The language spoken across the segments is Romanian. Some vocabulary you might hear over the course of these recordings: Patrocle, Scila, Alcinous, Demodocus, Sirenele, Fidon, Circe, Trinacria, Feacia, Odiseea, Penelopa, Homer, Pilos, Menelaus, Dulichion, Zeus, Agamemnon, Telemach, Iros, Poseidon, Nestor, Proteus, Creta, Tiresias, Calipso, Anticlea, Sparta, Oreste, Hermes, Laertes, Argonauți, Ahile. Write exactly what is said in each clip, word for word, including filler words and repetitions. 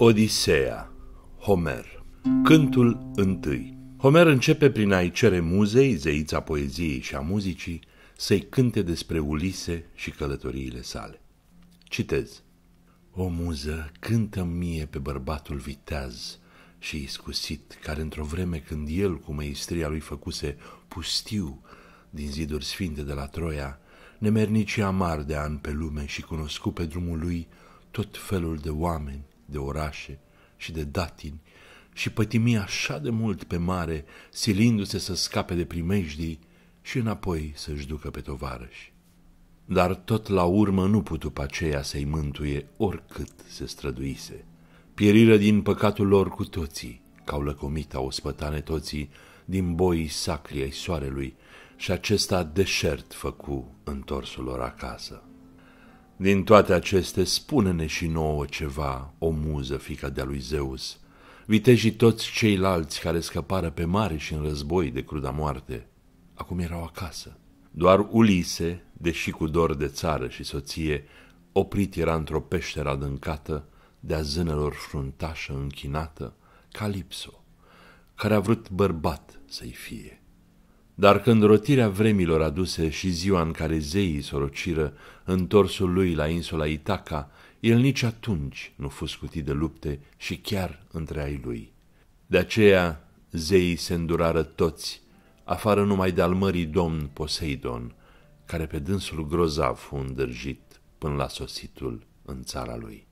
Odiseea, Homer. Cântul întâi. Homer începe prin a-i cere muzei, zeița poeziei și a muzicii, să-i cânte despre Ulise și călătoriile sale. Citez. O muză, cântă-mi mie pe bărbatul viteaz și iscusit, care într-o vreme când el cu măistria lui făcuse pustiu din ziduri sfinte de la Troia, nemernic și amar de ani pe lume și cunoscu pe drumul lui tot felul de oameni, de orașe și de datini, și pătimi așa de mult pe mare, silindu-se să scape de primejdii și înapoi să-și ducă pe tovarăși. Dar tot la urmă nu putu pe aceea să-i mântuie oricât se străduise. Pieriră din păcatul lor cu toții, ca au lăcomita ospătane toții din boii sacri ai soarelui, și acesta deșert făcu întorsul lor acasă. Din toate aceste spune-ne și nouă ceva, o muză, fiica de-a lui Zeus, vitejii toți ceilalți care scăpară pe mare și în război de cruda moarte, acum erau acasă. Doar Ulise, deși cu dor de țară și soție, oprit era într-o peșteră adâncată de-a zânelor fruntașă închinată, Calipso, care a vrut bărbat să-i fie. Dar când rotirea vremilor aduse și ziua în care zeii sorociră întorsul lui la insula Itaca, el nici atunci nu fu scutit de lupte și chiar între ai lui. De aceea zeii se îndurară toți, afară numai de-al mării domn Poseidon, care pe dânsul grozav fu îndârjit până la sositul în țara lui.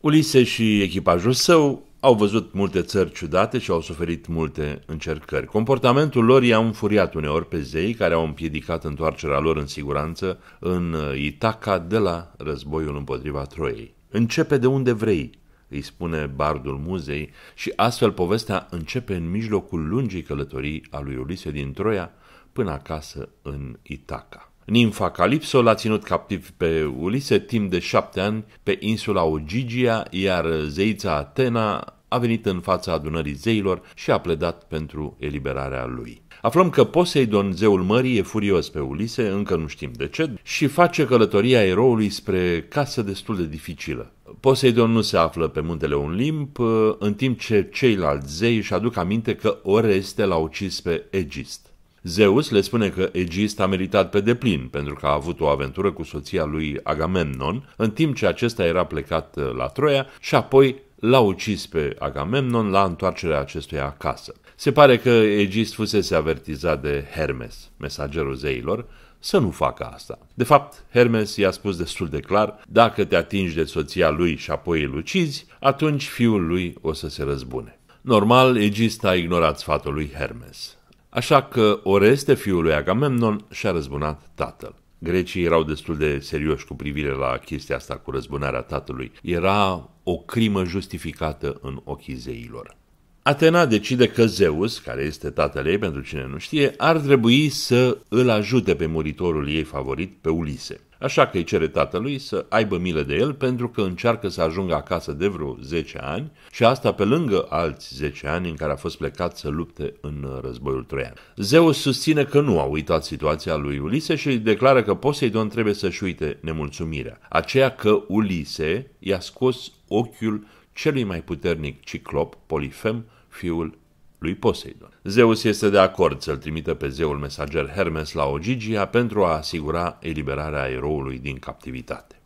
Ulise și echipajul său au văzut multe țări ciudate și au suferit multe încercări. Comportamentul lor i-a înfuriat uneori pe zei, care au împiedicat întoarcerea lor în siguranță în Itaca de la războiul împotriva Troiei. Începe de unde vrei, îi spune bardul muzei, și astfel povestea începe în mijlocul lungii călătorii a lui Ulise din Troia până acasă în Itaca. Nimfa Calipso l-a ținut captiv pe Ulise timp de șapte ani pe insula Ogygia, iar zeița Atena a venit în fața adunării zeilor și a pledat pentru eliberarea lui. Aflăm că Poseidon, zeul mării, e furios pe Ulise, încă nu știm de ce, și face călătoria eroului spre casă destul de dificilă. Poseidon nu se află pe muntele Olimp, în timp ce ceilalți zei își aduc aminte că Oreste l-a ucis pe Egist. Zeus le spune că Egist a meritat pe deplin pentru că a avut o aventură cu soția lui Agamemnon, în timp ce acesta era plecat la Troia, și apoi l-a ucis pe Agamemnon la întoarcerea acestuia acasă. Se pare că Egist fusese avertizat de Hermes, mesagerul zeilor, să nu facă asta. De fapt, Hermes i-a spus destul de clar, dacă te atingi de soția lui și apoi îl ucizi, atunci fiul lui o să se răzbune. Normal, Egist a ignorat sfatul lui Hermes. Așa că Oreste, fiul lui Agamemnon, și-a răzbunat tatăl. Grecii erau destul de serioși cu privire la chestia asta cu răzbunarea tatălui. Era o crimă justificată în ochii zeilor. Atena decide că Zeus, care este tatăl ei, pentru cine nu știe, ar trebui să îl ajute pe muritorul ei favorit, pe Ulise. Așa că îi cere tatălui să aibă milă de el pentru că încearcă să ajungă acasă de vreo zece ani, și asta pe lângă alți zece ani în care a fost plecat să lupte în războiul troian. Zeus susține că nu a uitat situația lui Ulise și declară că Poseidon trebuie să-și uite nemulțumirea, aceea că Ulise i-a scos ochiul celui mai puternic ciclop, Polifem, fiul lui Poseidon. Zeus este de acord să-l trimită pe zeul mesager Hermes la Ogygia pentru a asigura eliberarea eroului din captivitate.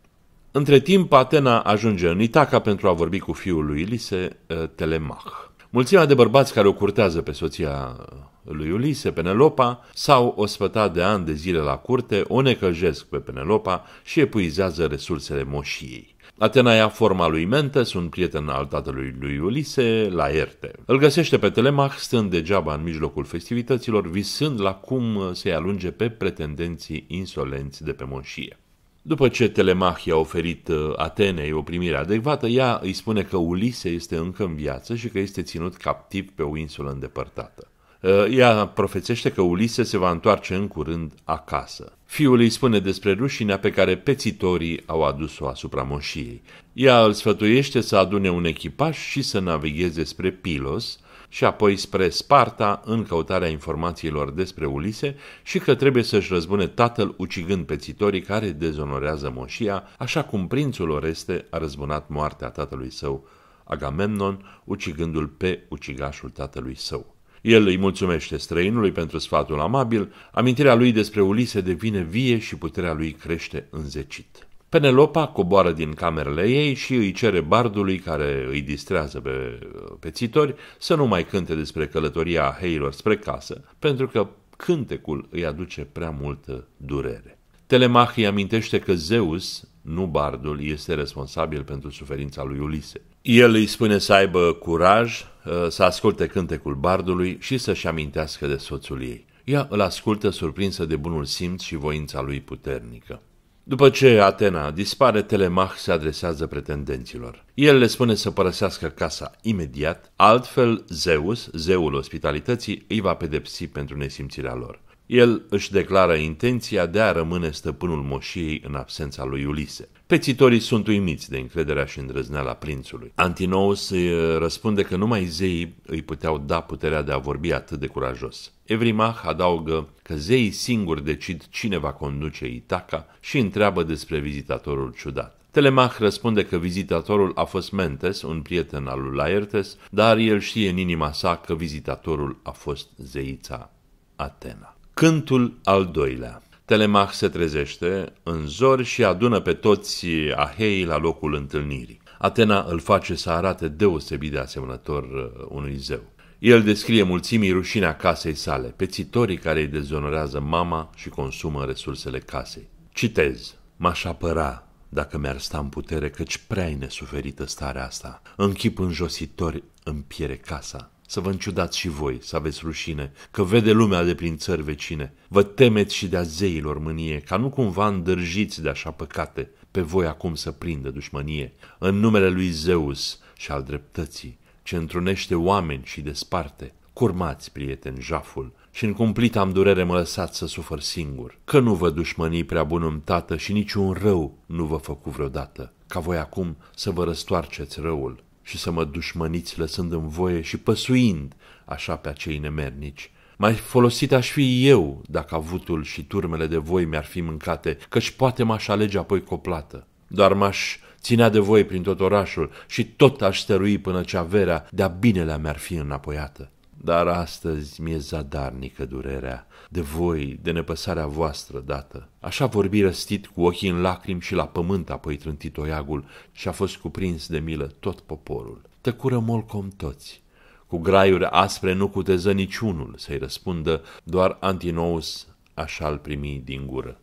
Între timp, Atena ajunge în Itaca pentru a vorbi cu fiul lui Ulise, Telemach. Mulțimea de bărbați care o curtează pe soția lui Ulise, Penelopa, s-au ospătat de ani de zile la curte, o necăjesc pe Penelopa și epuizează resursele moșiei. Atena ia forma lui Mentes, un prieten al tatălui lui Ulise, Laerte. Îl găsește pe Telemach stând degeaba în mijlocul festivităților, visând la cum să-i alunge pe pretendenții insolenți de pe moșie. După ce Telemach i-a oferit Atenei o primire adecvată, ea îi spune că Ulise este încă în viață și că este ținut captiv pe o insulă îndepărtată. Ea profețește că Ulise se va întoarce în curând acasă. Fiul îi spune despre rușinea pe care pețitorii au adus-o asupra moșiei. Ea îl sfătuiește să adune un echipaj și să navigheze spre Pilos și apoi spre Sparta în căutarea informațiilor despre Ulise și că trebuie să-și răzbune tatăl ucigând pețitorii care dezonorează moșia, așa cum prințul Oreste a răzbunat moartea tatălui său, Agamemnon, ucigându-l pe ucigașul tatălui său. El îi mulțumește străinului pentru sfatul amabil, amintirea lui despre Ulise devine vie și puterea lui crește înzecit. Penelopa coboară din camerele ei și îi cere bardului care îi distrează pe pețitori să nu mai cânte despre călătoria heilor spre casă, pentru că cântecul îi aduce prea multă durere. Telemach îi amintește că Zeus, nu bardul, este responsabil pentru suferința lui Ulise. El îi spune să aibă curaj, să asculte cântecul bardului și să-și amintească de soțul ei. Ea îl ascultă surprinsă de bunul simț și voința lui puternică. După ce Atena dispare, Telemach se adresează pretendenților. El le spune să părăsească casa imediat, altfel Zeus, zeul ospitalității, îi va pedepsi pentru nesimțirea lor. El își declară intenția de a rămâne stăpânul moșiei în absența lui Ulise. Pețitorii sunt uimiți de încrederea și îndrăzneala prințului. Antinou îi răspunde că numai zeii îi puteau da puterea de a vorbi atât de curajos. Eurymach adaugă că zeii singuri decid cine va conduce Itaca și întreabă despre vizitatorul ciudat. Telemach răspunde că vizitatorul a fost Mentes, un prieten al lui Laertes, dar el știe în inima sa că vizitatorul a fost zeița Atena. Cântul al doilea. Telemach se trezește în zori și adună pe toți aheii la locul întâlnirii. Atena îl face să arate deosebit de asemănător unui zeu. El descrie mulțimii rușinea casei sale, pețitorii care îi dezonorează mama și consumă resursele casei. Citez. M-aș apăra dacă mi-ar sta în putere, căci prea e nesuferită starea asta. În chip înjositor îmi piere casa. Să vă înciudați și voi, să aveți rușine, că vede lumea de prin țări vecine. Vă temeți și de-a zeilor mânie, ca nu cumva îndârjiți de așa păcate, pe voi acum să prindă dușmănie. În numele lui Zeus și al dreptății, ce întrunește oameni și desparte, curmați, prieteni, jaful, și în cumplita am durere mă lăsați să sufăr singur, că nu vă dușmănii prea bună-mi tată și niciun rău nu vă făcu vreodată, ca voi acum să vă răstoarceți răul și să mă dușmăniți lăsând în voie și păsuind așa pe acei nemernici. Mai folosit aș fi eu dacă avutul și turmele de voi mi-ar fi mâncate, căci poate m-aș alege apoi coplată. Doar m-aș ținea de voi prin tot orașul și tot aș stărui până ce averea de-a binelea mi-ar fi înapoiată. Dar astăzi mi-e zadarnică durerea de voi, de nepăsarea voastră dată. Așa vorbi răstit, cu ochii în lacrimi și la pământ apoi trântit oiagul și a fost cuprins de milă tot poporul. Tăcură molcom toți, cu graiuri aspre nu cuteză niciunul să-i răspundă, doar Antinous așa-l primi din gură.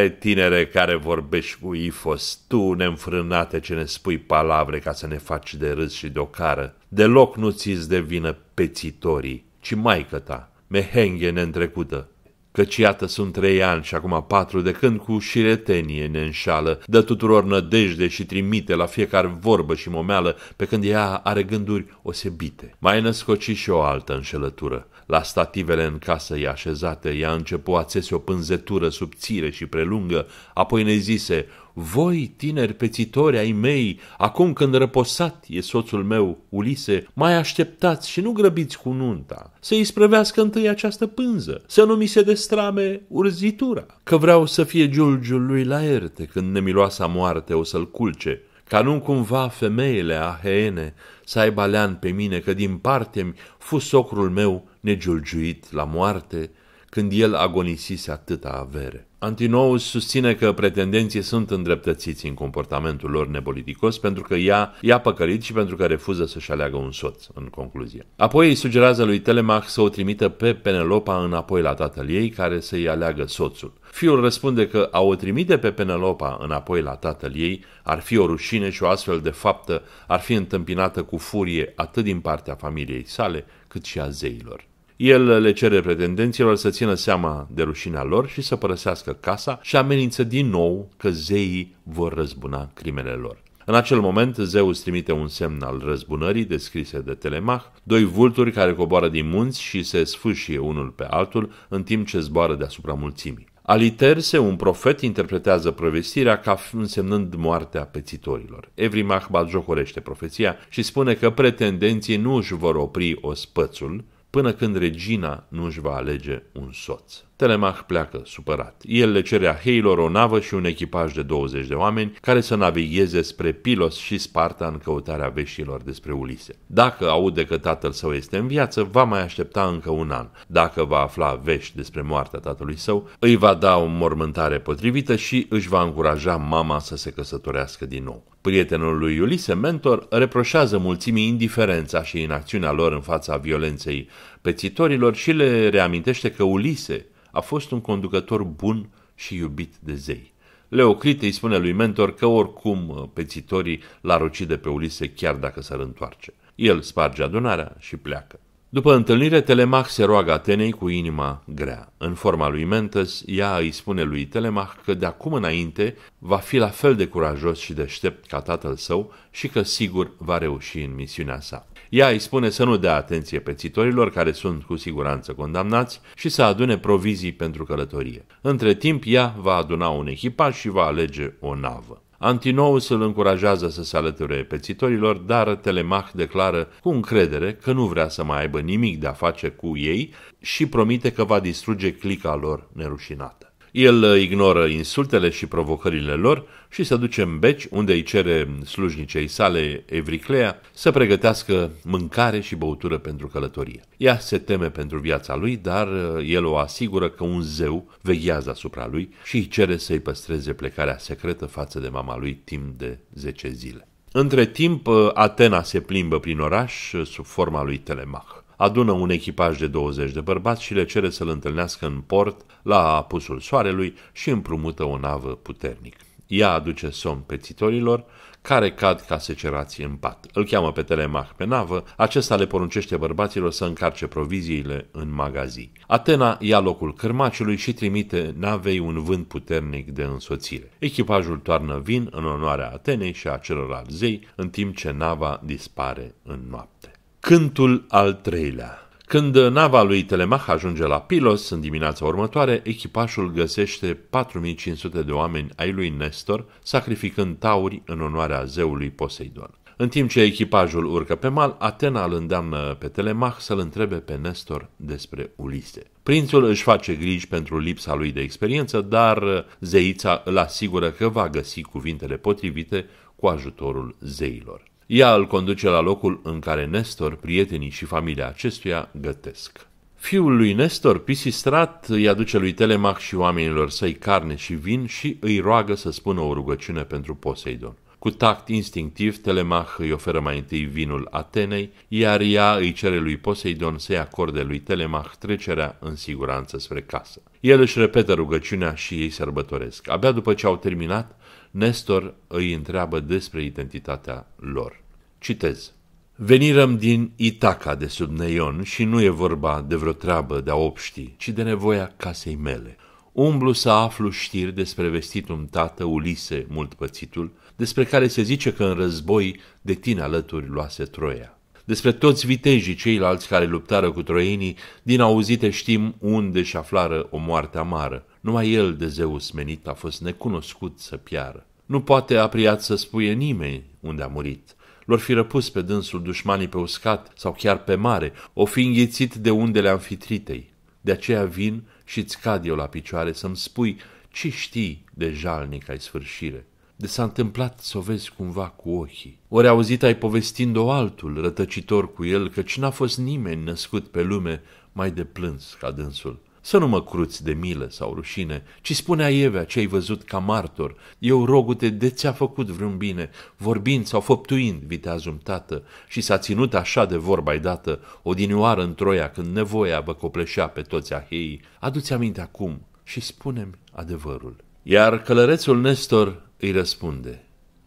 Ei, tinere care vorbești cu ifos, tu neînfrânate ce ne spui palavre ca să ne faci de râs și de ocară, deloc nu ți-ți de vină pețitorii, ci maică ta, mehenghe neîntrecută, căci iată sunt trei ani și acum patru de când cu șiretenie ne înșală, dă tuturor nădejde și trimite la fiecare vorbă și momeală, pe când ea are gânduri osebite. Mai născoci și o altă înșelătură. La stativele în casă i-a așezate, i-a început a țese o pânzetură subțire și prelungă, apoi ne zise, voi, tineri pețitori ai mei, acum când răposat e soțul meu, Ulise, mai așteptați și nu grăbiți cu nunta, să-i isprăvească întâi această pânză, să nu mi se destrame urzitura, că vreau să fie giulgiul lui Laerte când nemiloasa moarte o să-l culce, ca nu cumva femeile aheene să aibă alean pe mine, că din parte-mi fu socrul meu negiulgiuit la moarte, când el agonisise atâta avere. Antinous susține că pretendenții sunt îndreptățiți în comportamentul lor nepoliticos pentru că ea i-a păcălit și pentru că refuză să-și aleagă un soț, în concluzie. Apoi îi sugerează lui Telemach să o trimită pe Penelopa înapoi la tatăl ei care să-i aleagă soțul. Fiul răspunde că a o trimite pe Penelopa înapoi la tatăl ei ar fi o rușine și o astfel de faptă ar fi întâmpinată cu furie atât din partea familiei sale cât și a zeilor. El le cere pretendenților să țină seama de rușinea lor și să părăsească casa și amenință din nou că zeii vor răzbuna crimele lor. În acel moment, Zeus trimite un semn al răzbunării descrise de Telemach, doi vulturi care coboară din munți și se sfâșie unul pe altul în timp ce zboară deasupra mulțimii. Aliterse, un profet, interpretează prevestirea ca însemnând moartea pețitorilor. Evrimach batjocorește profeția și spune că pretendenții nu își vor opri ospățul, până când regina nu își va alege un soț. Telemach pleacă supărat. El le cere aheilor o navă și un echipaj de douăzeci de oameni care să navigheze spre Pilos și Sparta în căutarea veștilor despre Ulise. Dacă aude că tatăl său este în viață, va mai aștepta încă un an. Dacă va afla vești despre moartea tatălui său, îi va da o mormântare potrivită și își va încuraja mama să se căsătorească din nou. Prietenul lui Ulise, Mentor, reproșează mulțimii indiferența și inacțiunea lor în fața violenței pețitorilor și le reamintește că Ulise a fost un conducător bun și iubit de zei. Leocrite îi spune lui Mentor că oricum pețitorii l-ar ucide pe Ulise chiar dacă s-ar întoarce. El sparge adunarea și pleacă. După întâlnire, Telemach se roagă Atenei cu inima grea. În forma lui Mentes, ea îi spune lui Telemach că de acum înainte va fi la fel de curajos și deștept ca tatăl său și că sigur va reuși în misiunea sa. Ea îi spune să nu dea atenție pețitorilor, care sunt cu siguranță condamnați, și să adune provizii pentru călătorie. Între timp, ea va aduna un echipaj și va alege o navă. Antinou îl încurajează să se alăture pețitorilor, dar Telemach declară cu încredere că nu vrea să mai aibă nimic de a face cu ei și promite că va distruge clica lor nerușinată. El ignoră insultele și provocările lor și se duce în beci, unde îi cere slujnicei sale, Evriclea, să pregătească mâncare și băutură pentru călătorie. Ea se teme pentru viața lui, dar el o asigură că un zeu veghează asupra lui și îi cere să-i păstreze plecarea secretă față de mama lui timp de zece zile. Între timp, Atena se plimbă prin oraș sub forma lui Telemach. Adună un echipaj de douăzeci de bărbați și le cere să-l întâlnească în port la apusul soarelui și împrumută o navă puternică. Ea aduce somn pețitorilor, care cad ca secerați în pat. Îl cheamă pe Telemach pe navă, acesta le poruncește bărbaților să încarce proviziile în magazii. Atena ia locul cărmaciului și trimite navei un vânt puternic de însoțire. Echipajul toarnă vin în onoarea Atenei și a celorlalți zei, în timp ce nava dispare în noapte. Cântul al treilea. Când nava lui Telemach ajunge la Pilos în dimineața următoare, echipașul găsește patru mii cinci sute de oameni ai lui Nestor, sacrificând tauri în onoarea zeului Poseidon. În timp ce echipajul urcă pe mal, Atena îl îndeamnă pe Telemach să-l întrebe pe Nestor despre Ulise. Prințul își face griji pentru lipsa lui de experiență, dar zeița îl asigură că va găsi cuvintele potrivite cu ajutorul zeilor. Ea îl conduce la locul în care Nestor, prietenii și familia acestuia gătesc. Fiul lui Nestor, Pisistrat, îi aduce lui Telemach și oamenilor săi carne și vin și îi roagă să spună o rugăciune pentru Poseidon. Cu tact instinctiv, Telemach îi oferă mai întâi vinul Atenei, iar ea îi cere lui Poseidon să-i acorde lui Telemach trecerea în siguranță spre casă. El își repetă rugăciunea și ei sărbătoresc. Abia după ce au terminat, Nestor îi întreabă despre identitatea lor. Citez. Venirăm din Itaca de sub Neion și nu e vorba de vreo treabă de-a obștii, ci de nevoia casei mele. Umblu să aflu știri despre vestitul tată Ulise, mult pățitul, despre care se zice că în război de tine alături luase Troia. Despre toți vitejii ceilalți care luptară cu troienii, din auzite știm unde și aflară o moarte amară. Numai el de Zeus menit a fost necunoscut să piară. Nu poate apriat să spuie nimeni unde a murit. Lor fi răpus pe dânsul dușmanii pe uscat sau chiar pe mare, o fi înghițit de undele Anfitritei. De aceea vin și-ți cad eu la picioare să-mi spui ce știi de jalnic ai sfârșire. De s-a întâmplat să o vezi cumva cu ochii. Ori auzit ai povestind-o altul, rătăcitor cu el, căci n-a fost nimeni născut pe lume mai de plâns ca dânsul. Să nu mă cruți de milă sau rușine, ci spune aievea ce ai văzut ca martor. Eu rogu-te de ți-a făcut vreun bine, vorbind sau făptuind, viteazul tată, și s-a ținut așa de vorba-i dată, odinioară în Troia, când nevoia vă copleșea pe toți aheii. Adu-ți aminte acum și spune-mi adevărul. Iar călărețul Nestor îi răspunde,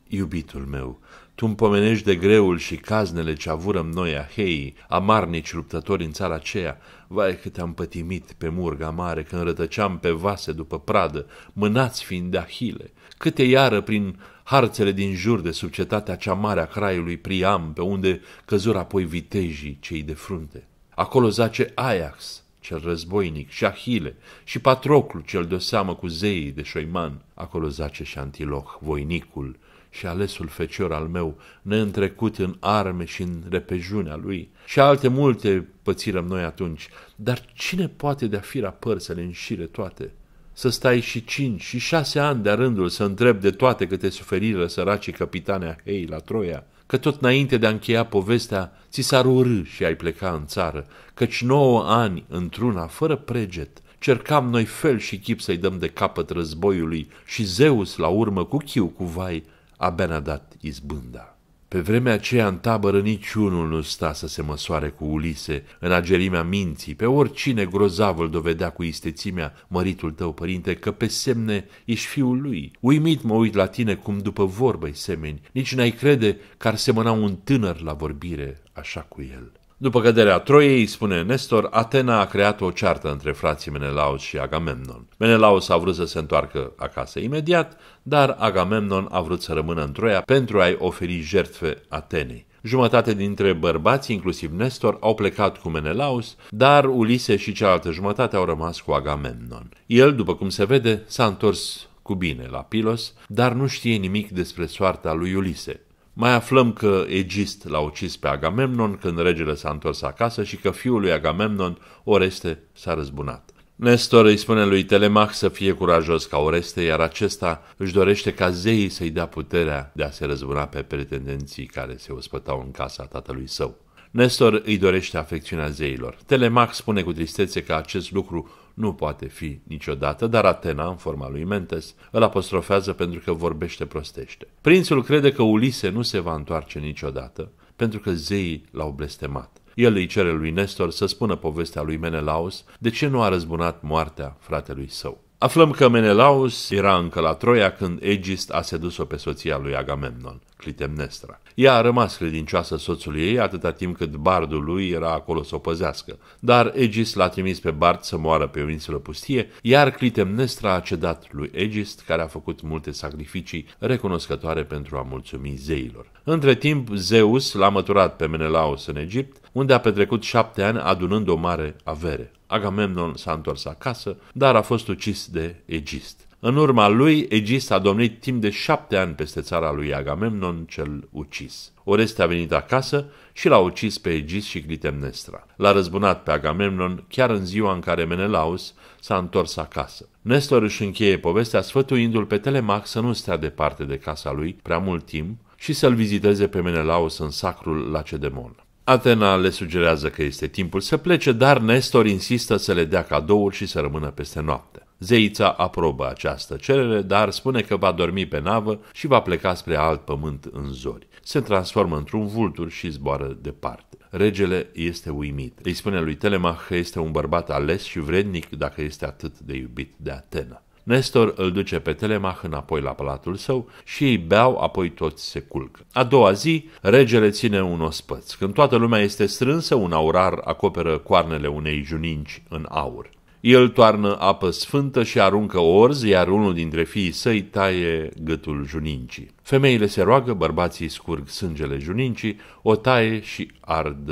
iubitul meu, tu-mi pomenești de greul și caznele ce avurăm noi aheii, amarnici luptători în țara aceea. Vai cât am pătimit pe murga mare când rătăceam pe vase după pradă, mânați fiind de Ahile. Câte iară prin harțele din jur de sub cetatea cea mare a craiului Priam, pe unde căzură apoi vitejii cei de frunte. Acolo zace Ajax, cel războinic, și Ahile, și Patroclu, cel de-o seamă cu zeii de Șoiman. Acolo zace și Antiloh, voinicul, și alesul fecior al meu, neîntrecut în arme și în repejunea lui. Și alte multe pățirăm noi atunci, dar cine poate de-a fira păr să le înșire toate? Să stai și cinci și șase ani de-a rândul să întreb de toate câte suferiră săracii capitane Ahei la Troia, că tot înainte de a încheia povestea, ți s-ar urâ și ai pleca în țară, căci nouă ani într-una, fără preget, cercam noi fel și chip să-i dăm de capăt războiului și Zeus, la urmă, cu chiu, cu vai, abia ne-a dat izbânda. Pe vremea aceea în tabără niciunul nu sta să se măsoare cu Ulise, în agerimea minții, pe oricine grozav îl dovedea cu istețimea, măritul tău, părinte, că pe semne ești fiul lui. Uimit mă uit la tine cum după vorbă-i semeni, nici n-ai crede că ar semăna un tânăr la vorbire așa cu el. După căderea Troiei, spune Nestor, Atena a creat o ceartă între frații Menelaus și Agamemnon. Menelaus a vrut să se întoarcă acasă imediat, dar Agamemnon a vrut să rămână în Troia pentru a-i oferi jertfe Atenei. Jumătate dintre bărbați, inclusiv Nestor, au plecat cu Menelaus, dar Ulise și cealaltă jumătate au rămas cu Agamemnon. El, după cum se vede, s-a întors cu bine la Pilos, dar nu știe nimic despre soarta lui Ulise. Mai aflăm că Egist l-a ucis pe Agamemnon când regele s-a întors acasă și că fiul lui Agamemnon, Oreste, s-a răzbunat. Nestor îi spune lui Telemach să fie curajos ca Oreste, iar acesta își dorește ca zeii să-i dea puterea de a se răzbuna pe pretendenții care se ospătau în casa tatălui său. Nestor îi dorește afecțiunea zeilor. Telemach spune cu tristețe că acest lucru nu poate fi niciodată, dar Atena, în forma lui Mentes, îl apostrofează pentru că vorbește prostește. Prințul crede că Ulise nu se va întoarce niciodată, pentru că zeii l-au blestemat. El îi cere lui Nestor să spună povestea lui Menelaus de ce nu a răzbunat moartea fratelui său. Aflăm că Menelaus era încă la Troia când Egist a sedus-o pe soția lui Agamemnon, Clitemnestra. Ea a rămas credincioasă soțului ei atâta timp cât bardul lui era acolo să o păzească, dar Egist l-a trimis pe bard să moară pe o insulă pustie, iar Clitemnestra a cedat lui Egist, care a făcut multe sacrificii recunoscătoare pentru a mulțumi zeilor. Între timp, Zeus l-a măturat pe Menelaus în Egipt, unde a petrecut șapte ani adunând o mare avere. Agamemnon s-a întors acasă, dar a fost ucis de Egist. În urma lui, Egist a domnit timp de șapte ani peste țara lui Agamemnon, cel ucis. Oreste a venit acasă și l-a ucis pe Egist și Clitemnestra. L-a răzbunat pe Agamemnon chiar în ziua în care Menelaus s-a întors acasă. Nestor își încheie povestea sfătuindu-l pe Telemach să nu stea departe de casa lui prea mult timp și să-l viziteze pe Menelaus în sacrul Lacedemon. Atena le sugerează că este timpul să plece, dar Nestor insistă să le dea cadouri și să rămână peste noapte. Zeița aprobă această cerere, dar spune că va dormi pe navă și va pleca spre alt pământ în zori. Se transformă într-un vultur și zboară departe. Regele este uimit. Îi spune lui Telemach că este un bărbat ales și vrednic dacă este atât de iubit de Atena. Nestor îl duce pe Telemach înapoi la palatul său și ei beau, apoi toți se culcă. A doua zi, regele ține un ospăț. Când toată lumea este strânsă, un aurar acoperă coarnele unei juninci în aur. El toarnă apă sfântă și aruncă orz, iar unul dintre fiii săi taie gâtul junincii. Femeile se roagă, bărbații scurg sângele junincii, o taie și ard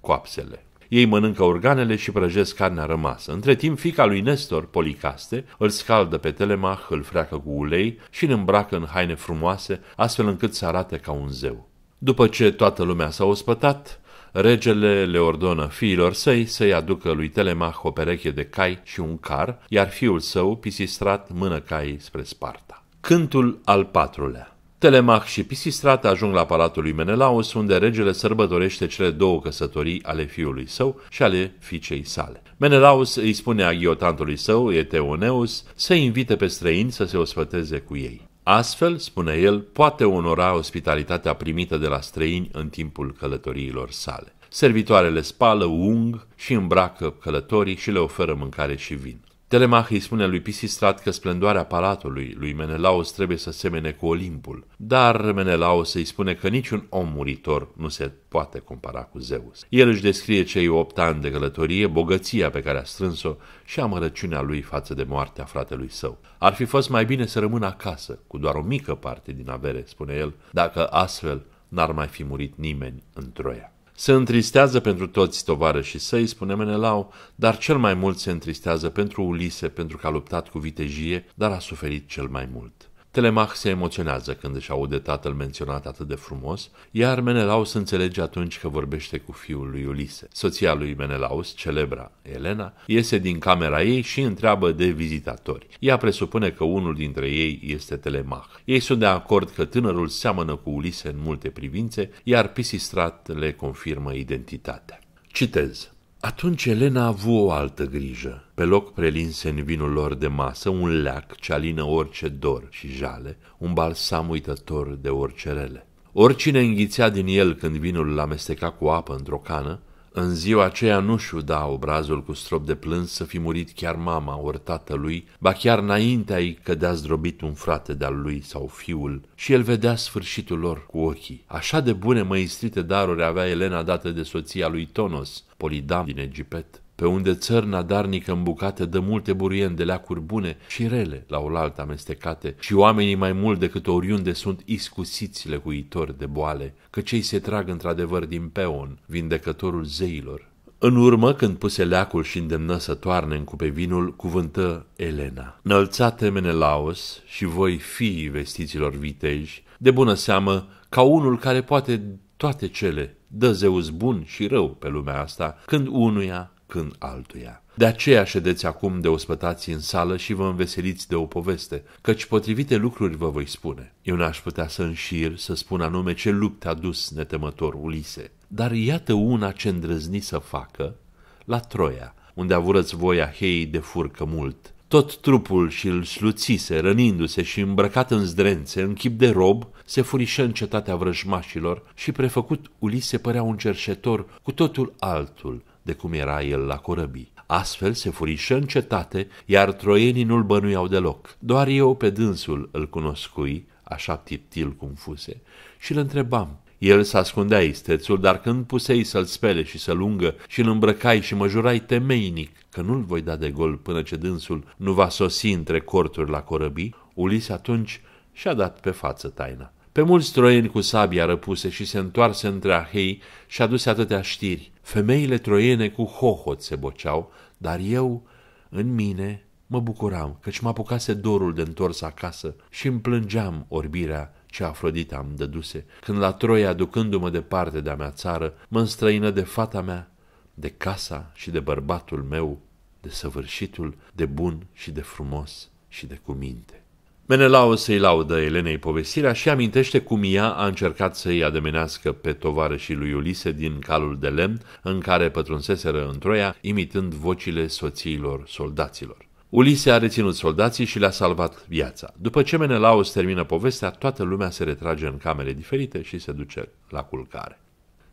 coapsele. Ei mănâncă organele și prăjesc carnea rămasă. Între timp, fiica lui Nestor, Policaste, îl scaldă pe Telemach, îl freacă cu ulei și îl îmbracă în haine frumoase, astfel încât să arate ca un zeu. După ce toată lumea s-a ospătat, regele le ordonă fiilor săi să-i aducă lui Telemach o pereche de cai și un car, iar fiul său, Pisistrat, mână caii spre Sparta. Cântul al patrulea. Telemach și Pisistrat ajung la palatul lui Menelaus, unde regele sărbătorește cele două căsătorii ale fiului său și ale fiicei sale. Menelaus îi spune aghiotantului său, Eteoneus, să invite pe străini să se ospăteze cu ei. Astfel, spune el, poate onora ospitalitatea primită de la străini în timpul călătoriilor sale. Servitoarele spală, ung și îmbracă călătorii și le oferă mâncare și vin. Telemach îi spune lui Pisistrat că splendoarea palatului lui Menelaus trebuie să semene cu Olimpul, dar Menelaus îi spune că niciun om muritor nu se poate compara cu Zeus. El își descrie cei opt ani de călătorie, bogăția pe care a strâns-o și amărăciunea lui față de moartea fratelui său. Ar fi fost mai bine să rămână acasă, cu doar o mică parte din avere, spune el, dacă astfel n-ar mai fi murit nimeni în Troia. Se întristează pentru toți tovarășii săi, spune Menelau, dar cel mai mult se întristează pentru Ulise, pentru că a luptat cu vitejie, dar a suferit cel mai mult. Telemach se emoționează când își aude tatăl menționat atât de frumos, iar Menelaus înțelege atunci că vorbește cu fiul lui Ulise. Soția lui Menelaus, celebra Elena, iese din camera ei și întreabă de vizitatori. Ea presupune că unul dintre ei este Telemach. Ei sunt de acord că tânărul seamănă cu Ulise în multe privințe, iar Pisistrat le confirmă identitatea. Citez. Atunci Elena a avut o altă grijă. Pe loc prelinse în vinul lor de masă un leac ce alină orice dor și jale, un balsam uitător de orice rele. Oricine înghițea din el când vinul l-amesteca cu apă într-o cană, în ziua aceea nu-și uda obrazul cu strop de plâns să fi murit chiar mama ori tatălui, ba chiar înaintea-i cădea zdrobit un frate de-al lui sau fiul și el vedea sfârșitul lor cu ochii. Așa de bune măistrite daruri avea Elena dată de soția lui Tonos, Polidam din Egipet, pe unde țărna darnică în bucate dă multe buruieni de leacuri bune și rele la oaltă amestecate și oamenii mai mult decât oriunde sunt iscusiți lecuitori de boale, că cei se trag într-adevăr din Peon, vindecătorul zeilor. În urmă, când puse leacul și îndemnă să toarne în cupe vinul, cuvântă Elena. Înălțate Menelaus și voi fiii vestiților viteji, de bună seamă, ca unul care poate toate cele, dă Zeus bun și rău pe lumea asta, când unuia, când altuia. De aceea ședeți acum de ospătați în sală și vă înveseliți de o poveste, căci potrivite lucruri vă voi spune. Eu n-aș putea să înșir să spun anume ce lupte a dus netemător Ulise, dar iată una ce îndrăzni să facă la Troia, unde avurăți voia Heii de furcă mult. Tot trupul și-l sluțise, rănindu-se și îmbrăcat în zdrențe, în chip de rob, se furișă în cetatea vrăjmașilor și prefăcut Ulise părea un cerșetor cu totul altul de cum era el la corăbii. Astfel se furișă în cetate, iar troienii nu-l bănuiau deloc. Doar eu pe dânsul îl cunoscui, așa tiptil cum fuse, și-l întrebam. El s-ascundea istețul, dar când pusei să-l spele și să-l ungă și-l îmbrăcai și mă jurai temeinic că nu-l voi da de gol până ce dânsul nu va sosi între corturi la corăbii, Ulise atunci și-a dat pe față taina. Pe mulți troieni cu sabia răpuse și se întoarse între Ahei și aduse atâtea știri. Femeile troiene cu hohot se boceau, dar eu, în mine, mă bucuram, căci mă apucase dorul de întors acasă și îmi plângeam orbirea ce Afrodita îmi dăduse, când la Troia, aducându-mă departe de-a mea țară, mă înstrăină de fata mea, de casa și de bărbatul meu, de săvârșitul, de bun și de frumos și de cuminte. Menelaus îi laudă Elenei povestirea și amintește cum ea a încercat să-i ademenească pe tovarășii lui Ulise din calul de lemn în care pătrunseseră în Troia, imitând vocile soțiilor soldaților. Ulise a reținut soldații și le-a salvat viața. După ce Menelaus termină povestea, toată lumea se retrage în camere diferite și se duce la culcare.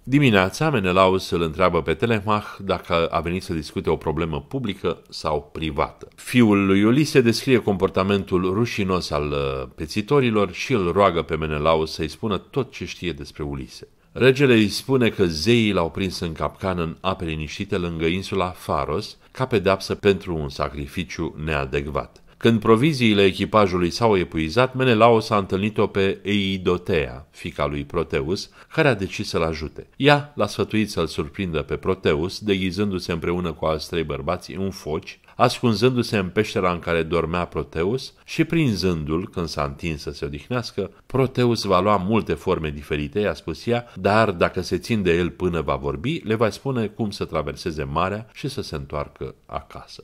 Dimineața, Menelaus îl întreabă pe Telemach dacă a venit să discute o problemă publică sau privată. Fiul lui Ulise descrie comportamentul rușinos al pețitorilor și îl roagă pe Menelaus să-i spună tot ce știe despre Ulise. Regele îi spune că zeii l-au prins în capcană în ape liniștite lângă insula Pharos, ca pedeapsă pentru un sacrificiu neadecvat. Când proviziile echipajului s-au epuizat, Menelaus a întâlnit-o pe Eidotea, fiica lui Proteus, care a decis să-l ajute. Ea l-a sfătuit să-l surprindă pe Proteus, deghizându-se împreună cu alți trei bărbați în foci, ascunzându-se în peștera în care dormea Proteus și prinzându-l când s-a întins să se odihnească. Proteus va lua multe forme diferite, i-a spus ea, dar dacă se țin de el până va vorbi, le va spune cum să traverseze marea și să se întoarcă acasă.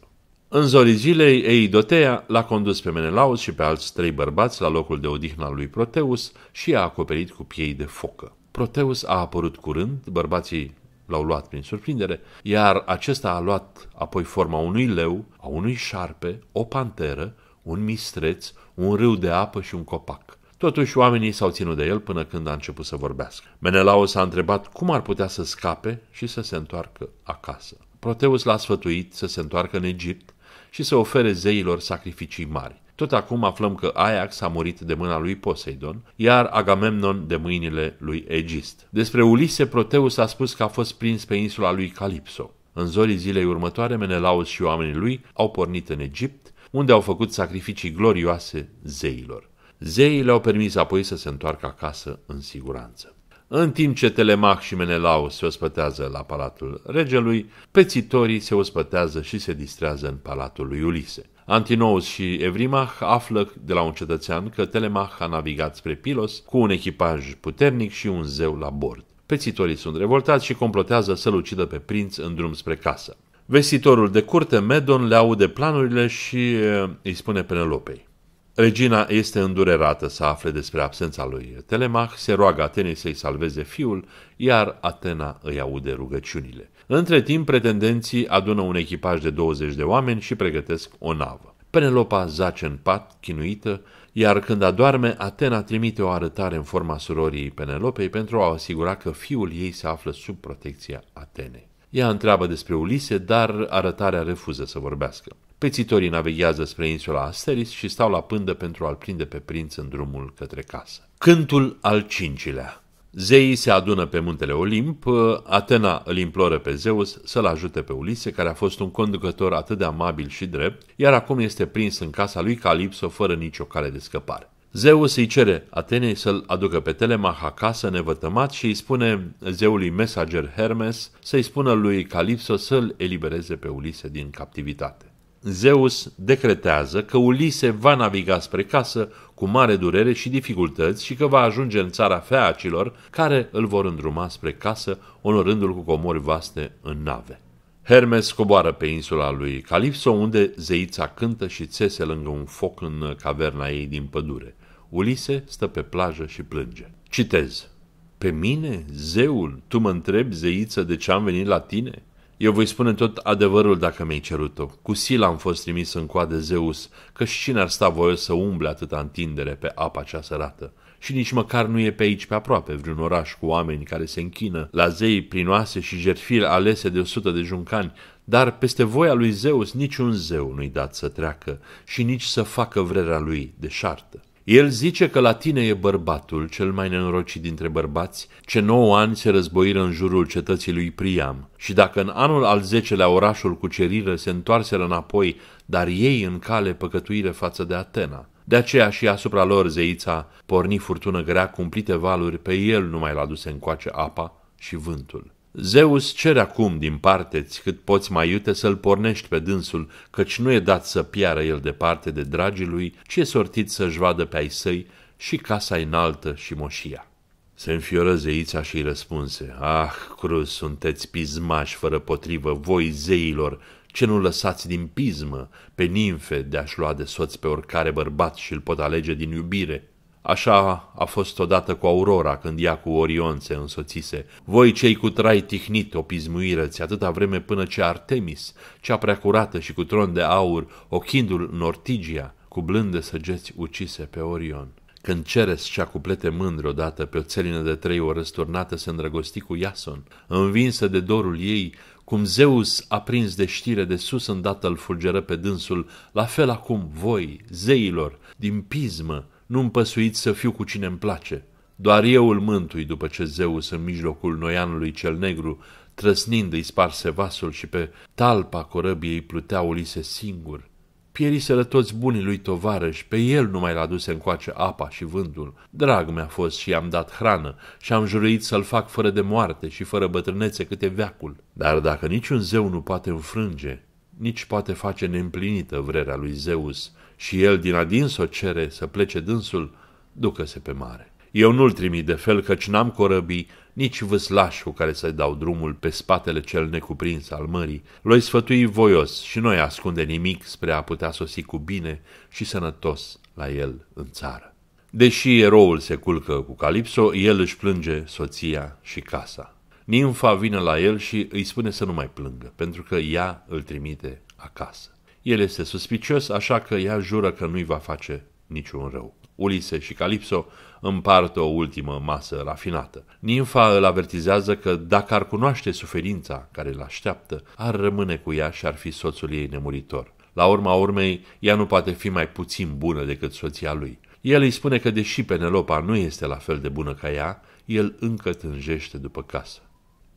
În zorii zilei, Eidotea l-a condus pe Menelaus și pe alți trei bărbați la locul de odihnă al lui Proteus și i-a acoperit cu piei de focă. Proteus a apărut curând, bărbații l-au luat prin surprindere, iar acesta a luat apoi forma unui leu, a unui șarpe, o panteră, un mistreț, un râu de apă și un copac. Totuși, oamenii s-au ținut de el până când a început să vorbească. Menelaus a întrebat cum ar putea să scape și să se întoarcă acasă. Proteus l-a sfătuit să se întoarcă în Egipt și să ofere zeilor sacrificii mari. Tot acum aflăm că Ajax a murit de mâna lui Poseidon, iar Agamemnon de mâinile lui Egist. Despre Ulise, Proteus a spus că a fost prins pe insula lui Calipso. În zorii zilei următoare, Menelaus și oamenii lui au pornit în Egipt, unde au făcut sacrificii glorioase zeilor. Zeii le-au permis apoi să se întoarcă acasă în siguranță. În timp ce Telemach și Menelaus se ospătează la palatul regelui, pețitorii se ospătează și se distrează în palatul lui Ulise. Antinou și Evrimach află de la un cetățean că Telemach a navigat spre Pilos cu un echipaj puternic și un zeu la bord. Pețitorii sunt revoltați și complotează să-l ucidă pe prinț în drum spre casă. Vestitorul de curte, Medon, le aude planurile și îi spune Penelopei. Regina este îndurerată să afle despre absența lui Telemach, se roagă Atenei să-i salveze fiul, iar Atena îi aude rugăciunile. Între timp, pretendenții adună un echipaj de douăzeci de oameni și pregătesc o navă. Penelopa zace în pat, chinuită, iar când adorme, Atena trimite o arătare în forma surorii Penelopei pentru a asigura că fiul ei se află sub protecția Atenei. Ea întreabă despre Ulise, dar arătarea refuză să vorbească. Pețitorii navighează spre insula Asteris și stau la pândă pentru a-l prinde pe prinț în drumul către casă. Cântul al cincilea. Zeii se adună pe muntele Olimp, Atena îl imploră pe Zeus să-l ajute pe Ulise, care a fost un conducător atât de amabil și drept, iar acum este prins în casa lui Calipso fără nicio cale de scăpare. Zeus îi cere Atenei să-l aducă pe Telemach acasă nevătămat și îi spune zeului mesager Hermes să-i spună lui Calipso să-l elibereze pe Ulise din captivitate. Zeus decretează că Ulise va naviga spre casă cu mare durere și dificultăți și că va ajunge în țara feacilor, care îl vor îndruma spre casă, onorându-l cu comori vaste în nave. Hermes coboară pe insula lui Calipso, unde zeița cântă și țese lângă un foc în caverna ei din pădure. Ulise stă pe plajă și plânge. Citez. Pe mine, zeul, tu mă întrebi, zeiță, de ce am venit la tine? Eu voi spune tot adevărul dacă mi-ai cerut-o. Cu Scila am fost trimis în coadă Zeus, că și cine ar sta voie să umble atâta întindere pe apa cea sărată. Și nici măcar nu e pe aici pe aproape vreun oraș cu oameni care se închină la zei prinoase și jertfiri alese de o sută de juncani, dar peste voia lui Zeus niciun zeu nu-i dat să treacă și nici să facă vrerea lui de șartă. El zice că la tine e bărbatul, cel mai nenorocit dintre bărbați, ce nouă ani se războiră în jurul cetății lui Priam. Și dacă în anul al zecelea orașul cuceriră se întoarseră înapoi, dar ei în cale păcătuire față de Atena. De aceea și asupra lor zeița porni furtună grea cu umplite valuri, pe el numai l-a dus încoace apa și vântul. Zeus cere acum din parte-ți cât poți mai iute să-l pornești pe dânsul, căci nu e dat să piară el departe de dragii lui, ci e sortit să-și vadă pe ai săi și casa înaltă și moșia. Se înfioră zeița și îi răspunse, ah, cruz, sunteți pismași fără potrivă, voi zeilor, ce nu lăsați din pismă pe nimfe de a-și lua de soț pe oricare bărbat și îl pot alege din iubire. Așa a fost odată cu Aurora, când ea cu Orion se însoțise. Voi, cei cu trai tihnit, o pismuirăți atâta vreme până ce Artemis, cea preacurată și cu tron de aur, ochindul în Ortigia, cu blânde săgeți ucise pe Orion. Când Ceres, cea cu plete mândre odată, pe o țelină de trei ori răsturnată, se îndrăgosti cu Iason, învinsă de dorul ei, cum Zeus a prins de știre de sus îndată îl fulgeră pe dânsul, la fel acum voi, zeilor, din pismă, nu-mi păsuiți să fiu cu cine-mi place. Doar eu îl mântui după ce Zeus, în mijlocul noianului cel negru, trăsnind îi sparse vasul și pe talpa corăbiei plutea Ulise singur. Pieriseră toți bunii lui tovarăși, pe el numai l-a dus încoace apa și vântul. Drag mi-a fost și i-am dat hrană și am juruit să-l fac fără de moarte și fără bătrânețe câte veacul. Dar dacă niciun zeu nu poate înfrânge, nici poate face neîmplinită vrerea lui Zeus, și el din adins o cere să plece dânsul, ducă-se pe mare. Eu nu-l trimit de fel, căci n-am corăbii, nici vâslași cu care să-i dau drumul pe spatele cel necuprins al mării. L-oi sfătui voios și nu-i ascunde nimic spre a putea sosi cu bine și sănătos la el în țară. Deși eroul se culcă cu Calipso, el își plânge soția și casa. Nimfa vine la el și îi spune să nu mai plângă, pentru că ea îl trimite acasă. El este suspicios, așa că ea jură că nu-i va face niciun rău. Ulise și Calipso împart o ultimă masă rafinată. Nimfa îl avertizează că dacă ar cunoaște suferința care îl așteaptă, ar rămâne cu ea și ar fi soțul ei nemuritor. La urma urmei, ea nu poate fi mai puțin bună decât soția lui. El îi spune că deși Penelopa nu este la fel de bună ca ea, el încă tânjește după casă.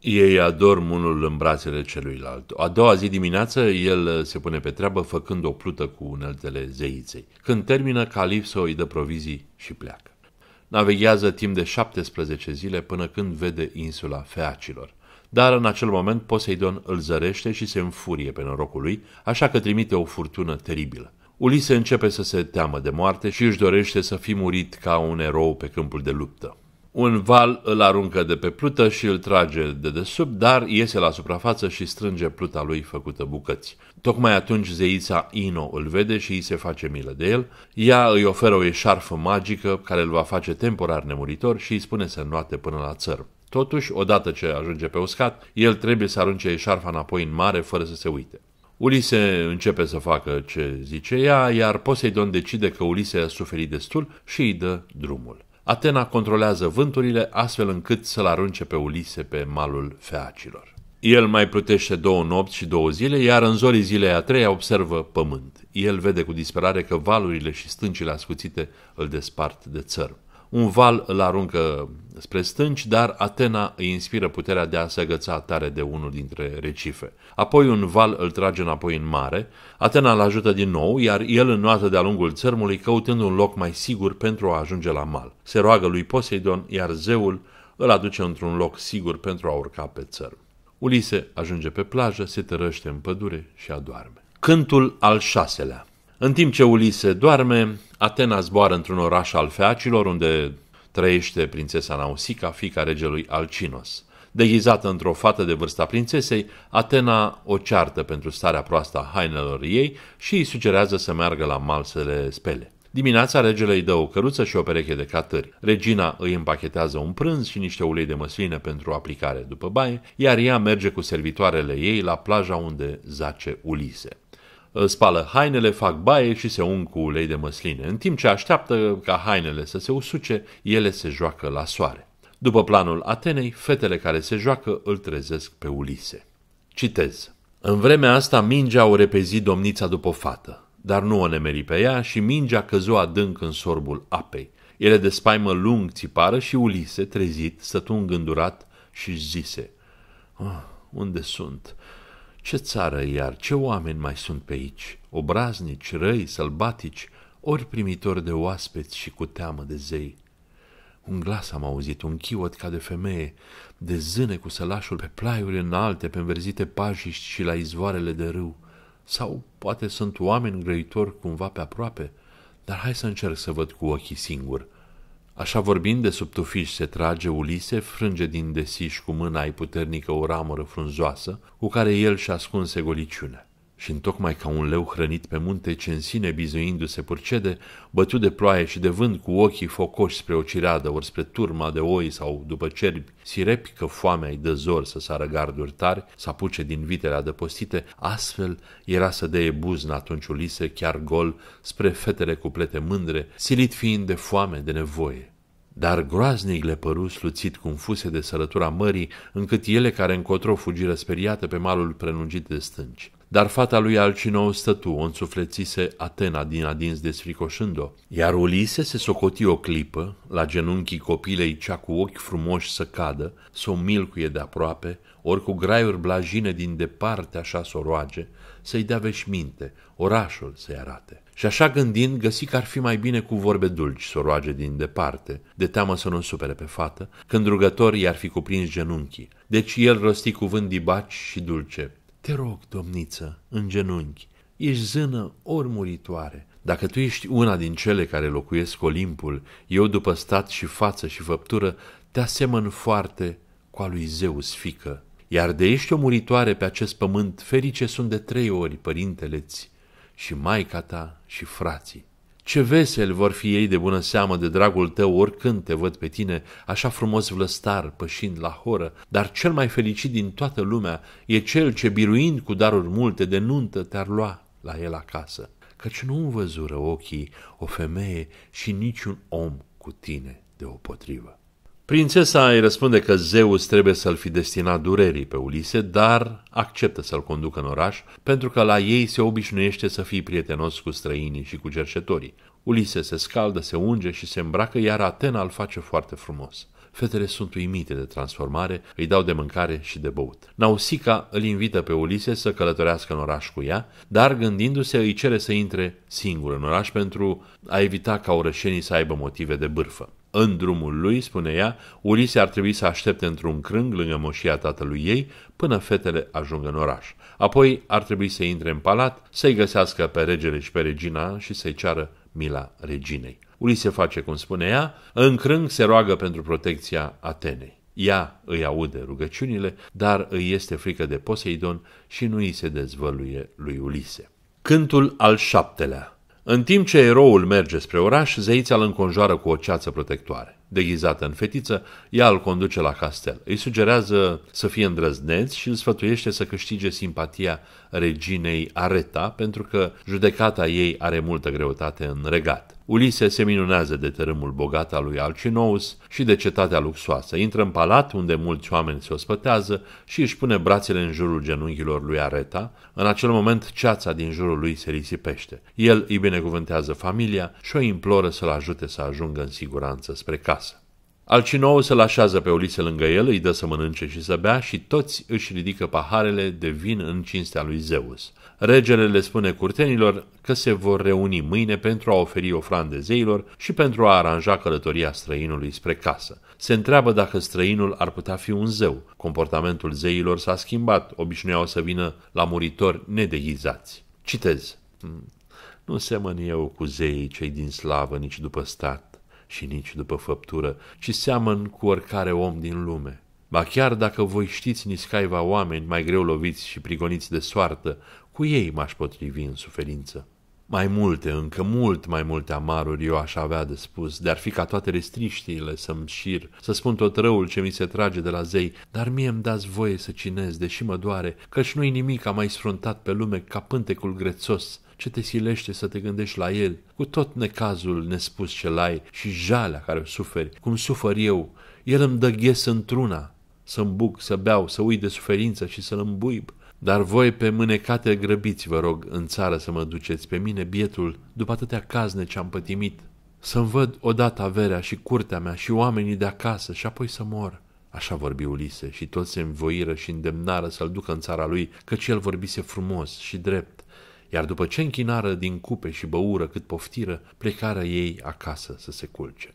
Ei adorm unul în brațele celuilalt. A doua zi dimineață, el se pune pe treabă făcând o plută cu uneltele zeiței. Când termină, Calipso îi dă provizii și pleacă. Naveghează timp de șaptesprezece zile până când vede insula feacilor. dar în acel moment Poseidon îl zărește și se înfurie pe norocul lui, așa că trimite o furtună teribilă. Ulise începe să se teamă de moarte și își dorește să fie murit ca un erou pe câmpul de luptă. Un val îl aruncă de pe plută și îl trage de desubt, dar iese la suprafață și strânge pluta lui făcută bucăți. Tocmai atunci zeița Ino îl vede și îi se face milă de el. Ea îi oferă o eșarfă magică care îl va face temporar nemuritor și îi spune să înoate până la țărm. Totuși, odată ce ajunge pe uscat, el trebuie să arunce eșarfa înapoi în mare fără să se uite. Ulise începe să facă ce zice ea, iar Poseidon decide că Ulise a suferit destul și îi dă drumul. Atena controlează vânturile astfel încât să-l arunce pe Ulise pe malul Feacilor. El mai plutește două nopți și două zile, iar în zorii zilei a treia observă pământ. El vede cu disperare că valurile și stâncile ascuțite îl despart de țărm. Un val îl aruncă spre stânci, dar Atena îi inspiră puterea de a se agăța tare de unul dintre recife. Apoi un val îl trage înapoi în mare, Atena îl ajută din nou, iar el înoată de-a lungul țărmului, căutând un loc mai sigur pentru a ajunge la mal. Se roagă lui Poseidon, iar zeul îl aduce într-un loc sigur pentru a urca pe țărm. Ulise ajunge pe plajă, se tărăște în pădure și adoarme. Cântul al șaselea. În timp ce Ulise doarme, Atena zboară într-un oraș al Feacilor, unde trăiește prințesa Nausica, fiica regelui Alcinous. Deghizată într-o fată de vârsta prințesei, Atena o ceartă pentru starea proastă a hainelor ei și îi sugerează să meargă la mal să le spele. Dimineața, regele îi dă o căruță și o pereche de catări. Regina îi împachetează un prânz și niște ulei de măsline pentru aplicare după baie, iar ea merge cu servitoarele ei la plaja unde zace Ulise. Spală hainele, fac baie și se ung cu ulei de măsline. În timp ce așteaptă ca hainele să se usuce, ele se joacă la soare. După planul Atenei, fetele care se joacă îl trezesc pe Ulise. Citez. În vremea asta mingea o repezi domnița după fată, dar nu o nemeri pe ea și mingea căzu adânc în sorbul apei. Ele de spaimă lung țipară și Ulise, trezit, stătu îngândurat și-și zise: oh, unde sunt? Ce țară, iar ce oameni mai sunt pe aici, obraznici, răi, sălbatici, ori primitori de oaspeți și cu teamă de zei. Un glas am auzit, un chiuot ca de femeie, de zâne cu sălașul pe plaiuri înalte, pe înverzite pajiști și la izvoarele de râu. Sau poate sunt oameni grăitori cumva pe aproape, dar hai să încerc să văd cu ochii singur. Așa vorbind, de sub tufiș se trage Ulise, frânge din desiș cu mâna ei puternică o ramură frunzoasă, cu care el și ascunse goliciunea. Și întocmai ca un leu hrănit pe munte, ce în sine bizuindu-se purcede, bătut de ploaie și de vânt, cu ochii focoși spre o cireadă, ori spre turma de oi sau după cerbi sirepi, că foamea îi dă zor să sară garduri tari, să apuce din vitele adăpostite, astfel era să deie buzna atunci Ulise, chiar gol, spre fetele cu plete mândre, silit fiind de foame, de nevoie. Dar groaznic le păru sluțit cum fuse de sărătura mării, încât ele care încotro fugiră speriate pe malul prelungit de stânci. Dar fata lui Alcinou stătu, o însuflețise Atena din adins desfricoșând-o, iar Ulise se socoti o clipă, la genunchii copilei cea cu ochi frumoși să cadă, s-o milcuie de aproape, ori cu graiuri blajine din departe așa s-o roage, să-i dea veșminte, orașul să-i arate. Și așa gândind, găsi că ar fi mai bine cu vorbe dulci s-o roage din departe, de teamă să nu supere pe fată, când rugătorii i-ar fi cuprins genunchii. Deci el rosti cuvânt dibaci și dulce: te rog, domniță, în genunchi, ești zână ori muritoare. Dacă tu ești una din cele care locuiesc Olimpul, eu după stat și față și făptură te asemăn foarte cu a lui Zeus, fică. Iar de ești o muritoare pe acest pământ, ferice sunt de trei ori părintele-ți și maica ta și frații. Ce veseli vor fi ei de bună seamă de dragul tău oricând te văd pe tine, așa frumos vlăstar, pășind la horă, dar cel mai fericit din toată lumea e cel ce, biruind cu daruri multe de nuntă, te-ar lua la el acasă, căci nu-mi văzură ochii o femeie și niciun om cu tine deopotrivă. Prințesa îi răspunde că Zeus trebuie să-l fi destinat durerii pe Ulise, dar acceptă să-l conducă în oraș, pentru că la ei se obișnuiește să fie prietenos cu străinii și cu cercetorii. Ulise se scaldă, se unge și se îmbracă, iar Atena îl face foarte frumos. Fetele sunt uimite de transformare, îi dau de mâncare și de băut. Nausica îl invită pe Ulise să călătorească în oraș cu ea, dar gândindu-se îi cere să intre singur în oraș pentru a evita ca orășenii să aibă motive de bârfă. În drumul lui, spune ea, Ulise ar trebui să aștepte într-un crâng lângă moșia tatălui ei până fetele ajung în oraș. Apoi ar trebui să intre în palat, să-i găsească pe regele și pe regina și să-i ceară mila reginei. Ulise face cum spune ea, în crâng se roagă pentru protecția Atenei. Ea îi aude rugăciunile, dar îi este frică de Poseidon și nu îi se dezvăluie lui Ulise. Cântul al șaptelea. În timp ce eroul merge spre oraș, zeița îl înconjoară cu o ceață protectoare. Deghizată în fetiță, ea îl conduce la castel. Îi sugerează să fie îndrăzneț și îl sfătuiește să câștige simpatia reginei Areta, pentru că judecata ei are multă greutate în regat. Ulise se minunează de tărâmul bogat al lui Alcinous și de cetatea luxoasă. Intră în palat, unde mulți oameni se ospătează, și își pune brațele în jurul genunchilor lui Areta. În acel moment, ceața din jurul lui se risipește. El îi binecuvântează familia și o imploră să-l ajute să ajungă în siguranță spre casă. Alcinous îl așează pe Ulise lângă el, îi dă să mănânce și să bea și toți își ridică paharele de vin în cinstea lui Zeus. Regele le spune curtenilor că se vor reuni mâine pentru a oferi ofrande zeilor și pentru a aranja călătoria străinului spre casă. Se întreabă dacă străinul ar putea fi un zeu. Comportamentul zeilor s-a schimbat, obișnuiau să vină la muritori nedeghizați. Citez. Nu semăn eu cu zeii cei din slavă nici după stat și nici după făptură, ci seamăn cu oricare om din lume. Ba chiar dacă voi știți niscaiva oameni mai greu loviți și prigoniți de soartă, cu ei m-aș potrivi în suferință. Mai multe, încă mult mai multe amaruri eu aș avea de spus, de-ar fi ca toate restriștiile să-mi șir, să spun tot răul ce mi se trage de la zei, dar mie îmi dați voie să cinez, deși mă doare, căci nu-i nimic a mai sfruntat pe lume ca pântecul grețos, ce te silește să te gândești la el, cu tot necazul nespus ce-l ai și jalea care o suferi, cum sufăr eu, el îmi dă ghes într-una, să-mi buc, să beau, să uit de suferință și să-l îmbuib. Dar voi pe mânecate grăbiți, vă rog, în țară să mă duceți pe mine, bietul, după atâtea cazne ce-am pătimit, să-mi văd odată averea și curtea mea și oamenii de acasă și apoi să mor. Așa vorbi Ulise și toți se învoiră și îndemnară să-l ducă în țara lui, căci el vorbise frumos și drept. Iar după ce închinară din cupe și băură cât poftiră, plecară ei acasă să se culce.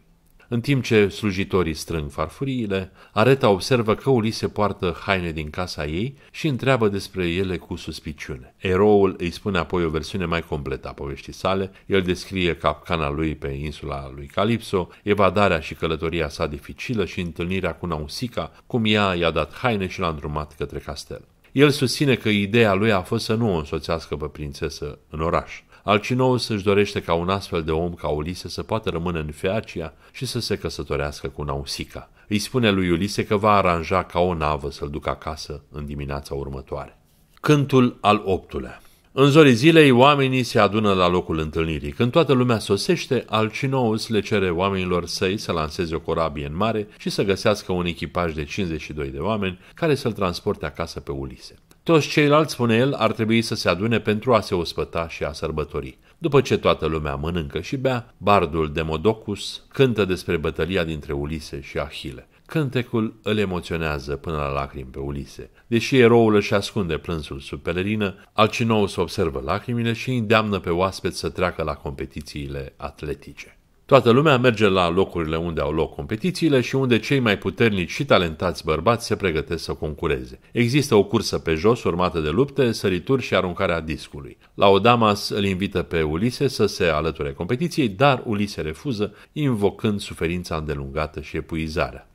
În timp ce slujitorii strâng farfuriile, Areta observă că Ulise poartă haine din casa ei și întreabă despre ele cu suspiciune. Eroul îi spune apoi o versiune mai completă a poveștii sale, el descrie capcana lui pe insula lui Calipso, evadarea și călătoria sa dificilă și întâlnirea cu Nausica, cum ea i-a dat haine și l-a îndrumat către castel. El susține că ideea lui a fost să nu o însoțească pe prințesă în oraș. Alcinous își dorește ca un astfel de om ca Ulise să poată rămâne în Feacia și să se căsătorească cu Nausica. Îi spune lui Ulise că va aranja ca o navă să-l ducă acasă în dimineața următoare. Cântul al optulea. În zorii zilei, oamenii se adună la locul întâlnirii. Când toată lumea sosește, Alcinous le cere oamenilor săi să lanseze o corabie în mare și să găsească un echipaj de cincizeci și doi de oameni care să-l transporte acasă pe Ulise. Toți ceilalți, spune el, ar trebui să se adune pentru a se ospăta și a sărbători. După ce toată lumea mănâncă și bea, bardul Demodocus cântă despre bătălia dintre Ulise și Ahile. Cântecul îl emoționează până la lacrimi pe Ulise. Deși eroul își ascunde plânsul sub pelerină, Alcinous observă lacrimile și îndeamnă pe oaspeți să treacă la competițiile atletice. Toată lumea merge la locurile unde au loc competițiile și unde cei mai puternici și talentați bărbați se pregătesc să concureze. Există o cursă pe jos urmată de lupte, sărituri și aruncarea discului. Laodamas îl invită pe Ulise să se alăture competiției, dar Ulise refuză, invocând suferința îndelungată și epuizarea.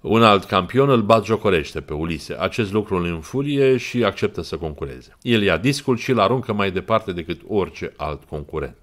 Un alt campion îl batjocorește pe Ulise. Acest lucru îl înfurie și acceptă să concureze. El ia discul și îl aruncă mai departe decât orice alt concurent.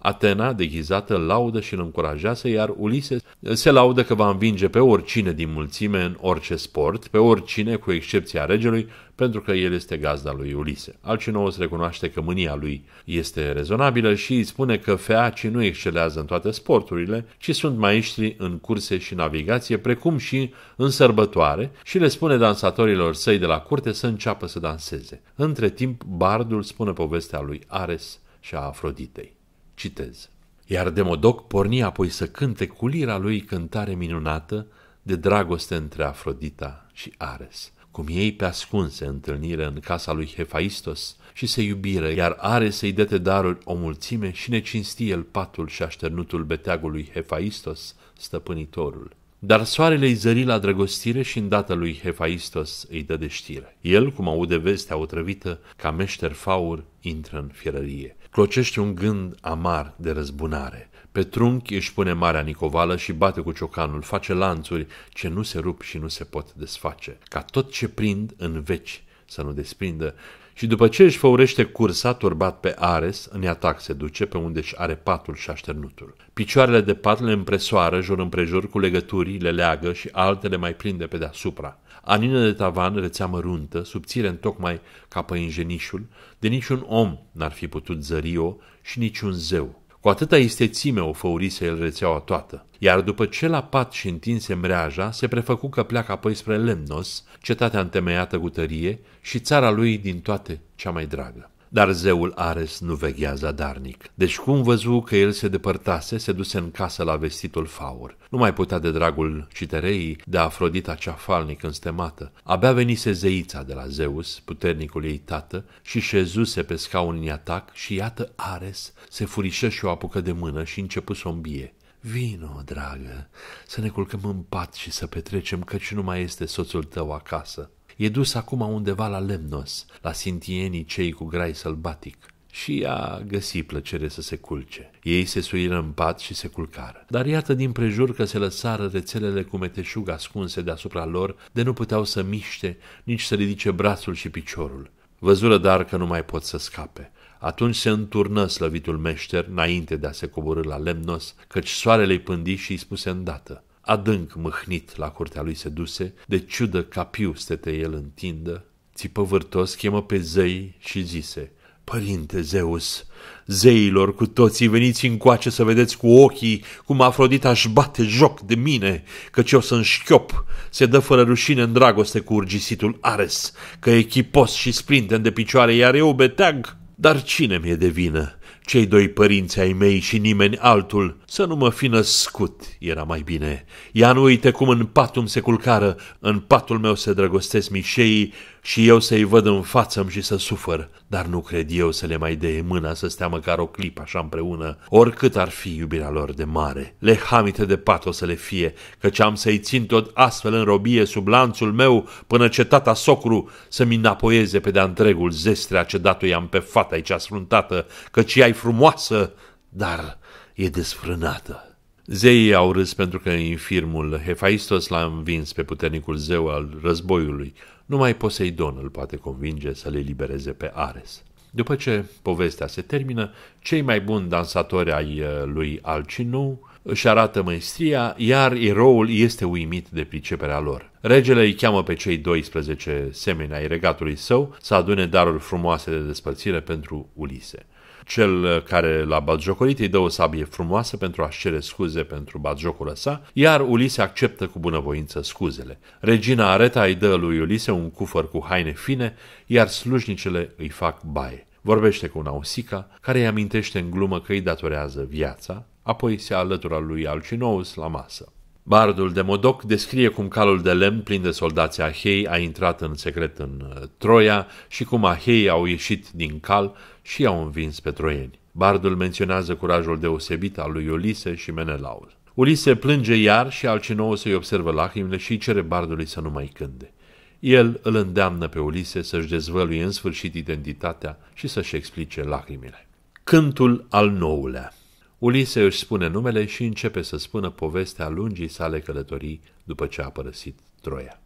Atena, deghizată, laudă și îl încurajează, iar Ulise se laudă că va învinge pe oricine din mulțime în orice sport, pe oricine, cu excepția regelui, pentru că el este gazda lui Ulise. Alcinous recunoaște că mânia lui este rezonabilă și îi spune că feacii nu excelează în toate sporturile, ci sunt maestri în curse și navigație, precum și în sărbătoare, și le spune dansatorilor săi de la curte să înceapă să danseze. Între timp, bardul spune povestea lui Ares și a Afroditei. Citez. Iar Demodoc porni apoi să cânte cu lira lui cântare minunată de dragoste între Afrodita și Ares. Cum ei pe ascunse întâlnire în casa lui Hefaistos și se iubire, iar Ares îi dete daruri o mulțime și ne cinsti el patul și așternutul beteagului Hefaistos, stăpânitorul. Dar soarele îi zări la drăgostire și îndată lui Hefaistos îi dă de știre. El, cum aude vestea otrăvită, ca meșter faur, intră în fierărie. Clocește un gând amar de răzbunare. Pe trunchi își pune marea nicovală și bate cu ciocanul, face lanțuri ce nu se rup și nu se pot desface, ca tot ce prind în veci să nu desprindă. Și după ce își făurește cursa, turbat pe Ares, în Iatac se duce, pe unde își are patul și așternutul. Picioarele de pat le împresoară jur împrejur cu legături, le leagă și altele mai prinde pe deasupra. Anină de tavan, rețea măruntă, subțire întocmai ca păinjenișul, de niciun om n-ar fi putut zări-o și niciun zeu. Cu atâta istețime o făurise el rețeaua toată, iar după ce la pat și întinse mreaja, se prefăcu că pleacă apoi spre Lemnos, cetatea întemeiată cu tărie și țara lui din toate cea mai dragă. Dar zeul Ares nu veghea zadarnic, deci cum văzu că el se depărtase, se duse în casă la vestitul faur. Nu mai putea de dragul Citereii, de Afrodita cea falnic înstemată. Abia venise zeița de la Zeus, puternicul ei tată, și șezuse pe scaun în Iatac și iată Ares se furișă și o apucă de mână și începu să o îmbie. Vino, dragă, să ne culcăm în pat și să petrecem, căci nu mai este soțul tău acasă. E dus acum undeva la Lemnos, la sintienii cei cu grai sălbatic. Și ea găsi plăcere să se culce. Ei se suiră în pat și se culcară. Dar iată din prejur că se lăsară rețelele cu meteșug ascunse deasupra lor, de nu puteau să miște, nici să ridice brațul și piciorul. Văzură dar că nu mai pot să scape. Atunci se înturnă slăvitul meșter, înainte de a se coborî la Lemnos, căci soarele-i pândi și îi spuse îndată. Adânc mâhnit la curtea lui se duse, de ciudă capiu stete el întindă, țipă vârtos, chemă pe zei și zise, Părinte Zeus, zeilor cu toții veniți încoace să vedeți cu ochii cum Afrodita își bate joc de mine, căci eu sunt șchiop, se dă fără rușine în dragoste cu urgisitul Ares, că e chipos și sprinten de picioare, iar eu beteag. Dar cine mi-e de vină? Cei doi părinți ai mei și nimeni altul, să nu mă fi născut, era mai bine. Ia nu uite cum în patul se culcară, în patul meu se drăgostesc mișeii și eu să-i văd în față-mi și să sufăr, dar nu cred eu să le mai dee mâna să stea măcar o clipă așa împreună, oricât ar fi iubirea lor de mare. Lehamite de pat o să le fie, căci am să-i țin tot astfel în robie sub lanțul meu, până ce tata socru să-mi înapoieze pe de-a întregul zestrea ce dat-o i-am pe fata-i cea sfruntată, căci ea-i frumoasă, dar e desfrânată. Zeii au râs pentru că infirmul Hefaistos l-a învins pe puternicul zeu al războiului. Numai Poseidon îl poate convinge să le libereze pe Ares. După ce povestea se termină, cei mai buni dansatori ai lui Alcinou își arată măestria, iar eroul este uimit de priceperea lor. Regele îi cheamă pe cei doisprezece semeni ai regatului său să adune daruri frumoase de despărțire pentru Ulise. Cel care l-a batjocorit îi dă o sabie frumoasă pentru a-și cere scuze pentru batjocura sa, iar Ulise acceptă cu bunăvoință scuzele. Regina Areta îi dă lui Ulise un cufăr cu haine fine, iar slujnicele îi fac baie. Vorbește cu Nausica, care îi amintește în glumă că îi datorează viața, apoi se alătura lui Alcinous la masă. Bardul de Modoc descrie cum calul de lemn plin de soldații Ahei a intrat în secret în Troia și cum Ahei au ieșit din cal și i-au învins pe troieni. Bardul menționează curajul deosebit al lui Ulise și Menelaus. Ulise plânge iar și Alcinous îi observă lacrimile și îi cere bardului să nu mai cânte. El îl îndeamnă pe Ulise să-și dezvăluie în sfârșit identitatea și să-și explice lacrimile. Cântul al nouălea. Ulise își spune numele și începe să spună povestea lungii sale călătorii după ce a părăsit Troia.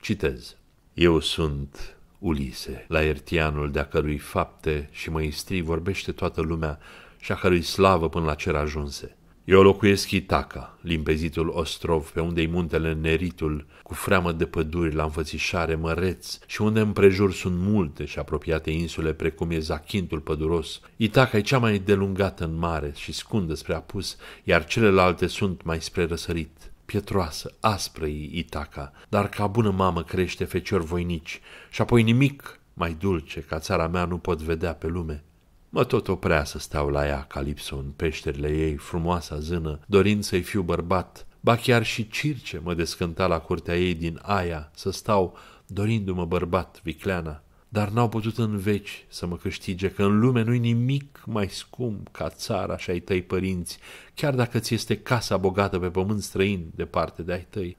Citez. Eu sunt Ulise, laertianul de-a cărui fapte și măistrii vorbește toată lumea și a cărui slavă până la cer ajunse. Eu locuiesc Itaca, limpezitul ostrov, pe unde-i muntele Neritul, cu freamă de păduri la înfățișare, măreț, și unde împrejur sunt multe și apropiate insule, precum e Zachintul păduros. Itaca e cea mai delungată în mare și scundă spre apus, iar celelalte sunt mai spre răsărit. Pietroasă, aspră e Itaca, dar ca bună mamă crește feciori voinici, și apoi nimic mai dulce ca țara mea nu pot vedea pe lume. Mă tot oprea să stau la ea, Calipso, în peșterile ei, frumoasa zână, dorind să-i fiu bărbat, ba chiar și Circe mă descânta la curtea ei din Aia, să stau, dorindu-mă bărbat, vicleana. dar n-au putut în veci să mă câștige, că în lume nu-i nimic mai scump ca țara și ai tăi părinți, chiar dacă ți este casa bogată pe pământ străin, departe de ai tăi.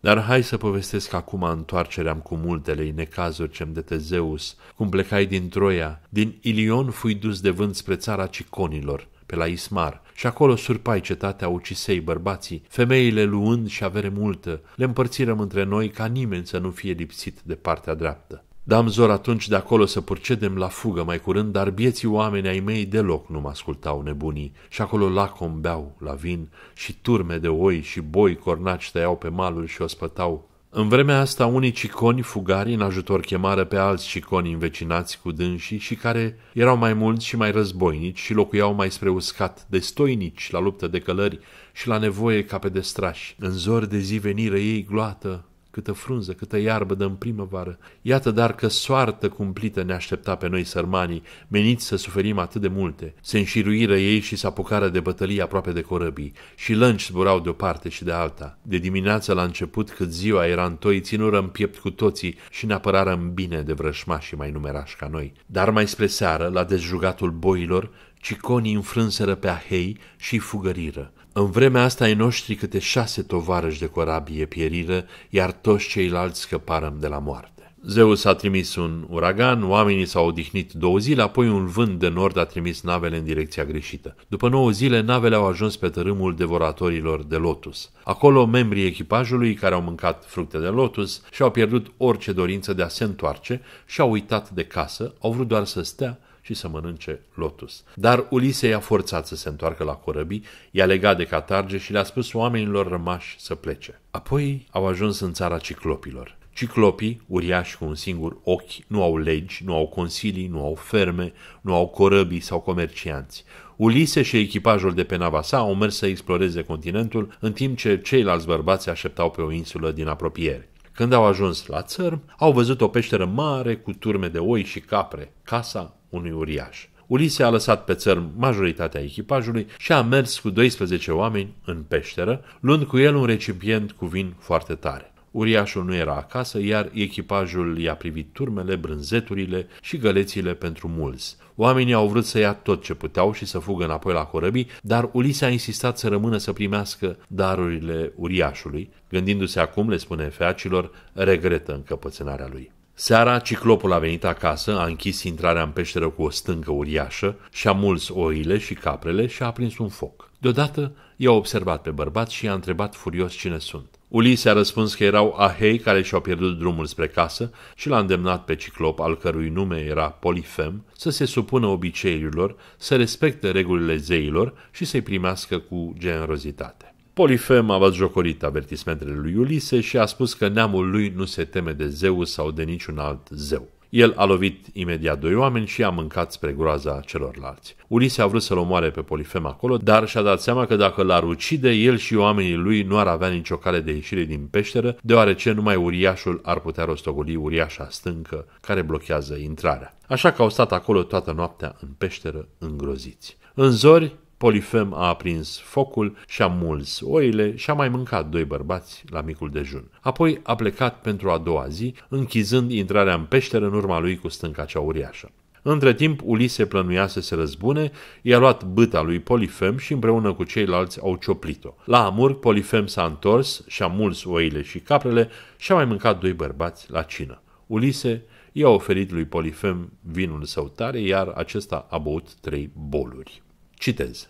Dar hai să povestesc acum întoarcerea-mi cu multele necazuri ce-mi dete Zeus, cum plecai din Troia, din Ilion fui dus de vânt spre țara Ciconilor, pe la Ismar, și acolo surpai cetatea, ucisei bărbații, femeile luând și avere multă, le împărțirăm între noi ca nimeni să nu fie lipsit de partea dreaptă. Dam zor atunci de acolo să purcedem la fugă mai curând, dar bieții oameni ai mei deloc nu mă ascultau nebunii, și acolo lacom beau la vin și turme de oi și boi cornaci tăiau pe malul și ospătau. În vremea asta unii ciconi fugari în ajutor chemare pe alți ciconi învecinați cu dânsii și care erau mai mulți și mai războinici și locuiau mai spre uscat, destoinici la luptă de călări și la nevoie ca pe destrași. În zor de zi veniră ei gloată, câtă frunză, câtă iarbă dă în primăvară. Iată dar că soartă cumplită ne aștepta pe noi sărmanii, meniți să suferim atât de multe. Se înșiruiră ei și se apucară de bătălie aproape de corăbii, și lânci zburau de o parte și de alta. De dimineață la început, cât ziua era întoi, ținură în piept cu toții și ne apărară în bine de vrășmașii mai numerași ca noi. Dar mai spre seară, la dezjugatul boilor, ciconii înfrânseră pe Ahei și fugăriră. În vremea asta ai noștri câte șase tovarăși de corabie pieriră, iar toți ceilalți scăparăm de la moarte. Zeus a trimis un uragan, oamenii s-au odihnit două zile, apoi un vânt de nord a trimis navele în direcția greșită. După nouă zile, navele au ajuns pe tărâmul devoratorilor de lotus. Acolo, membrii echipajului, care au mâncat fructe de lotus, și-au pierdut orice dorință de a se întoarce și-au uitat de casă, au vrut doar să stea și să mănânce lotus. Dar Ulise i-a forțat să se întoarcă la corăbii, i-a legat de catarge și le-a spus oamenilor rămași să plece. Apoi au ajuns în țara ciclopilor. Ciclopii, uriași cu un singur ochi, nu au legi, nu au consilii, nu au ferme, nu au corăbii sau comercianți. Ulise și echipajul de pe nava sa au mers să exploreze continentul, în timp ce ceilalți bărbați se așteptau pe o insulă din apropiere. Când au ajuns la țărm, au văzut o peșteră mare cu turme de oi și capre, casa unui uriaș. Ulise a lăsat pe țărm majoritatea echipajului și a mers cu doisprezece oameni în peșteră, luând cu el un recipient cu vin foarte tare. Uriașul nu era acasă, iar echipajul i-a privit turmele, brânzeturile și gălețile pentru mulți. Oamenii au vrut să ia tot ce puteau și să fugă înapoi la corăbii, dar Ulise a insistat să rămână să primească darurile uriașului. Gândindu-se acum, le spune feacilor, regretă încăpățânarea lui. Seara, ciclopul a venit acasă, a închis intrarea în peșteră cu o stâncă uriașă și a muls oile și caprele și a aprins un foc. Deodată i-a observat pe bărbați și i-a întrebat furios cine sunt. Ulise a răspuns că erau Ahei care și-au pierdut drumul spre casă și l-a îndemnat pe ciclop, al cărui nume era Polifem, să se supună obiceiurilor, să respecte regulile zeilor și să-i primească cu generozitate. Polifem a batjocorit avertismentele lui Ulise și a spus că neamul lui nu se teme de Zeus sau de niciun alt zeu. El a lovit imediat doi oameni și a mâncat spre groaza celorlalți. Ulise a vrut să-l omoare pe Polifem acolo, dar și-a dat seama că dacă l-ar ucide, el și oamenii lui nu ar avea nicio cale de ieșire din peșteră, deoarece numai uriașul ar putea rostogoli uriașa stâncă care blochează intrarea. Așa că au stat acolo toată noaptea în peșteră îngroziți. În zori, Polifem a aprins focul și a muls oile și a mai mâncat doi bărbați la micul dejun. Apoi a plecat pentru a doua zi, închizând intrarea în peșteră în urma lui cu stânca cea uriașă. Între timp, Ulise plănuia să se răzbune, i-a luat bâta lui Polifem și împreună cu ceilalți au cioplit-o. La amurg, Polifem s-a întors și a muls oile și caprele și a mai mâncat doi bărbați la cină. Ulise i-a oferit lui Polifem vinul său tare, iar acesta a băut trei boluri. Citez.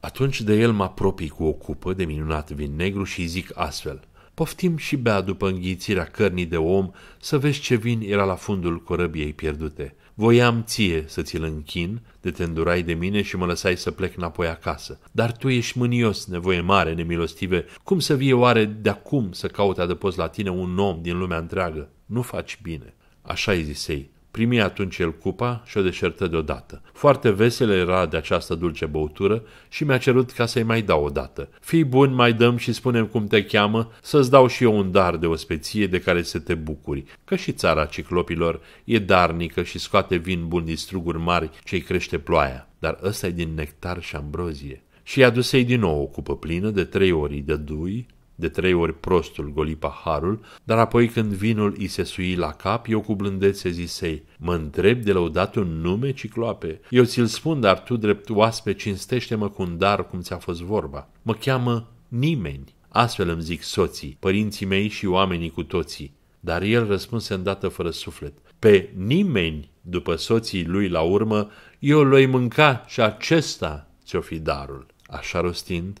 Atunci de el mă apropii cu o cupă de minunat vin negru și zic astfel: poftim și bea după înghițirea cărnii de om, să vezi ce vin era la fundul corăbiei pierdute. Voiam ție să ți-l închin, de te îndurai de mine și mă lăsai să plec înapoi acasă. Dar tu ești mânios, nevoie mare, nemilostive, cum să vie oare de-acum să caute adăpost la tine un om din lumea întreagă? Nu faci bine. Așa-i zisei. Primi atunci el cupa și o deșertă deodată. Foarte vesel era de această dulce băutură și mi-a cerut ca să-i mai dau odată. Fii bun, mai dăm și spune-mi cum te cheamă, să-ți dau și eu un dar de o speție de care să te bucuri, că și țara ciclopilor e darnică și scoate vin bun din struguri mari ce-i crește ploaia, dar ăsta e din nectar și ambrozie. Și i-a dus ei din nou o cupă plină de trei ori de dui, De trei ori prostul goli paharul, dar apoi când vinul i se sui la cap, eu cu blândețe zisei: mă întreb de lăudat un nume, Cicloape? Eu ți-l spun, dar tu, drept oaspe, cinstește-mă cu un dar, cum ți-a fost vorba. Mă cheamă nimeni, astfel îmi zic soții, părinții mei și oamenii cu toții. Dar el răspunse îndată fără suflet: pe nimeni, după soții lui la urmă, eu l-oi mânca și acesta ți-o fi darul. Așa rostind,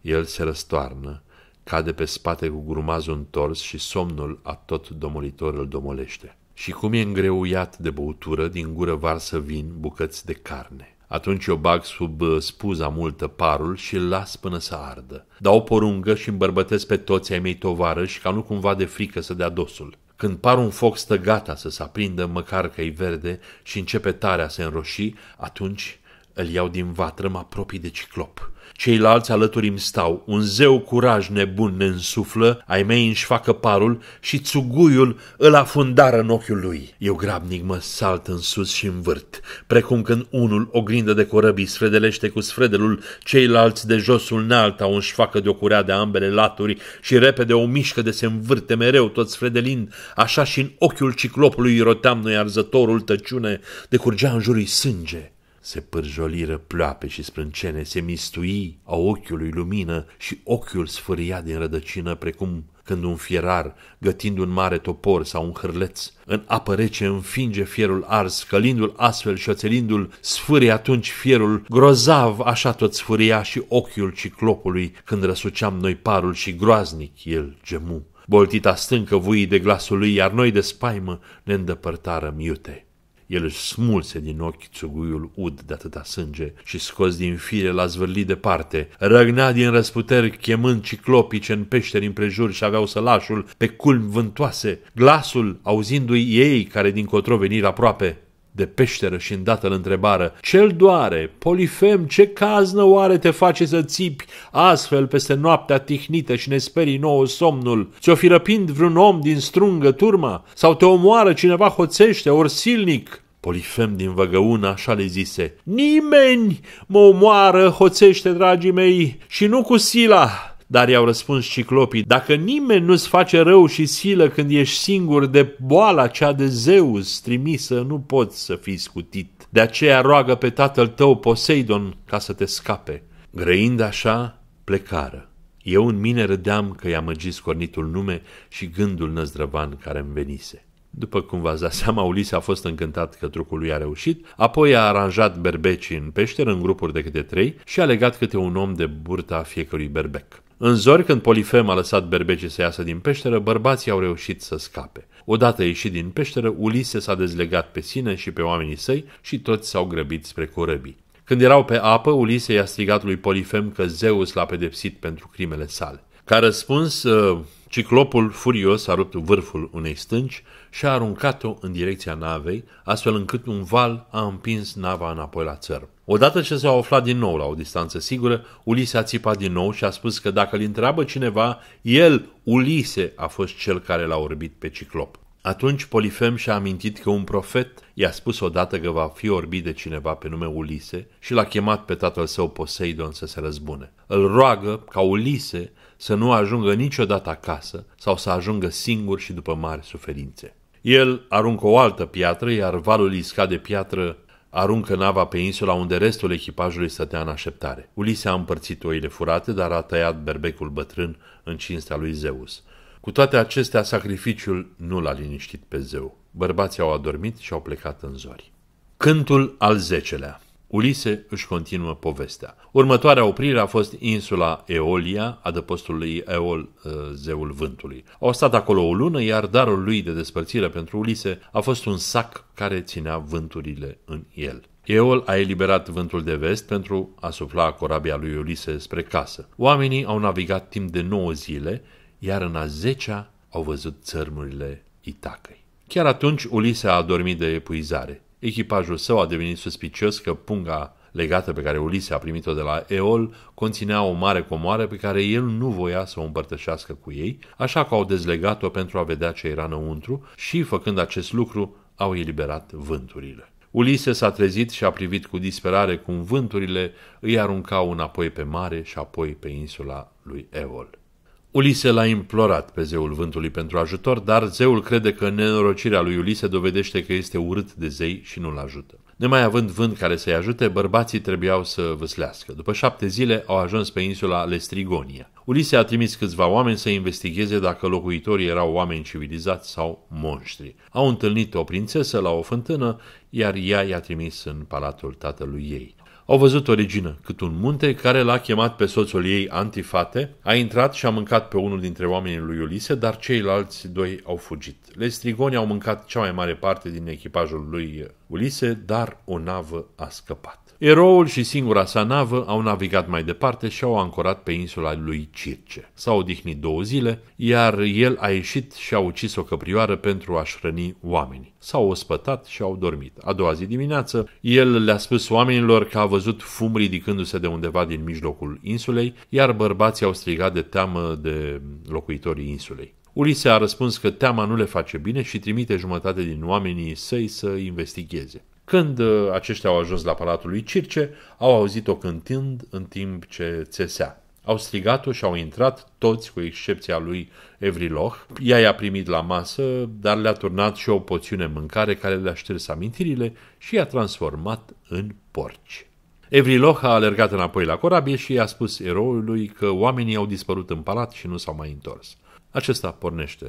el se răstoarnă, cade pe spate cu grumazul întors și somnul atot domolitor îl domolește. Și cum e îngreuiat de băutură, din gură varsă vin, bucăți de carne. Atunci o bag sub spuza multă parul și îl las până să ardă. Dau o porungă și îmbărbătesc pe toți ai mei tovarăși, ca nu cumva de frică să dea dosul. Când par un foc stă gata să se aprindă, măcar că-i verde, și începe tare a se înroși, atunci îl iau din vatră, mă apropii de Ciclop. Ceilalți alături îmi stau, un zeu curaj nebun ne însuflă, ai mei își facă parul și țuguiul îl afundară în ochiul lui. Eu grabnic mă salt în sus și învârt, precum când unul o grindă de corăbii sfredelește cu sfredelul, ceilalți de josul înalt au își facă de o curea de ambele laturi și repede o mișcă de se învârte mereu tot sfredelind, așa și în ochiul Ciclopului roteam noi arzătorul tăciune, de curgea în jurul sânge. Se pârjoliră ploape și sprâncene, se mistui a ochiului lumină și ochiul sfâria din rădăcină, precum când un fierar, gătind un mare topor sau un hârleț, în apă rece înfinge fierul ars, călindu-l astfel și oțelindu-l, sfârie atunci fierul, grozav așa tot sfâria și ochiul Ciclopului, când răsuceam noi parul și groaznic el gemu. Boltita stâncă vuii de glasul lui, iar noi de spaimă ne îndepărtarăm iute. El își smulse din ochi țuguiul ud de atâta sânge și, scos din fire, l-a zvârlit departe. Răgnea din răsputeri, chemând Ciclopii ce în peșteri împrejur și aveau sălașul pe culmi vântoase, glasul auzindu-i ei care dincotro veniră aproape de peșteră și îndată-l întrebară: ce-l doare, Polifem, ce caznă oare te face să țipi astfel peste noaptea tihnită și ne sperii nouă somnul? Ți-o fi răpind vreun om din strungă turma? Sau te omoară cineva hoțește, ori silnic? Polifem din văgăună așa le zise: nimeni mă omoară hoțește, dragii mei, și nu cu sila. Dar i-au răspuns Ciclopii: dacă nimeni nu-ți face rău și silă când ești singur, de boala cea de Zeus trimisă nu poți să fii scutit. De aceea roagă pe tatăl tău Poseidon ca să te scape. Grăind așa, plecară. Eu în mine râdeam că i-am amăgit scornitul nume și gândul năzdrăvan care îmi venise. După cum v-ați dat seama, Ulise a fost încântat că trucul lui a reușit, apoi a aranjat berbecii în peșteră în grupuri de câte trei și a legat câte un om de burta fiecărui berbec. În zori, când Polifem a lăsat berbecii să iasă din peșteră, bărbații au reușit să scape. Odată ieșit din peșteră, Ulise s-a dezlegat pe sine și pe oamenii săi și toți s-au grăbit spre corăbii. Când erau pe apă, Ulise i-a strigat lui Polifem că Zeus l-a pedepsit pentru crimele sale. Ca răspuns, Ciclopul furios a rupt vârful unei stânci și a aruncat-o în direcția navei, astfel încât un val a împins nava înapoi la țărm. Odată ce s-au aflat din nou la o distanță sigură, Ulise a țipat din nou și a spus că dacă îl întreabă cineva, el, Ulise, a fost cel care l-a orbit pe Ciclop. Atunci Polifem și-a amintit că un profet i-a spus odată că va fi orbit de cineva pe nume Ulise și l-a chemat pe tatăl său Poseidon să se răzbune. Îl roagă ca Ulise să nu ajungă niciodată acasă sau să ajungă singur și după mari suferințe. El aruncă o altă piatră, iar valul iscat de piatră aruncă nava pe insula unde restul echipajului stătea în așteptare. Ulise a împărțit oile furate, dar a tăiat berbecul bătrân în cinstea lui Zeus. Cu toate acestea, sacrificiul nu l-a liniștit pe zeu. Bărbații au adormit și au plecat în zori. Cântul al zecelea. Ulise își continuă povestea. Următoarea oprire a fost insula Eolia, adăpostul lui Eol, zeul vântului. Au stat acolo o lună, iar darul lui de despărțire pentru Ulise a fost un sac care ținea vânturile în el. Eol a eliberat vântul de vest pentru a sufla corabia lui Ulise spre casă. Oamenii au navigat timp de nouă zile, iar în a zecea au văzut țărmurile Itacăi. Chiar atunci Ulise a adormit de epuizare. Echipajul său a devenit suspicios că punga legată pe care Ulise a primit-o de la Eol conținea o mare comoară pe care el nu voia să o împărtășească cu ei, așa că au dezlegat-o pentru a vedea ce era înăuntru și, făcând acest lucru, au eliberat vânturile. Ulise s-a trezit și a privit cu disperare cum vânturile îi aruncau înapoi pe mare și apoi pe insula lui Eol. Ulise l-a implorat pe zeul vântului pentru ajutor, dar zeul crede că nenorocirea lui Ulise dovedește că este urât de zei și nu-l ajută. Nemai având vânt care să-i ajute, bărbații trebuiau să vâslească. După șapte zile au ajuns pe insula Lestrigonia. Ulise a trimis câțiva oameni să investigheze dacă locuitorii erau oameni civilizați sau monștri. Au întâlnit o prințesă la o fântână, iar ea i-a trimis în palatul tatălui ei. Au văzut o regină, cât un munte, care l-a chemat pe soțul ei Antifate, a intrat și a mâncat pe unul dintre oamenii lui Ulise, dar ceilalți doi au fugit. Lestrigonii au mâncat cea mai mare parte din echipajul lui Ulise, dar o navă a scăpat. Eroul și singura sa navă au navigat mai departe și au ancorat pe insula lui Circe. S-au odihnit două zile, iar el a ieșit și a ucis o căprioară pentru a-și hrăni oamenii. S-au ospătat și au dormit. A doua zi dimineață, el le-a spus oamenilor că a văzut fum ridicându-se de undeva din mijlocul insulei, iar bărbații au strigat de teamă de locuitorii insulei. Ulise a răspuns că teama nu le face bine și trimite jumătate din oamenii săi să investigheze. Când aceștia au ajuns la palatul lui Circe, au auzit-o cântând în timp ce țesea. Au strigat-o și au intrat toți, cu excepția lui Evriloh. Ea i-a primit la masă, dar le-a turnat și o poțiune în mâncare care le-a șters amintirile și i-a transformat în porci. Evriloh a alergat înapoi la corabie și i-a spus eroului că oamenii au dispărut în palat și nu s-au mai întors. Acesta pornește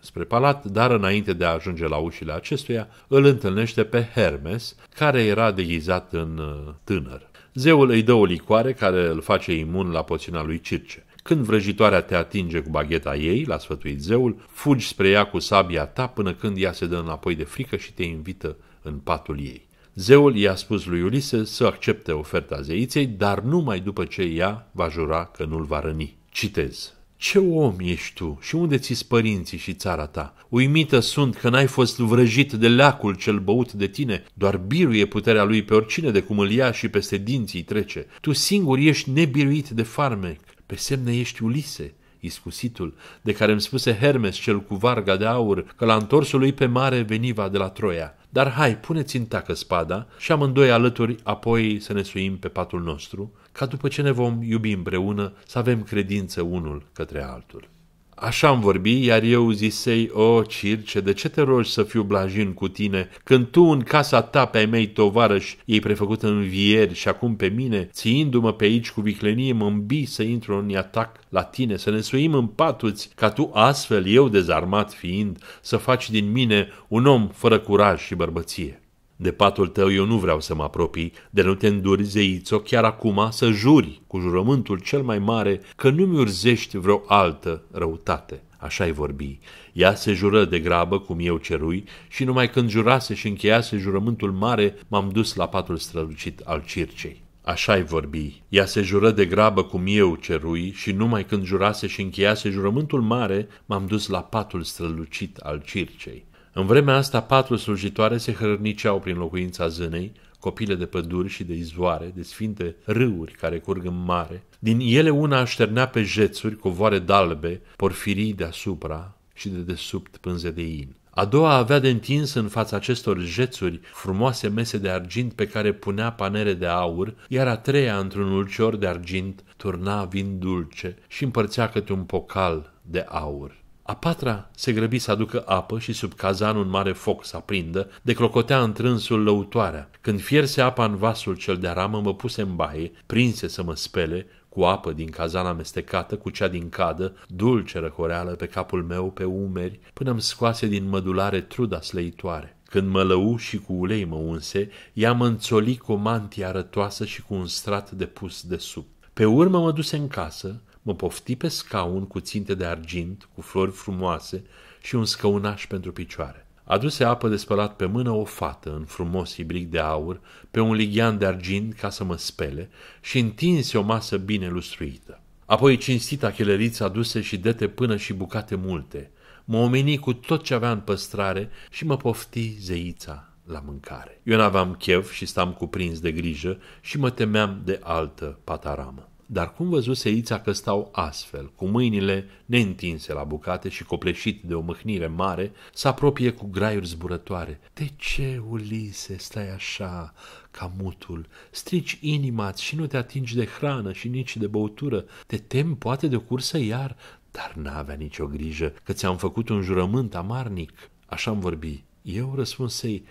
spre palat, dar înainte de a ajunge la ușile acestuia, îl întâlnește pe Hermes, care era deghizat în tânăr. Zeul îi dă o licoare care îl face imun la poțiunea lui Circe. Când vrăjitoarea te atinge cu bagheta ei, l-a sfătuit zeul, fugi spre ea cu sabia ta până când ea se dă înapoi de frică și te invită în patul ei. Zeul i-a spus lui Ulise să accepte oferta zeiței, dar numai după ce ea va jura că nu-l va răni. Citez. Ce om ești tu și unde ți-s părinții și țara ta? Uimită sunt că n-ai fost vrăjit de leacul cel băut de tine, doar biruie puterea lui pe oricine de cum îl ia și peste dinții trece. Tu singur ești nebiruit de farmec, pe semne ești Ulise, iscusitul, de care îmi spuse Hermes cel cu varga de aur că la întorsul lui pe mare veniva de la Troia. Dar hai, pune-ți în tacă spada și amândoi alături apoi să ne suim pe patul nostru, ca după ce ne vom iubi împreună să avem credință unul către altul. Așa-mi vorbi, iar eu zisei, o, Circe, de ce te rogi să fiu blajin cu tine, când tu în casa ta pe-ai mei tovarăși ei prefăcut învieri și acum pe mine, țiindu-mă pe aici cu viclenie, mă îmbii să intru în atac la tine, să ne suim în patuți, ca tu astfel, eu dezarmat fiind, să faci din mine un om fără curaj și bărbăție. De patul tău eu nu vreau să mă apropii, de nu te înduri, zeițo, chiar acum să juri cu jurământul cel mai mare că nu-mi urzești vreo altă răutate. Așa-i vorbi. Ea se jură de grabă, cum eu cerui, și numai când jurase și încheiase jurământul mare, m-am dus la patul strălucit al Circei. Așa-i vorbi. Ea se jură de grabă, cum eu cerui, și numai când jurase și încheiase jurământul mare, m-am dus la patul strălucit al Circei. În vremea asta, patru slujitoare se hrăniceau prin locuința zânei, copile de păduri și de izvoare, de sfinte râuri care curg în mare. Din ele una așternea pe jețuri covoare d'albe, porfirii deasupra și de desubt pânze de in. A doua avea de întins în fața acestor jețuri frumoase mese de argint pe care punea panere de aur, iar a treia, într-un ulcior de argint, turna vin dulce și împărțea câte un pocal de aur. A patra se grăbi să aducă apă și sub cazan un mare foc să aprindă, de clocotea întrânsul lăutoarea. Când fierse apa în vasul cel de aramă, mă puse în baie, prinse să mă spele, cu apă din cazan amestecată, cu cea din cadă, dulce răcoreală pe capul meu, pe umeri, până îmi scoase din mădulare truda slăitoare. Când mă lău și cu ulei mă unse, ea mă înțoli cu o mantie arătoasă și cu un strat de pus de sub. Pe urmă mă duse în casă, mă pofti pe scaun cu ținte de argint, cu flori frumoase și un scăunaș pentru picioare. Aduse apă de spălat pe mână o fată în frumos ibric de aur, pe un lighean de argint ca să mă spele și întinse o masă bine lustruită. Apoi cinstita cheleriță aduse și dete până și bucate multe. Mă omeni cu tot ce avea în păstrare și mă pofti zeița la mâncare. Eu n-aveam chef și stam cuprins de grijă și mă temeam de altă pataramă. Dar cum văzuse zeița că stau astfel, cu mâinile neîntinse la bucate și copleșit de o mâhnire mare, se apropie cu graiuri zburătoare. De ce, Ulise, stai așa, ca mutul? Strici inima și nu te atingi de hrană și nici de băutură. Te temi poate de o cursă iar, Dar n-avea nicio grijă că ți-am făcut un jurământ amarnic. Așa-mi vorbi. Eu răspunsei,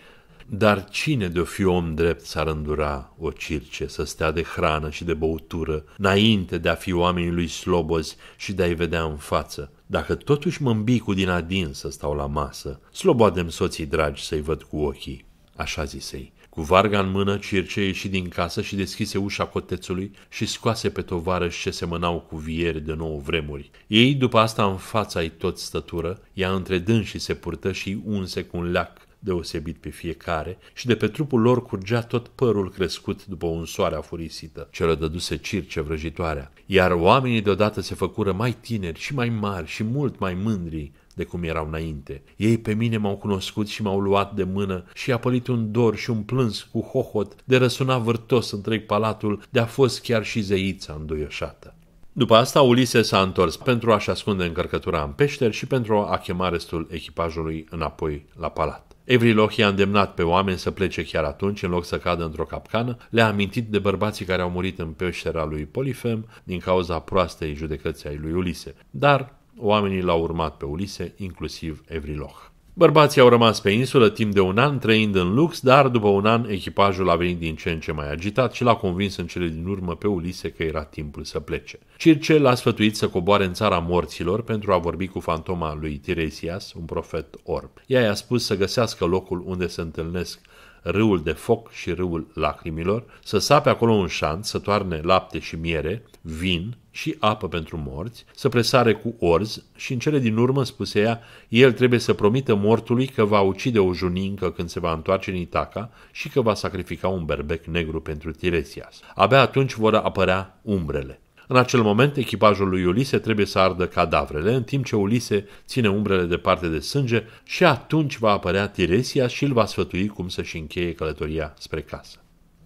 dar cine de-o fi om drept s-ar îndura, o Circe, să stea de hrană și de băutură, înainte de a fi oamenii lui slobozi și de a-i vedea în față? Dacă totuși mă îmbii cu din adin să stau la masă, sloboadem soții dragi să-i văd cu ochii. Așa zisei. Cu varga în mână, Circe ieși din casă și deschise ușa cotețului și scoase pe tovarăși ce semănau cu vieri de nouă vremuri. Ei, după asta, în fața-i toți stătură, ea între dânsii se purtă și unse cu un leac deosebit pe fiecare și de pe trupul lor curgea tot părul crescut după unsoarea furisită, ce rădăduse Circe vrăjitoarea. Iar oamenii deodată se făcură mai tineri și mai mari și mult mai mândri de cum erau înainte. Ei pe mine m-au cunoscut și m-au luat de mână și a pălit un dor și un plâns cu hohot de răsuna vârtos întreg palatul, de-a fost chiar și zeița înduioșată. După asta Ulise s-a întors pentru a-și ascunde încărcătura în peșteri și pentru a chema restul echipajului înapoi la palat. Evriloh i-a îndemnat pe oameni să plece chiar atunci, în loc să cadă într-o capcană, le-a amintit de bărbații care au murit în peștera lui Polifem din cauza proastei judecății lui Ulise. Dar oamenii l-au urmat pe Ulise, inclusiv Evriloh. Bărbații au rămas pe insulă timp de un an, trăind în lux, dar după un an echipajul a venit din ce în ce mai agitat și l-a convins în cele din urmă pe Ulise că era timpul să plece. Circe l-a sfătuit să coboare în țara morților pentru a vorbi cu fantoma lui Tiresias, un profet orb. Ea i-a spus să găsească locul unde se întâlnesc râul de foc și râul lacrimilor, să sape acolo un șanț, să toarne lapte și miere, vin și apă pentru morți, să presare cu orz și în cele din urmă, spuse ea, el trebuie să promită mortului că va ucide o junincă când se va întoarce în Itaca și că va sacrifica un berbec negru pentru Tiresias. Abia atunci vor apărea umbrele. În acel moment, echipajul lui Ulise trebuie să ardă cadavrele, în timp ce Ulise ține umbrele departe de sânge și atunci va apărea Tiresias și îl va sfătui cum să-și încheie călătoria spre casă.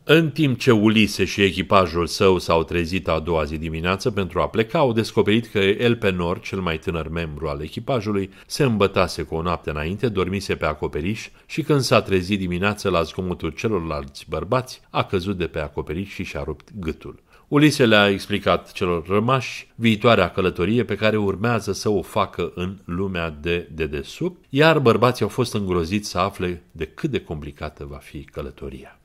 În timp ce Ulise și echipajul său s-au trezit a doua zi dimineață pentru a pleca, au descoperit că Elpenor, cel mai tânăr membru al echipajului, se îmbătase cu o noapte înainte, dormise pe acoperiș și când s-a trezit dimineață la zgomotul celorlalți bărbați, a căzut de pe acoperiș și și-a rupt gâtul. Ulise le-a explicat celor rămași viitoarea călătorie pe care urmează să o facă în lumea de dedesubt, iar bărbații au fost îngroziți să afle de cât de complicată va fi călătoria.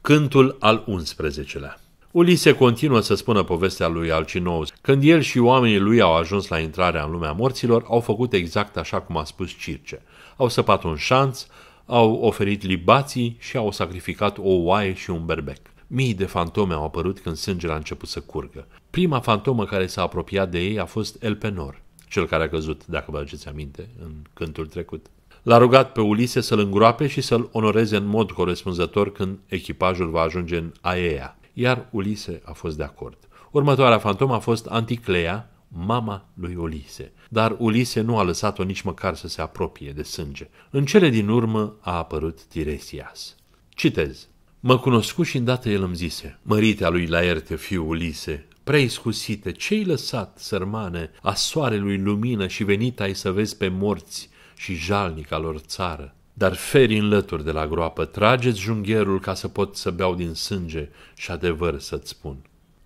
Cântul al unsprezecelea. Ulise continuă să spună povestea lui Alcinous. Când el și oamenii lui au ajuns la intrarea în lumea morților, au făcut exact așa cum a spus Circe. Au săpat un șanț, au oferit libații și au sacrificat o oaie și un berbec. Mii de fantome au apărut când sângele a început să curgă. Prima fantomă care s-a apropiat de ei a fost Elpenor, cel care a căzut, dacă vă aduceți aminte, în cântul trecut. L-a rugat pe Ulise să-l îngroape și să-l onoreze în mod corespunzător când echipajul va ajunge în Aea, iar Ulise a fost de acord. Următoarea fantomă a fost Anticlea, mama lui Ulise, dar Ulise nu a lăsat-o nici măcar să se apropie de sânge. În cele din urmă a apărut Tiresias. Citez. Mă cunoscu și îndată el îmi zise, măritea lui Laerte, fiul Ulise, preiscusite, ce-ai lăsat, sărmane, a soarelui lumină și venit ai să vezi pe morți și jalnica lor țară? Dar feri în lături de la groapă, trageți jungherul ca să pot să beau din sânge și adevăr să-ți spun.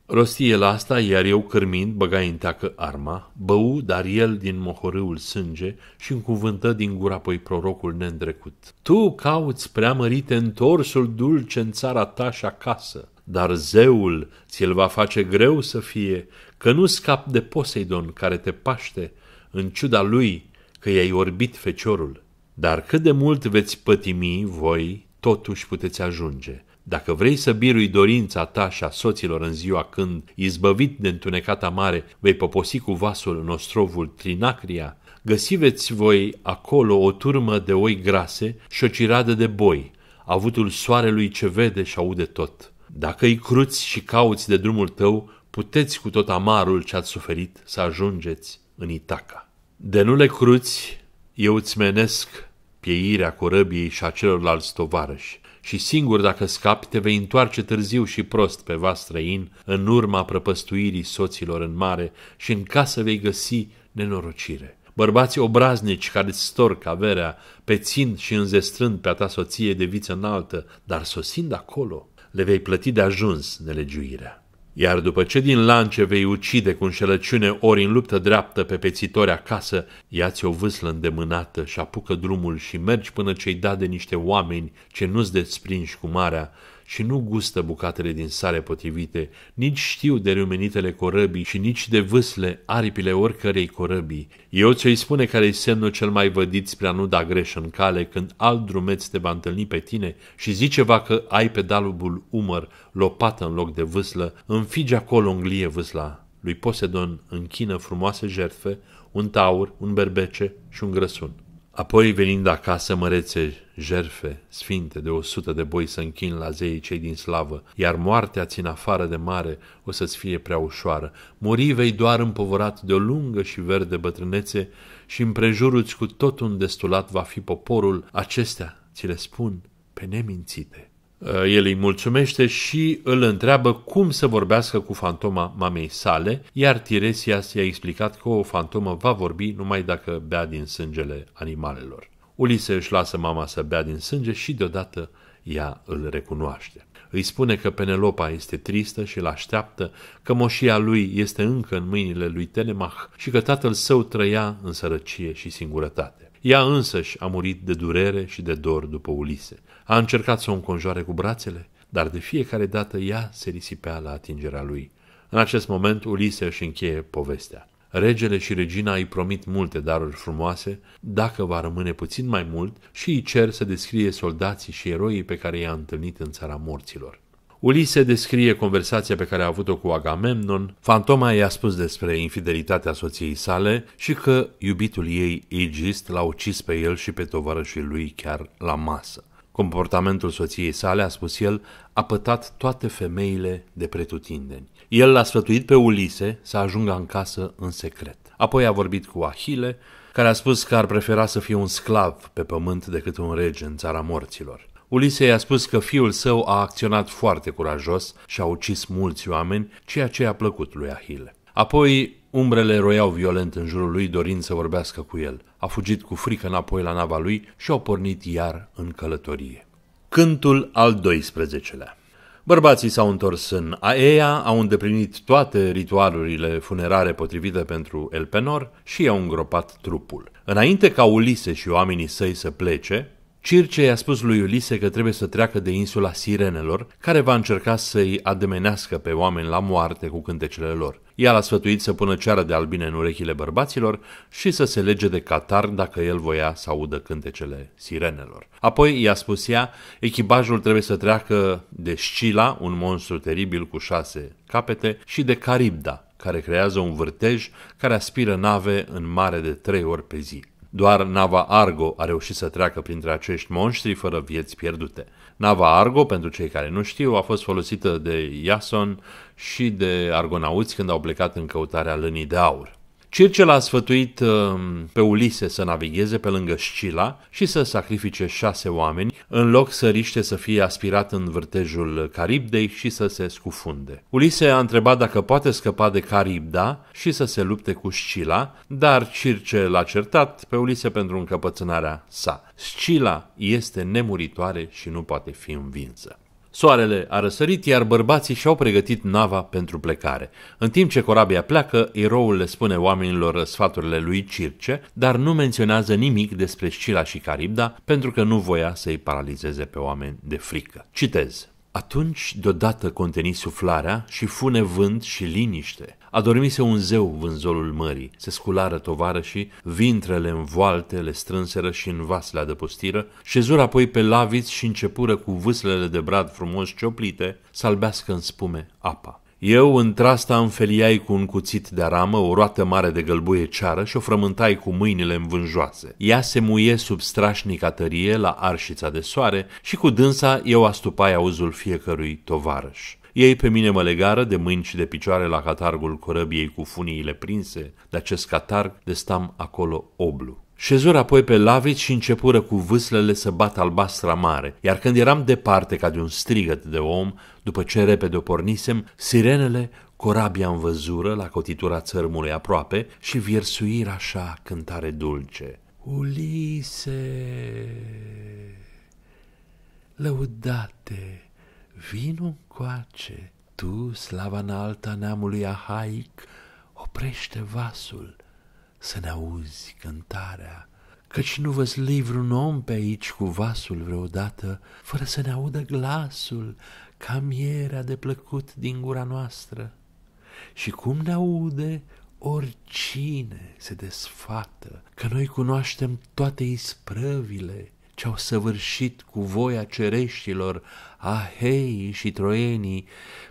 Rosti el asta, iar eu, cârmind, băgai în teacă arma, bău, dar el din mohorâul sânge și încuvântă din gura apoi prorocul neîndrecut. Tu cauți, preamărite, întorsul dulce în țara ta și acasă, dar zeul ți-l va face greu să fie, că nu scapi de Poseidon care te paște, în ciuda lui că i-ai orbit feciorul. Dar cât de mult veți pătimi, voi totuși puteți ajunge. Dacă vrei să birui dorința ta și a soților în ziua când, izbăvit de întunecata mare, vei poposi cu vasul în ostrovul Trinacria, găsiveți voi acolo o turmă de oi grase și o ciradă de boi, avutul soarelui ce vede și aude tot. Dacă îi cruți și cauți de drumul tău, puteți cu tot amarul ce ați suferit să ajungeți în Itaca. De nu le cruți, eu îți menesc pieirea corăbiei și a celorlalți tovarăși. Și singur dacă scapi, te vei întoarce târziu și prost pe vas străin, în urma prăpăstuirii soților în mare, și în casă vei găsi nenorocire. Bărbații obraznici care-ți storc averea, pețind și înzestrând pe a ta soție de viță înaltă, dar sosind acolo, le vei plăti de ajuns nelegiuirea. Iar după ce din lance vei ucide cu înșelăciune ori în luptă dreaptă pe pețitori acasă, ia-ți o vâslă îndemânată și apucă drumul și mergi până ce-i dat de niște oameni ce nu-ți desprinși cu marea și nu gustă bucatele din sare potrivite, nici știu de rumenitele corăbii și nici de vâsle aripile oricărei corăbii. Eu ți-o-i spune care-i semnul cel mai vădit spre a nu da greș în cale, când alt drumeț te va întâlni pe tine și ziceva că ai pedalul umăr, lopată în loc de vâslă, înfige acolo în glie vâsla. Lui Poseidon închină frumoase jertfe, un taur, un berbece și un grăsun. Apoi, venind acasă, mărețe jerfe sfinte de o sută de boi să închin la zeii cei din slavă, iar moartea țin afară de mare o să-ți fie prea ușoară. Muri vei doar împovărat de o lungă și verde bătrânețe și împrejurul-ți cu totul îndestulat va fi poporul, acestea ți le spun pe nemințite. El îi mulțumește și îl întreabă cum să vorbească cu fantoma mamei sale, iar Tiresias i-a explicat că o fantomă va vorbi numai dacă bea din sângele animalelor. Ulise își lasă mama să bea din sânge și deodată ea îl recunoaște. Îi spune că Penelopa este tristă și îl așteaptă, că moșia lui este încă în mâinile lui Telemach și că tatăl său trăia în sărăcie și singurătate. Ea însăși a murit de durere și de dor după Ulise. A încercat să o înconjoare cu brațele, dar de fiecare dată ea se risipea la atingerea lui. În acest moment, Ulise își încheie povestea. Regele și regina îi promit multe daruri frumoase, dacă va rămâne puțin mai mult, și îi cer să descrie soldații și eroii pe care i-a întâlnit în țara morților. Ulise descrie conversația pe care a avut-o cu Agamemnon, fantoma i-a spus despre infidelitatea soției sale și că iubitul ei, Egist, l-a ucis pe el și pe tovarășul lui chiar la masă. Comportamentul soției sale, a spus el, a pătat toate femeile de pretutindeni. El l-a sfătuit pe Ulise să ajungă în casă în secret. Apoi a vorbit cu Ahile, care a spus că ar prefera să fie un sclav pe pământ decât un rege în țara morților. Ulise i-a spus că fiul său a acționat foarte curajos și a ucis mulți oameni, ceea ce i-a plăcut lui Ahile. Apoi, umbrele roiau violent în jurul lui, dorind să vorbească cu el. A fugit cu frică înapoi la nava lui și au pornit iar în călătorie. Cântul al doisprezecelea. Bărbații s-au întors în Aea, au îndeplinit toate ritualurile funerare potrivite pentru Elpenor și i-au îngropat trupul. Înainte ca Ulise și oamenii săi să plece, Circe i-a spus lui Ulise că trebuie să treacă de insula Sirenelor, care va încerca să-i ademenească pe oameni la moarte cu cântecele lor. Ea l-a sfătuit să pună ceară de albine în urechile bărbaților și să se lege de catarg dacă el voia să audă cântecele sirenelor. Apoi i-a spus ea, echipajul trebuie să treacă de Scila, un monstru teribil cu șase capete, și de Caribda, care creează un vârtej care aspiră nave în mare de trei ori pe zi. Doar nava Argo a reușit să treacă printre acești monștri fără vieți pierdute. Nava Argo, pentru cei care nu știu, a fost folosită de Iason și de argonauți când au plecat în căutarea lânii de aur. Circe l-a sfătuit pe Ulise să navigheze pe lângă Scila și să sacrifice șase oameni, în loc să riște să fie aspirat în vârtejul Caribdei și să se scufunde. Ulise a întrebat dacă poate scăpa de Caribda și să se lupte cu Scila, dar Circe l-a certat pe Ulise pentru încăpățânarea sa. Scila este nemuritoare și nu poate fi învinsă. Soarele a răsărit, iar bărbații și-au pregătit nava pentru plecare. În timp ce corabia pleacă, eroul le spune oamenilor sfaturile lui Circe, dar nu menționează nimic despre Scila și Caribda, pentru că nu voia să-i paralizeze pe oameni de frică. Citez. Atunci deodată conteni suflarea și fune vânt și liniște. Adormise un zeu vânzolul mării, se sculară tovarășii, vintrele învoalte le strânseră și în vas le adăpostiră, șezură apoi pe laviți și începură cu vâslele de brad frumos cioplite să albească în spume apa. Eu într-asta înfeliai cu un cuțit de aramă o roată mare de gălbuie ceară și o frământai cu mâinile învânjoase. Ea se muie sub strașnica tărie la arșița de soare și cu dânsa eu astupai auzul fiecărui tovarăș. Ei pe mine mă legară de mâini și de picioare la catargul corăbiei cu funiile prinse de acest catarg, de stam acolo oblu. Șezură apoi pe lavici și începură cu vâslele să bat albastra mare, iar când eram departe ca de un strigăt de om, după ce repede o pornisem, sirenele, corabia în văzură la cotitura țărmului aproape și viersuiră așa cântare dulce. Ulise, lăudate, vino-ncoace, Tu, slava înaltă a neamului ahaic, oprește vasul să ne auzi cântarea, căci nu văzlii vreun om pe aici cu vasul vreodată, fără să ne audă glasul ca mierea de plăcut din gura noastră. Și cum ne aude oricine se desfată, că noi cunoaștem toate isprăvile ce-au săvârșit cu voia cereștilor aheii și troienii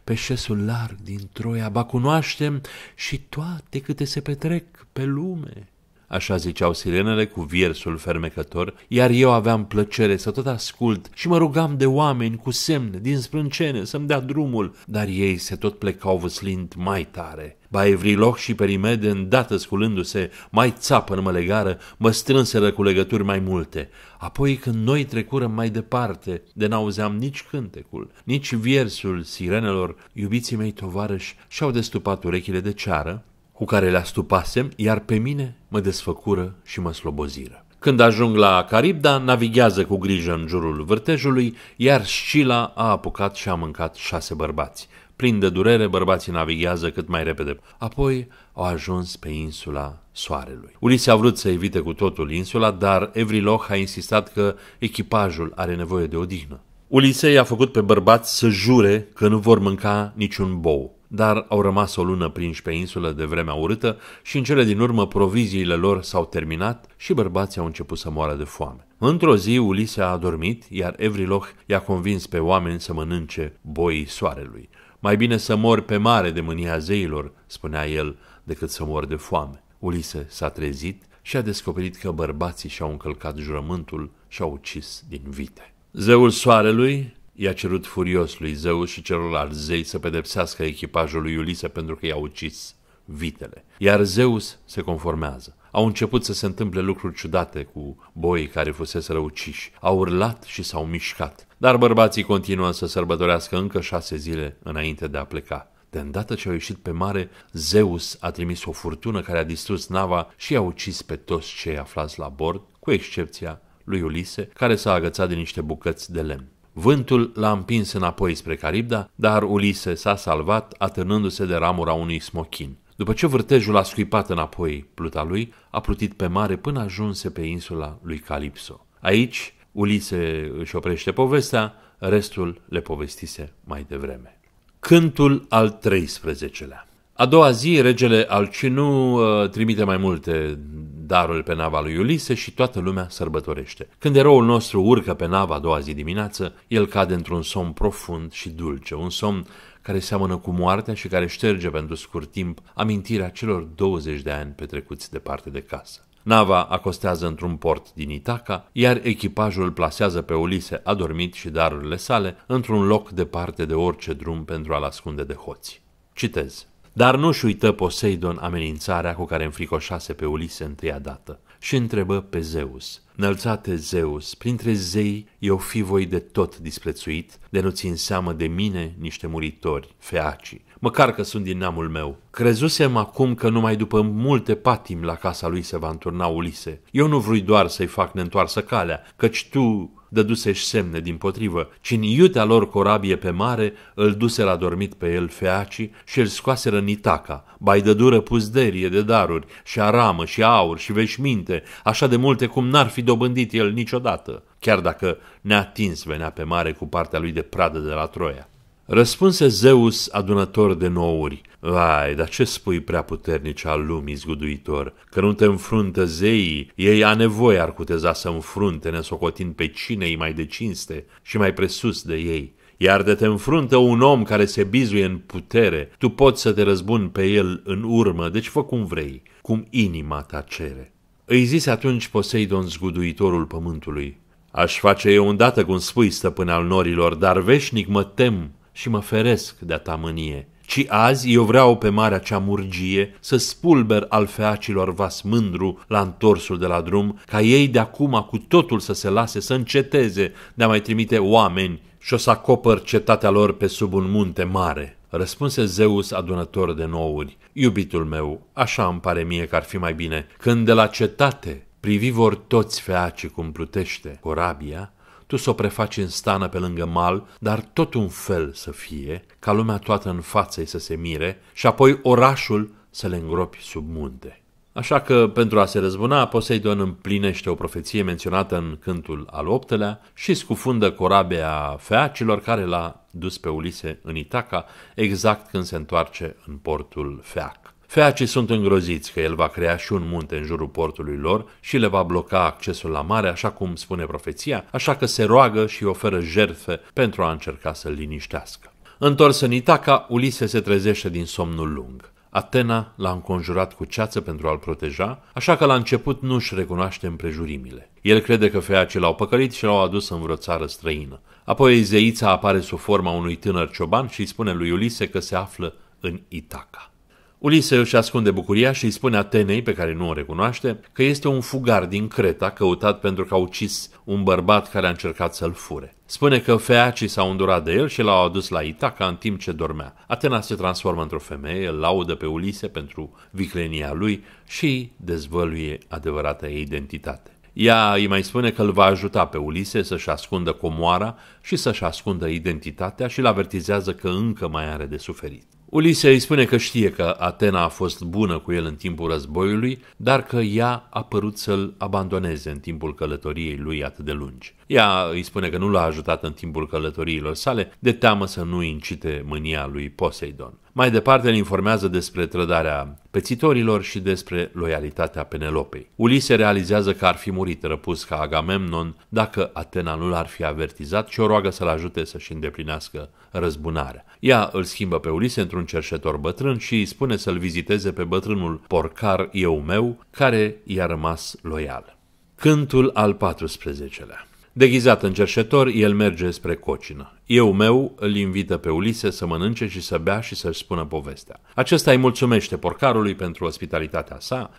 pe șesul larg din Troia, ba cunoaștem și toate câte se petrec pe lume. Așa ziceau sirenele cu viersul fermecător, iar eu aveam plăcere să tot ascult și mă rugam de oameni cu semne din sprâncene să-mi dea drumul, dar ei se tot plecau văslind mai tare. Ba Evriloc și Perimede, îndată sculându-se, mai țapă în mălegară, mă strânseră cu legături mai multe. Apoi, când noi trecurăm mai departe, de n-auzeam nici cântecul, nici viersul sirenelor, iubiții mei tovarăși și-au destupat urechile de ceară, cu care le astupasem, iar pe mine mă desfăcură și mă sloboziră. Când ajung la Caribda, navighează cu grijă în jurul vârtejului, iar Scila a apucat și a mâncat șase bărbați. Plin de durere, bărbații navighează cât mai repede. Apoi au ajuns pe insula Soarelui. Ulise a vrut să evite cu totul insula, dar Evriloch a insistat că echipajul are nevoie de odihnă. Ulise i-a făcut pe bărbați să jure că nu vor mânca niciun bou, dar au rămas o lună prinși pe insulă de vremea urâtă și în cele din urmă proviziile lor s-au terminat și bărbații au început să moară de foame. Într-o zi Ulise a adormit, iar Evriloch i-a convins pe oameni să mănânce boii soarelui. Mai bine să mor pe mare de mânia zeilor, spunea el, decât să mor de foame. Ulise s-a trezit și a descoperit că bărbații și-au încălcat jurământul și au ucis din vite. Zeul soarelui i-a cerut furios lui Zeus și celorlalți zei să pedepsească echipajul lui Ulise pentru că i-a ucis vitele. Iar Zeus se conformează. Au început să se întâmple lucruri ciudate cu boii care fuseseră uciși. Au urlat și s-au mișcat. Dar bărbații continuă să sărbătorească încă șase zile înainte de a pleca. De îndată ce au ieșit pe mare, Zeus a trimis o furtună care a distrus nava și i-a ucis pe toți cei aflați la bord, cu excepția lui Ulise, care s-a agățat de niște bucăți de lemn. Vântul l-a împins înapoi spre Caribda, dar Ulise s-a salvat atârnându-se de ramura unui smochin. După ce vârtejul a scuipat înapoi pluta lui, a plutit pe mare până ajunse pe insula lui Calipso. Aici Ulise își oprește povestea, restul le povestise mai devreme. Cântul al treisprezecelea. A doua zi, regele Alcinous trimite mai multe daruri pe nava lui Ulise și toată lumea sărbătorește. Când eroul nostru urcă pe nava a doua zi dimineață, el cade într-un somn profund și dulce, un somn care seamănă cu moartea și care șterge pentru scurt timp amintirea celor douăzeci de ani petrecuți departe de casă. Nava acostează într-un port din Itaca, iar echipajul plasează pe Ulise adormit și darurile sale într-un loc departe de orice drum pentru a-l ascunde de hoți. Citez. Dar nu-și uită Poseidon amenințarea cu care înfricoșase pe Ulise întâia dată și întrebă pe Zeus. Înălțate Zeus, printre zei eu fi voi de tot disprețuit, de nu țin seamă de mine niște muritori, feacii, măcar că sunt din neamul meu. Crezusem acum că numai după multe patimi la casa lui se va înturna Ulise. Eu nu vrui doar să-i fac neîntoarsă calea, căci tu dădusești semne dimpotrivă, ci în iutea lor corabie pe mare îl duseră adormit pe el feacii și îl scoaseră în Itaca, ba-i dădură puzderie de daruri și aramă și aur și veșminte, așa de multe cum n-ar fi dobândit el niciodată, chiar dacă neatins venea pe mare cu partea lui de pradă de la Troia. Răspunse Zeus adunător de nouri, vai, dar ce spui prea puternice al lumii zguduitor, că nu te înfruntă zeii, ei a nevoie ar cuteza să înfrunte, nesocotind pe cine-i mai de cinste și mai presus de ei. Iar de te înfruntă un om care se bizuie în putere, tu poți să te răzbuni pe el în urmă, deci fă cum vrei, cum inima ta cere. Îi zise atunci Poseidon zguduitorul pământului, aș face eu îndată cum spui, stăpân al norilor, dar veșnic mă tem și mă feresc de-a ta mânie, ci azi eu vreau pe marea cea murgie să spulber al feacilor vas mândru la întorsul de la drum, ca ei de acum cu totul să se lase, să înceteze de a mai trimite oameni și o să acopăr cetatea lor pe sub un munte mare. Răspunse Zeus adunător de nouri, iubitul meu, așa îmi pare mie că ar fi mai bine, când de la cetate privi vor toți feacii cum plutește corabia, tu s-o prefaci în stană pe lângă mal, dar tot un fel să fie, ca lumea toată în față-i să se mire și apoi orașul să le îngropi sub munte. Așa că, pentru a se răzbuna, Poseidon împlinește o profeție menționată în Cântul al optelea și scufundă corabia feacilor care l-a dus pe Ulise în Itaca, exact când se întoarce în portul Feac. Feacii sunt îngroziți că el va crea și un munte în jurul portului lor și le va bloca accesul la mare, așa cum spune profeția, așa că se roagă și oferă jertfe pentru a încerca să-l liniștească. Întors în Itaca, Ulise se trezește din somnul lung. Atena l-a înconjurat cu ceață pentru a-l proteja, așa că la început nu își recunoaște împrejurimile. El crede că feacii l-au păcălit și l-au adus în vreo țară străină. Apoi zeița apare sub forma unui tânăr cioban și îi spune lui Ulise că se află în Itaca. Ulise își ascunde bucuria și îi spune Atenei, pe care nu o recunoaște, că este un fugar din Creta căutat pentru că a ucis un bărbat care a încercat să-l fure. Spune că feacii s-au îndurat de el și l-au adus la Itaca în timp ce dormea. Atena se transformă într-o femeie, îl laudă pe Ulise pentru viclenia lui și dezvăluie adevărata ei identitate. Ea îi mai spune că îl va ajuta pe Ulise să-și ascundă comoara și să-și ascundă identitatea și îl avertizează că încă mai are de suferit. Ulise îi spune că știe că Atena a fost bună cu el în timpul războiului, dar că ea a părut să-l abandoneze în timpul călătoriei lui atât de lungi. Ea îi spune că nu l-a ajutat în timpul călătoriilor sale, de teamă să nu incite mânia lui Poseidon. Mai departe îl informează despre trădarea pețitorilor și despre loialitatea Penelopei. Ulise realizează că ar fi murit răpus ca Agamemnon dacă Atena nu l-ar fi avertizat și o roagă să-l ajute să-și îndeplinească răzbunarea. Ea îl schimbă pe Ulise într-un cerșetor bătrân și îi spune să-l viziteze pe bătrânul porcar Eumeu, care i-a rămas loial. Cântul al paisprezecelea. Deghizat în cerșetor, el merge spre cocină. Eumeu îl invită pe Ulise să mănânce și să bea și să-și spună povestea. Acesta îi mulțumește porcarului pentru ospitalitatea sa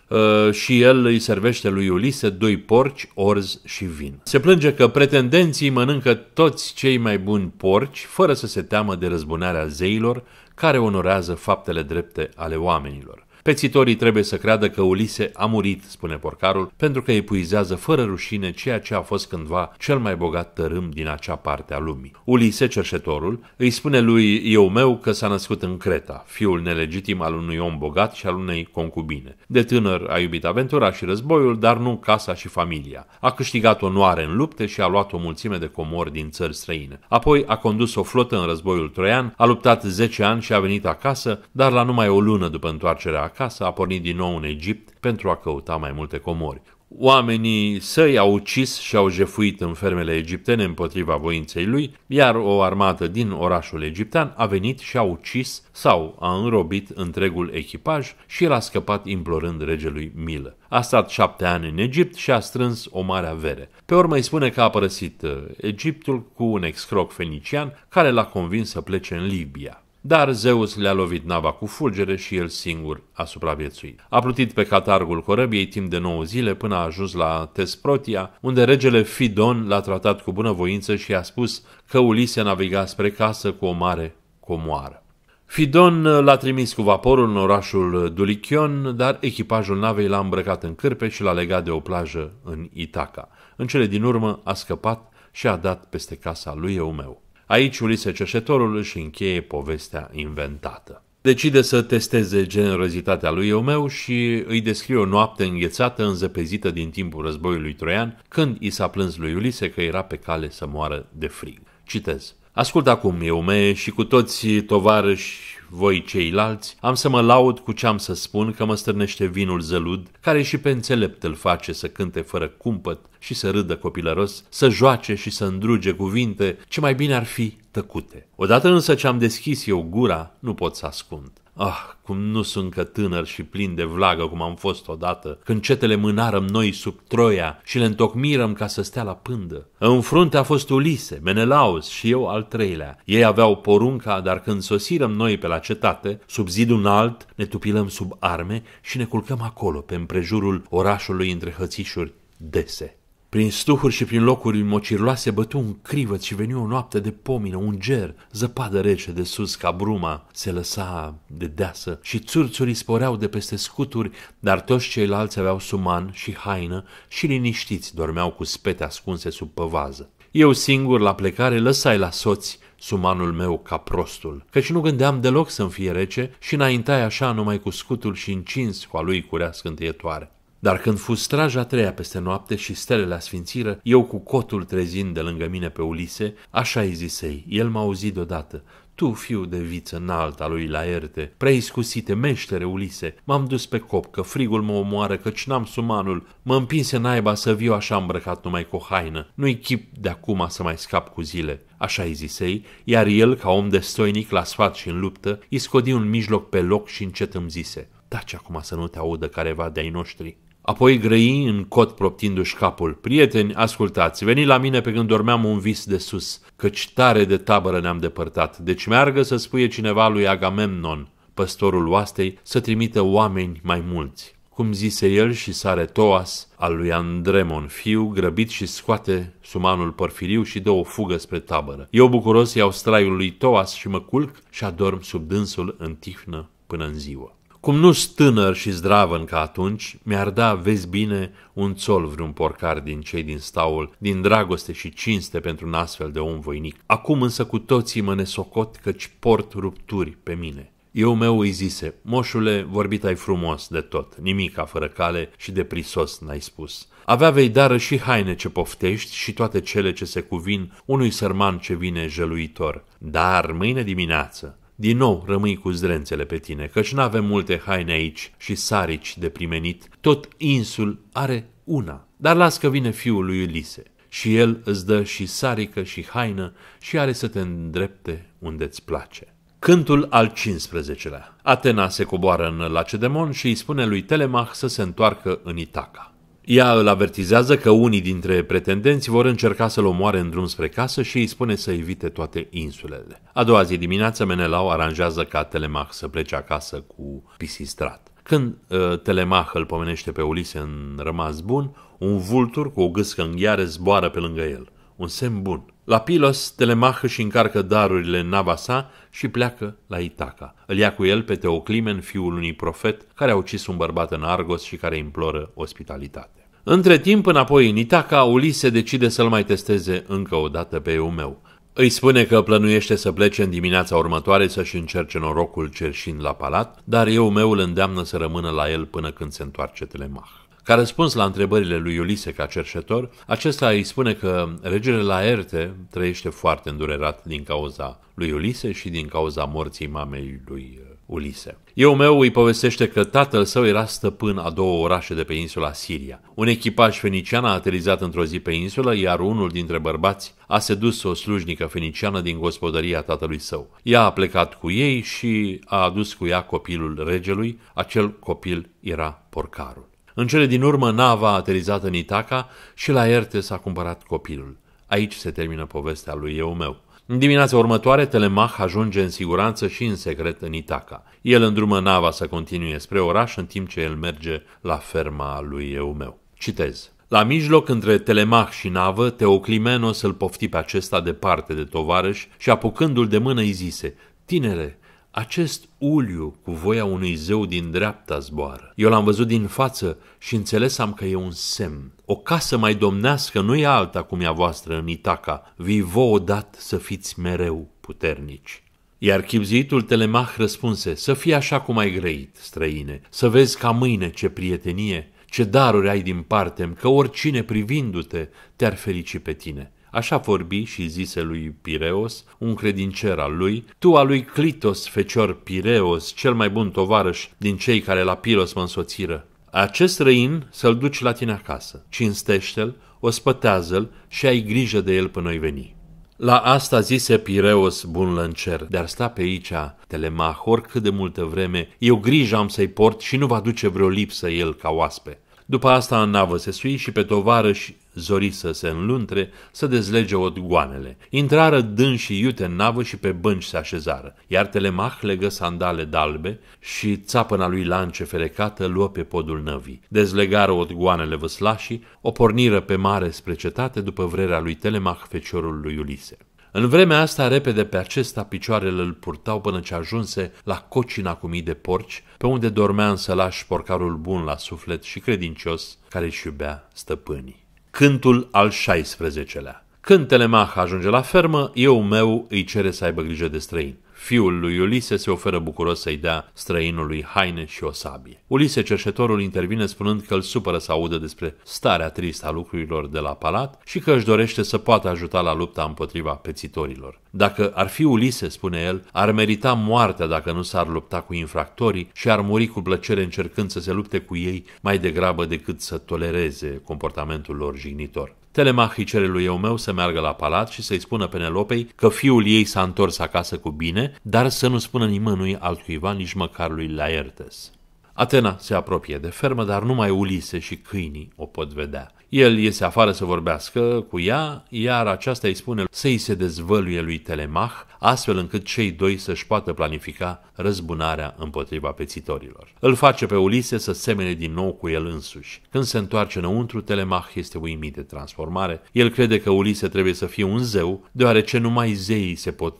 și el îi servește lui Ulise doi porci, orz și vin. Se plânge că pretendenții mănâncă toți cei mai buni porci fără să se teamă de răzbunarea zeilor care onorează faptele drepte ale oamenilor. Pețitorii trebuie să creadă că Ulise a murit, spune porcarul, pentru că epuizează fără rușine ceea ce a fost cândva cel mai bogat tărâm din acea parte a lumii. Ulise, cerșetorul, îi spune lui Eumeu că s-a născut în Creta, fiul nelegitim al unui om bogat și al unei concubine. De tânăr a iubit aventura și războiul, dar nu casa și familia. A câștigat onoare în lupte și a luat o mulțime de comori din țări străine. Apoi a condus o flotă în războiul troian, a luptat zece ani și a venit acasă, dar la numai o lună după întoarcerea acasă, Acasă a pornit din nou în Egipt pentru a căuta mai multe comori. Oamenii săi au ucis și au jefuit în fermele egiptene împotriva voinței lui, iar o armată din orașul egiptean a venit și a ucis sau a înrobit întregul echipaj și el a scăpat implorând regelui milă. A stat șapte ani în Egipt și a strâns o mare avere. Pe urmă îi spune că a părăsit Egiptul cu un excroc fenician care l-a convins să plece în Libia. Dar Zeus le-a lovit nava cu fulgere și el singur a supraviețuit. A plutit pe catargul corăbiei timp de nouă zile până a ajuns la Tesprotia, unde regele Fidon l-a tratat cu bunăvoință și i-a spus că Ulise naviga spre casă cu o mare comoară. Fidon l-a trimis cu vaporul în orașul Dulichion, dar echipajul navei l-a îmbrăcat în cârpe și l-a legat de o plajă în Itaca. În cele din urmă a scăpat și a dat peste casa lui Eumeu. Aici Ulise cerșetorul își încheie povestea inventată. Decide să testeze generozitatea lui Eumeu și îi descrie o noapte înghețată, înzăpezită din timpul războiului troian, când i s-a plâns lui Ulise că era pe cale să moară de frig. Citez. Ascultă acum, Eumeu, și cu toți tovarăși voi ceilalți, am să mă laud cu ce am să spun, că mă stârnește vinul zălud, care și pe înțelept îl face să cânte fără cumpăt și să râdă copilăros, să joace și să îndruge cuvinte, ce mai bine ar fi tăcute. Odată însă ce am deschis eu gura, nu pot să ascund. Ah, cum nu sunt că tânăr și plin de vlagă cum am fost odată, când cetele mânarăm noi sub Troia și le întocmirăm ca să stea la pândă. În frunte a fost Ulise, Menelaus și eu al treilea. Ei aveau porunca, dar când sosirăm noi pe la cetate, sub zid înalt, ne tupilăm sub arme și ne culcăm acolo, pe împrejurul orașului între hățișuri dese. Prin stuhuri și prin locuri mocirloase bătu un crivăț și veni o noapte de pomină, un ger, zăpadă rece de sus ca bruma, se lăsa de deasă și țurțurii sporeau de peste scuturi, dar toți ceilalți aveau suman și haină și liniștiți dormeau cu spete ascunse sub păvază. Eu singur la plecare lăsai la soți sumanul meu ca prostul, căci nu gândeam deloc să-mi fie rece și înaintai așa numai cu scutul și încins cu a lui curea scânteietoare. Dar când fu straja treia peste noapte și stelele asfințiră, eu cu cotul trezind de lângă mine pe Ulise, așa-i zisei, el m-a auzit deodată: Tu, fiu de viță înalt al lui Laerte, preiscusite, meștere Ulise, m-am dus pe cop, că frigul mă omoară, căci n-am sumanul, mă împinse naiba să viu așa îmbrăcat numai cu o haină, nu-i chip de acum să mai scap cu zile. Așa-i zisei, iar el, ca om destoinic la sfat și în luptă, îi scodi un mijloc pe loc și încet îmi zise: Taci acum să nu te audă careva de-ai noștri. Apoi grăi în cot proptindu-și capul: Prieteni, ascultați, veni la mine pe când dormeam un vis de sus, căci tare de tabără ne-am depărtat, deci meargă să spuie cineva lui Agamemnon, păstorul oastei, să trimită oameni mai mulți. Cum zise el și sare Toas al lui Andremon, fiu, grăbit și scoate sumanul porfiriu și dă o fugă spre tabără. Eu bucuros iau straiul lui Toas și mă culc și adorm sub dânsul în tihnă până în ziua. Cum nu-s tânăr și zdravăn ca atunci, mi-ar da, vezi bine, un țol vreun porcar din cei din staul, din dragoste și cinste pentru un astfel de om voinic. Acum însă cu toții mă nesocot, căci port rupturi pe mine. Eumeu îi zise: Moșule, vorbit ai frumos de tot, nimica fără cale și de prisos n-ai spus. Avea vei dară și haine ce poftești și toate cele ce se cuvin unui sărman ce vine jeluitor. Dar mâine dimineață din nou rămâi cu zdrențele pe tine, căci n-avem multe haine aici și sarici de primenit, tot insul are una. Dar las că vine fiul lui Ulise și el îți dă și sarică și haină și are să te îndrepte unde-ți place. Cântul al cincisprezecelea. Atena se coboară în Lacedemon și îi spune lui Telemach să se întoarcă în Itaca. Ea îl avertizează că unii dintre pretendenți vor încerca să-l omoare în drum spre casă și îi spune să evite toate insulele. A doua zi dimineață, Menelau aranjează ca Telemach să plece acasă cu Pisistrat. Când uh, Telemach îl pomenește pe Ulise în rămas bun, un vultur cu o gâscă în gheare zboară pe lângă el. Un semn bun. La Pilos, Telemach își încarcă darurile în nava sa și pleacă la Itaca. Îl ia cu el pe Teoclimen, fiul unui profet, care a ucis un bărbat în Argos și care imploră ospitalitate. Între timp, înapoi în Itaca, Ulise decide să-l mai testeze încă o dată pe Eumeu. Îi spune că plănuiește să plece în dimineața următoare să-și încerce norocul cerșind la palat, dar Eumeu îl îndeamnă să rămână la el până când se întoarce Telemach. Ca răspuns la întrebările lui Ulise ca cerșetor, acesta îi spune că regele Laerte trăiește foarte îndurerat din cauza lui Ulise și din cauza morții mamei lui Ulise. Eumeu îi povestește că tatăl său era stăpân a două orașe de pe insula Siria. Un echipaj fenician a aterizat într-o zi pe insulă, iar unul dintre bărbați a sedus o slujnică feniciană din gospodăria tatălui său. Ea a plecat cu ei și a adus cu ea copilul regelui, acel copil era porcarul. În cele din urmă, nava a aterizat în Itaca și Laertes a cumpărat copilul. Aici se termină povestea lui Eumeu. În dimineața următoare, Telemach ajunge în siguranță și în secret în Itaca. El îndrumă nava să continue spre oraș, în timp ce el merge la ferma lui Eumeu. Citez. La mijloc, între Telemach și navă, Teoclimenos îl pofti pe acesta departe de tovarăși și, apucându-l de mână, îi zise: Tinere, acest uliu cu voia unui zeu din dreapta zboară. Eu l-am văzut din față și înțeles am că e un semn. O casă mai domnească nu e alta cum e a voastră în Itaca. Vii vouă odat să fiți mereu puternici. Iar chibzuitul Telemach răspunse: Să fie așa cum ai grăit, străine, să vezi ca mâine ce prietenie, ce daruri ai din parte-mi, că oricine privindu-te te-ar ferici pe tine. Așa vorbi și zise lui Pireos, un credincer al lui: Tu, a lui Clitos, fecior Pireos, cel mai bun tovarăș din cei care la Pilos mă însoțiră, acest răin să-l duci la tine acasă, cinstește-l, ospătează-l și ai grijă de el până-i veni. La asta zise Pireos, bun lăncer: Dar sta pe aici, Telemach, oricât de multă vreme, eu grijă am să-i port și nu va duce vreo lipsă el ca oaspe. După asta în navă se sui și pe tovarăși zori să se înluntre, să dezlege odgoanele. Intrară dânșii iute în navă și pe bănci se așezară, iar Telemach legă sandale d'albe și țapăna lui lance ferecată luă pe podul năvii. Dezlegară odgoanele văslașii, o porniră pe mare spre cetate după vrerea lui Telemach, feciorul lui Ulise. În vremea asta, repede pe acesta, picioarele îl purtau până ce ajunse la cocina cu mii de porci, pe unde dormea în sălaș porcarul bun la suflet și credincios, care își iubea stăpânii. Cântul al șaisprezecelea. Când Telemach ajunge la fermă, Eumeu îi cere să aibă grijă de străin. Fiul lui Ulise se oferă bucuros să-i dea străinului haine și o sabie. Ulise, cerșetorul, intervine spunând că îl supără să audă despre starea tristă a lucrurilor de la palat și că își dorește să poată ajuta la lupta împotriva pețitorilor. Dacă ar fi Ulise, spune el, ar merita moartea dacă nu s-ar lupta cu infractorii și ar muri cu plăcere încercând să se lupte cu ei mai degrabă decât să tolereze comportamentul lor jignitor. Telemach îi cere lui Eumeu să meargă la palat și să-i spună Penelopei că fiul ei s-a întors acasă cu bine, dar să nu spună nimănui altcuiva, nici măcar lui Laertes. Atena se apropie de fermă, dar numai Ulise și câinii o pot vedea. El iese afară să vorbească cu ea, iar aceasta îi spune să-i se dezvăluie lui Telemach, astfel încât cei doi să-și poată planifica răzbunarea împotriva pețitorilor. Îl face pe Ulise să semene din nou cu el însuși. Când se întoarce înăuntru, Telemach este uimit de transformare. El crede că Ulise trebuie să fie un zeu, deoarece numai zeii se pot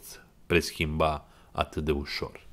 preschimba atât de ușor.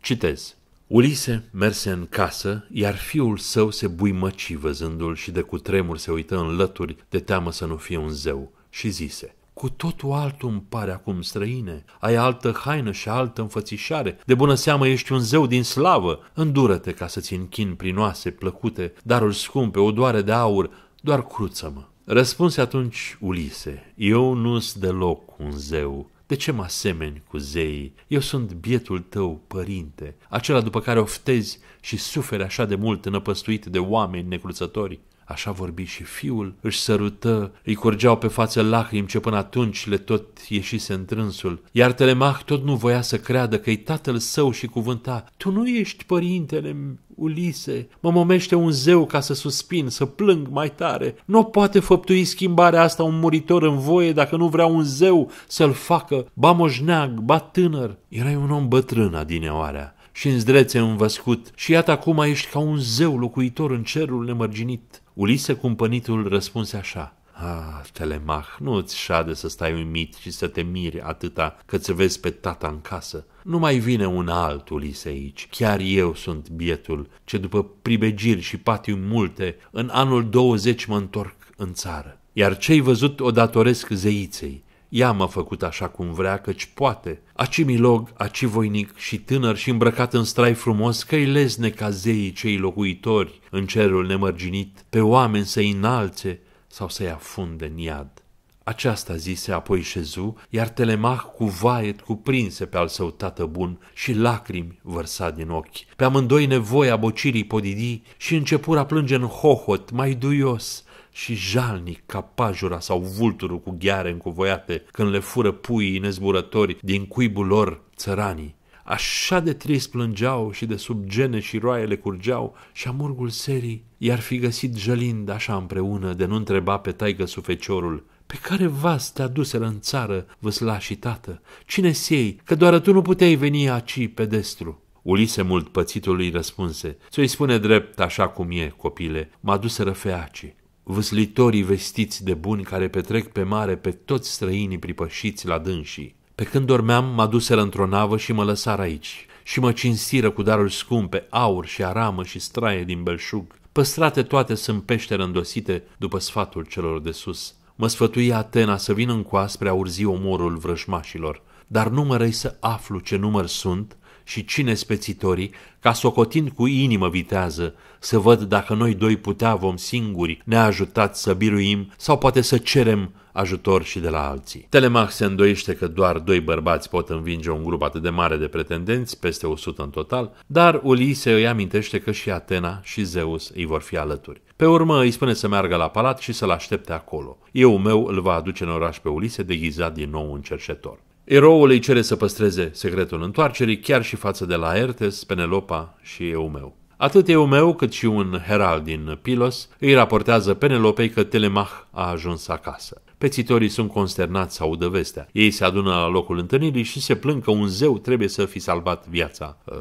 Citez. Ulise merse în casă, iar fiul său se buimăci văzându-l și de cutremur se uită în lături de teamă să nu fie un zeu și zise: "Cu totul altul îmi pare acum, străine, ai altă haină și altă înfățișare, de bună seamă ești un zeu din slavă, îndură-te ca să-ți închin prinoase, plăcute, daruri scumpe, odoare de aur, doar cruță-mă." Răspunse atunci Ulise: "Eu nu-s deloc un zeu. De ce mă asemeni cu zeii? Eu sunt bietul tău, părinte, acela după care oftezi și suferi așa de mult înăpăstuit de oameni necruțători." Așa vorbi și fiul, își sărută, îi curgeau pe față lacrimi ce până atunci le tot ieșise întrânsul, iar Telemach tot nu voia să creadă că-i tatăl său și cuvânta: "Tu nu ești părintele, Ulise, mă momește un zeu ca să suspin, să plâng mai tare. Nu poate făptui schimbarea asta un muritor în voie dacă nu vrea un zeu să-l facă, ba moșneag, ba tânăr." Erai un om bătrân adineoarea și în zdrețe învăscut și iată acum ești ca un zeu locuitor în cerul nemărginit. Ulise, cumpănitul, răspunse așa: "Ah, Telemach, nu-ți șade să stai uimit și să te miri atâta că-ți vezi pe tata în casă. Nu mai vine un alt Ulise aici. Chiar eu sunt bietul, ce după pribegiri și patii multe, în anul douăzeci mă întorc în țară. Iar ce-ai văzut o datoresc zeiței. Ea m-a făcut așa cum vrea, căci poate. Aci milog, aci voinic și tânăr și îmbrăcat în strai frumos, că-i lezne ca zeii cei locuitori în cerul nemărginit, pe oameni să-i înalțe sau să-i afunde în iad." Aceasta zise apoi șezu, iar Telemach cu vaet cuprinse pe al său tată bun și lacrimi vărsa din ochi. Pe amândoi nevoia bocirii podidii și începura plânge în hohot mai duios și jalnic ca pajura sau vulturul cu gheare încovoiate când le fură puii nezburători din cuibul lor țăranii. Așa de trist plângeau și de sub gene și roaiele curgeau și amurgul serii i-ar fi găsit jălind așa împreună de nu întreba pe taică sufeciorul: "Pe care vas te aduseră în țară, vâslași tată? Cine-s ei, că doar tu nu puteai veni aici pe destru?" Ulise, mult pățitul, îi răspunse: "Ți-o-i spune drept așa cum e, copile, mă aduseră feacii, vâslitorii vestiți de buni care petrec pe mare pe toți străinii pripășiți la dânsii. Pe când dormeam, mă aduseră într-o navă și mă lăsară aici și mă cinstiră cu daruri scumpe, aur și aramă și straie din belșug. Păstrate toate sunt peștere îndosite după sfatul celor de sus. Mă sfătuia Atena să vin încoa spre a urzi omorul vrăjmașilor, dar nu mă răi să aflu ce număr sunt și cine spețitorii, ca socotind cu inimă vitează, să văd dacă noi doi putea vom singuri neajutați să biruim sau poate să cerem ajutor și de la alții." Telemach se îndoiește că doar doi bărbați pot învinge un grup atât de mare de pretendenți, peste o sută în total, dar Ulise îi amintește că și Atena și Zeus îi vor fi alături. Pe urmă îi spune să meargă la palat și să-l aștepte acolo. Eumeu îl va aduce în oraș pe Ulise, deghizat din nou în cerșetor. Eroul îi cere să păstreze secretul întoarcerii chiar și față de Laertes, Penelopa și Eumeu. Atât Eumeu cât și un herald din Pilos îi raportează Penelopei că Telemach a ajuns acasă. Pețitorii sunt consternați să audă vestea. Ei se adună la locul întâlnirii și se plâng că un zeu trebuie să fi salvat viața uh,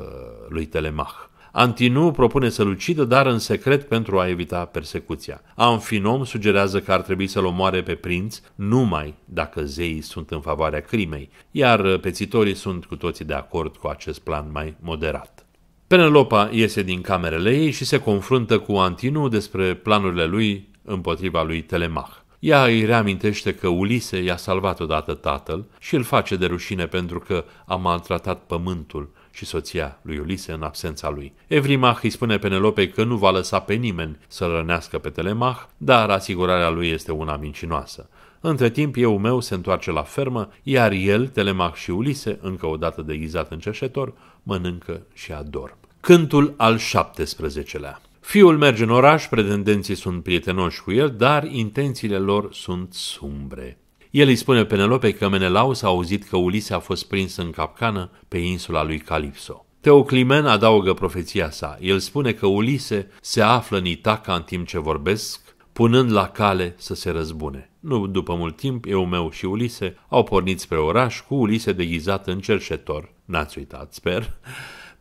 lui Telemach. Antinou propune să-l ucidă, dar în secret pentru a evita persecuția. Amfinom sugerează că ar trebui să-l omoare pe prinț numai dacă zeii sunt în favoarea crimei, iar pețitorii sunt cu toții de acord cu acest plan mai moderat. Penelopa iese din camerele ei și se confruntă cu Antinou despre planurile lui împotriva lui Telemach. Ea îi reamintește că Ulise i-a salvat odată tatăl și îl face de rușine pentru că a maltratat pământul și soția lui Ulise în absența lui. Evrimach îi spune Penelopei că nu va lăsa pe nimeni să-l rănească pe Telemach, dar asigurarea lui este una mincinoasă. Între timp, Eumeu se întoarce la fermă, iar el, Telemach și Ulise, încă o dată deghizat în cerșetor, mănâncă și adorm. Cântul al șaptesprezecelea. Fiul merge în oraș, pretendenții sunt prietenoși cu el, dar intențiile lor sunt sumbre. El îi spune Penelopei că Menelaus a auzit că Ulise a fost prins în capcană pe insula lui Calipso. Teoclimen adaugă profeția sa. El spune că Ulise se află în Itaca în timp ce vorbesc, punând la cale să se răzbune. Nu după mult timp, Eumeu și Ulise au pornit spre oraș cu Ulise deghizat în cerșetor. N-ați uitat, sper.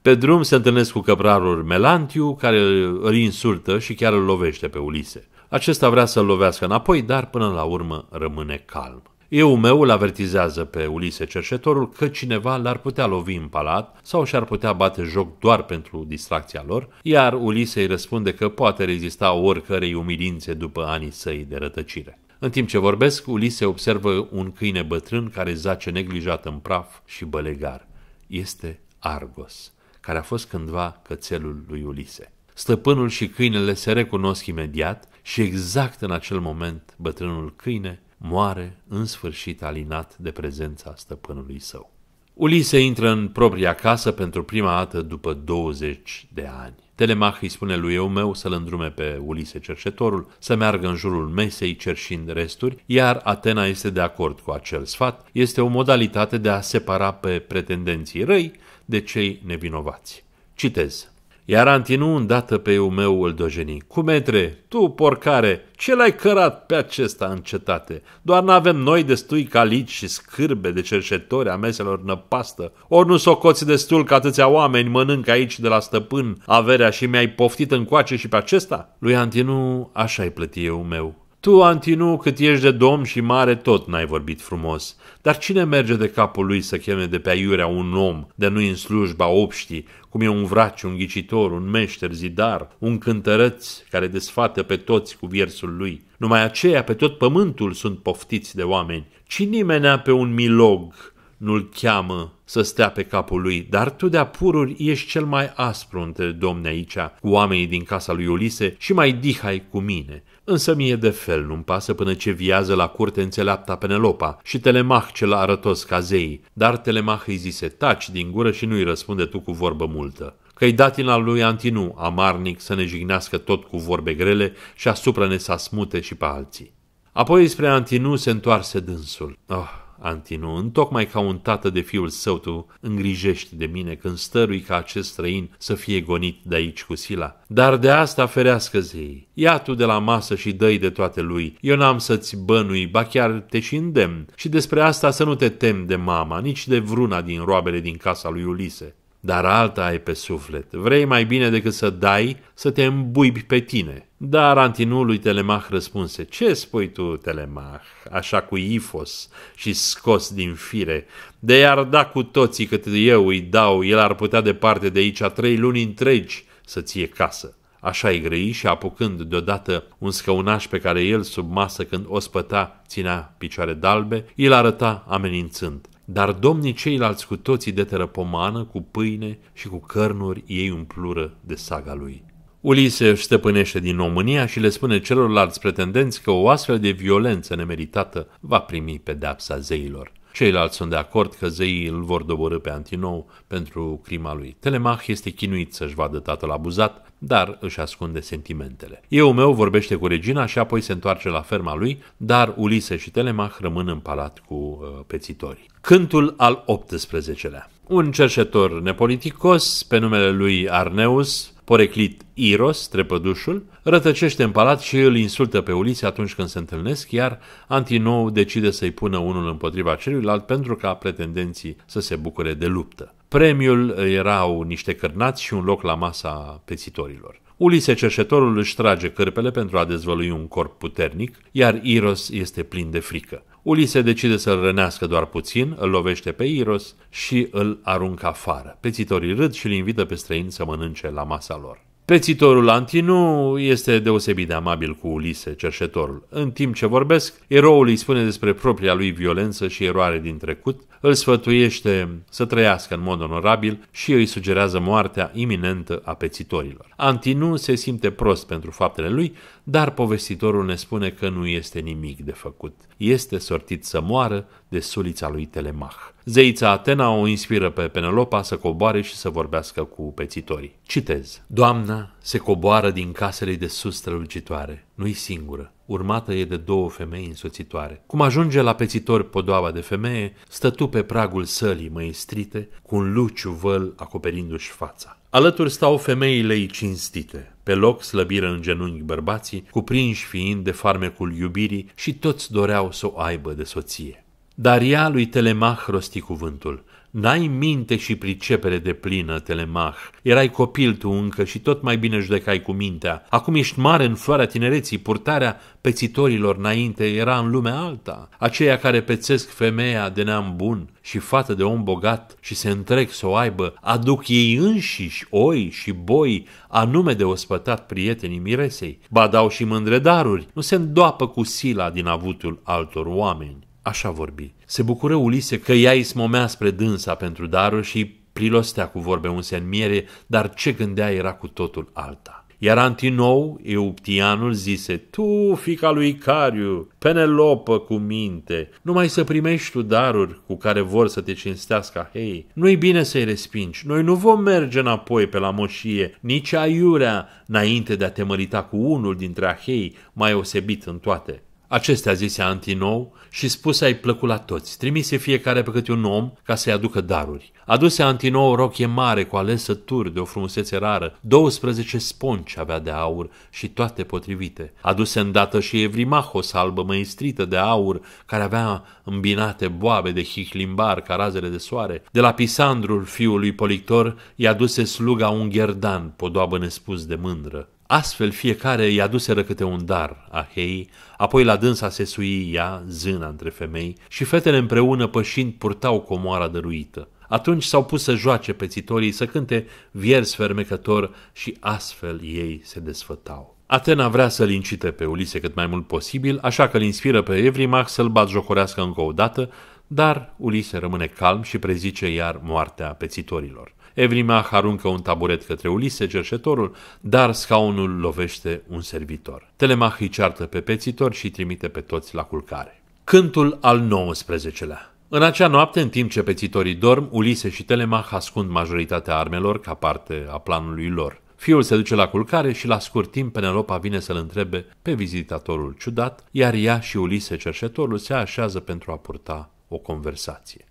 Pe drum se întâlnesc cu căprarul Melantiu, care îl insultă și chiar îl lovește pe Ulise. Acesta vrea să-l lovească înapoi, dar până la urmă rămâne calm. Eumeu îl avertizează pe Ulise cerșetorul că cineva l-ar putea lovi în palat sau și-ar putea bate joc doar pentru distracția lor, iar Ulise îi răspunde că poate rezista oricărei umilințe după anii săi de rătăcire. În timp ce vorbesc, Ulise observă un câine bătrân care zace neglijat în praf și bălegar. Este Argos, care a fost cândva cățelul lui Ulise. Stăpânul și câinele se recunosc imediat și exact în acel moment bătrânul câine moare în sfârșit alinat de prezența stăpânului său. Ulise intră în propria casă pentru prima dată după douăzeci de ani. Telemach îi spune lui Eumeu să-l îndrume pe Ulise cerșetorul să meargă în jurul mesei cerșind resturi, iar Atena este de acord cu acel sfat. Este o modalitate de a separa pe pretendenții răi de cei nevinovați. Citez. Iar Antinou îndată pe Eumeu îl dojeni. Cumetre, tu, porcare, ce l-ai cărat pe acesta în cetate? Doar n-avem noi destui calici și scârbe de cerșetori a meselor năpastă. Ori nu socoți destul că atâția oameni mănâncă aici de la stăpân averea și mi-ai poftit încoace și pe acesta? Lui Antinou așa-i plăti Eumeu. Tu, Antinou, cât ești de domn și mare, tot n-ai vorbit frumos. Dar cine merge de capul lui să cheme de pe aiurea un om de nu-i în slujba obștii, cum e un vraci, un ghicitor, un meșter, zidar, un cântăreț care desfată pe toți cu versul lui? Numai aceea pe tot pământul sunt poftiți de oameni. Cinimenea pe un milog nu-l cheamă să stea pe capul lui, dar tu de-a pururi ești cel mai aspru între domne aici, cu oamenii din casa lui Ulise și mai dihai cu mine. Însă mie de fel nu-mi pasă până ce viază la curte înțeleapta Penelopa și Telemach cel arătos ca zeii. Dar Telemach îi zise, taci din gură și nu-i răspunde tu cu vorbă multă. Că-i datina lui Antinou, amarnic, să ne jignească tot cu vorbe grele și asupra ne s-a smute și pe alții. Apoi spre Antinou se întoarse dânsul. Oh, Antinou, întocmai ca un tată de fiul său tu îngrijești de mine când stărui ca acest străin să fie gonit de aici cu sila. Dar de asta ferească zeii. Ia tu de la masă și dă-i de toate lui. Eu n-am să-ți bănui, ba chiar te și îndemn. Și despre asta să nu te temi de mama, nici de vruna din roabele din casa lui Ulise. Dar alta ai pe suflet. Vrei mai bine decât să dai să te îmbuibi pe tine. Dar Antinou lui Telemach răspunse, ce spui tu, Telemach, așa cu ifos și scos din fire? De i-ar da cu toții cât eu îi dau, el ar putea departe de aici trei luni întregi să ție casă. Așa-i grăi și apucând deodată un scăunaș pe care el sub masă când ospăta ținea picioare dalbe, el arăta amenințând. Dar domnii ceilalți cu toții deteră pomană cu pâine și cu cărnuri ei umplură de saga lui. Ulise își stăpânește din nou mânia și le spune celorlalți pretendenți că o astfel de violență nemeritată va primi pedeapsa zeilor. Ceilalți sunt de acord că zeii îl vor dobori pe Antinou pentru crima lui. Telemach este chinuit să-și vadă tatăl abuzat, dar își ascunde sentimentele. Eumeu vorbește cu regina și apoi se întoarce la ferma lui, dar Ulise și Telemach rămân în palat cu uh, pețitorii. Cântul al optsprezecelea. Un cerșetor nepoliticos, pe numele lui Arneus, poreclit Iros, trepădușul, rătăcește în palat și îl insultă pe Ulise atunci când se întâlnesc, iar Antinou decide să-i pună unul împotriva celuilalt pentru ca pretendenții să se bucure de luptă. Premiul erau niște cârnați și un loc la masa pețitorilor. Ulise cerșetorul își trage cărpele pentru a dezvălui un corp puternic, iar Iros este plin de frică. Ulise decide să-l rănească doar puțin, îl lovește pe Iros și îl aruncă afară. Pețitorii râd și îl invită pe străin să mănânce la masa lor. Pețitorul Antinou este deosebit de amabil cu Ulise, cerșetorul. În timp ce vorbesc, eroul îi spune despre propria lui violență și eroare din trecut, îl sfătuiește să trăiască în mod onorabil și îi sugerează moartea iminentă a pețitorilor. Antinou se simte prost pentru faptele lui, dar povestitorul ne spune că nu este nimic de făcut. Este sortit să moară de sulița lui Telemach. Zeița Atena o inspiră pe Penelopa să coboare și să vorbească cu pețitorii. Citez. Doamna se coboară din casele de sus strălucitoare. Nu-i singură. Urmată e de două femei însoțitoare. Cum ajunge la pețitori podoaba de femeie, stătu pe pragul sălii măestrite, cu un luciu văl acoperindu-și fața. Alături stau femeile ei cinstite. Pe loc slăbiră în genunchi bărbații, cuprinși fiind de farmecul iubirii și toți doreau să o aibă de soție. Dar ea lui Telemach rosti cuvântul. N-ai minte și pricepere de plină, Telemach. Erai copil tu încă și tot mai bine judecai cu mintea. Acum ești mare în floarea tinereții, purtarea pețitorilor înainte era în lumea alta. Aceia care pețesc femeia de neam bun și fată de om bogat și se întreg să o aibă, aduc ei înșiși oi și boi, anume de ospătat prietenii miresei. Ba dau și mândre daruri, nu se îndoapă cu sila din avutul altor oameni. Așa vorbi. Se bucură Ulise că ea îi smomea spre dânsa pentru darul și îi prilostea cu vorbe unse în miere, dar ce gândea era cu totul alta. Iar Antinou, euptianul, zise, tu, fica lui Cariu, Penelopă cu minte, numai să primești tu daruri cu care vor să te cinstească, hei, nu-i bine să-i respingi, noi nu vom merge înapoi pe la moșie, nici aiurea, înainte de a te mărita cu unul dintre ahei, mai osebit în toate. Acestea zise Antinou și spus ai plăcut la toți, trimise fiecare pe câte un om ca să-i aducă daruri. Aduse Antinou o rochie mare cu alesături de o frumusețe rară, douăsprezece sponci avea de aur și toate potrivite. Aduse îndată și Evrymachus, albă măistrită de aur, care avea îmbinate boabe de hihlimbar ca razele de soare. De la Pisandrul, fiul lui Polictor, i-a duse sluga un gherdan, podoabă nespus de mândră. Astfel fiecare i-a duseră câte un dar ahei, apoi la dânsa se sui ea, zâna între femei, și fetele împreună pășind purtau comoara dăruită. Atunci s-au pus să joace pețitorii, să cânte vierzi fermecător și astfel ei se desfătau. Atena vrea să-l incite pe Ulise cât mai mult posibil, așa că îl inspiră pe Evrimax să-l batjocorească încă o dată, dar Ulise rămâne calm și prezice iar moartea pețitorilor. Evrimach aruncă un taburet către Ulise, cerșetorul, dar scaunul lovește un servitor. Telemach îi ceartă pe pețitor și trimite pe toți la culcare. Cântul al nouăsprezecelea. În acea noapte, în timp ce pețitorii dorm, Ulise și Telemach ascund majoritatea armelor ca parte a planului lor. Fiul se duce la culcare și la scurt timp Penelopa vine să-l întrebe pe vizitatorul ciudat, iar ea și Ulise, cerșetorul, se așează pentru a purta o conversație.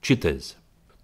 Citez.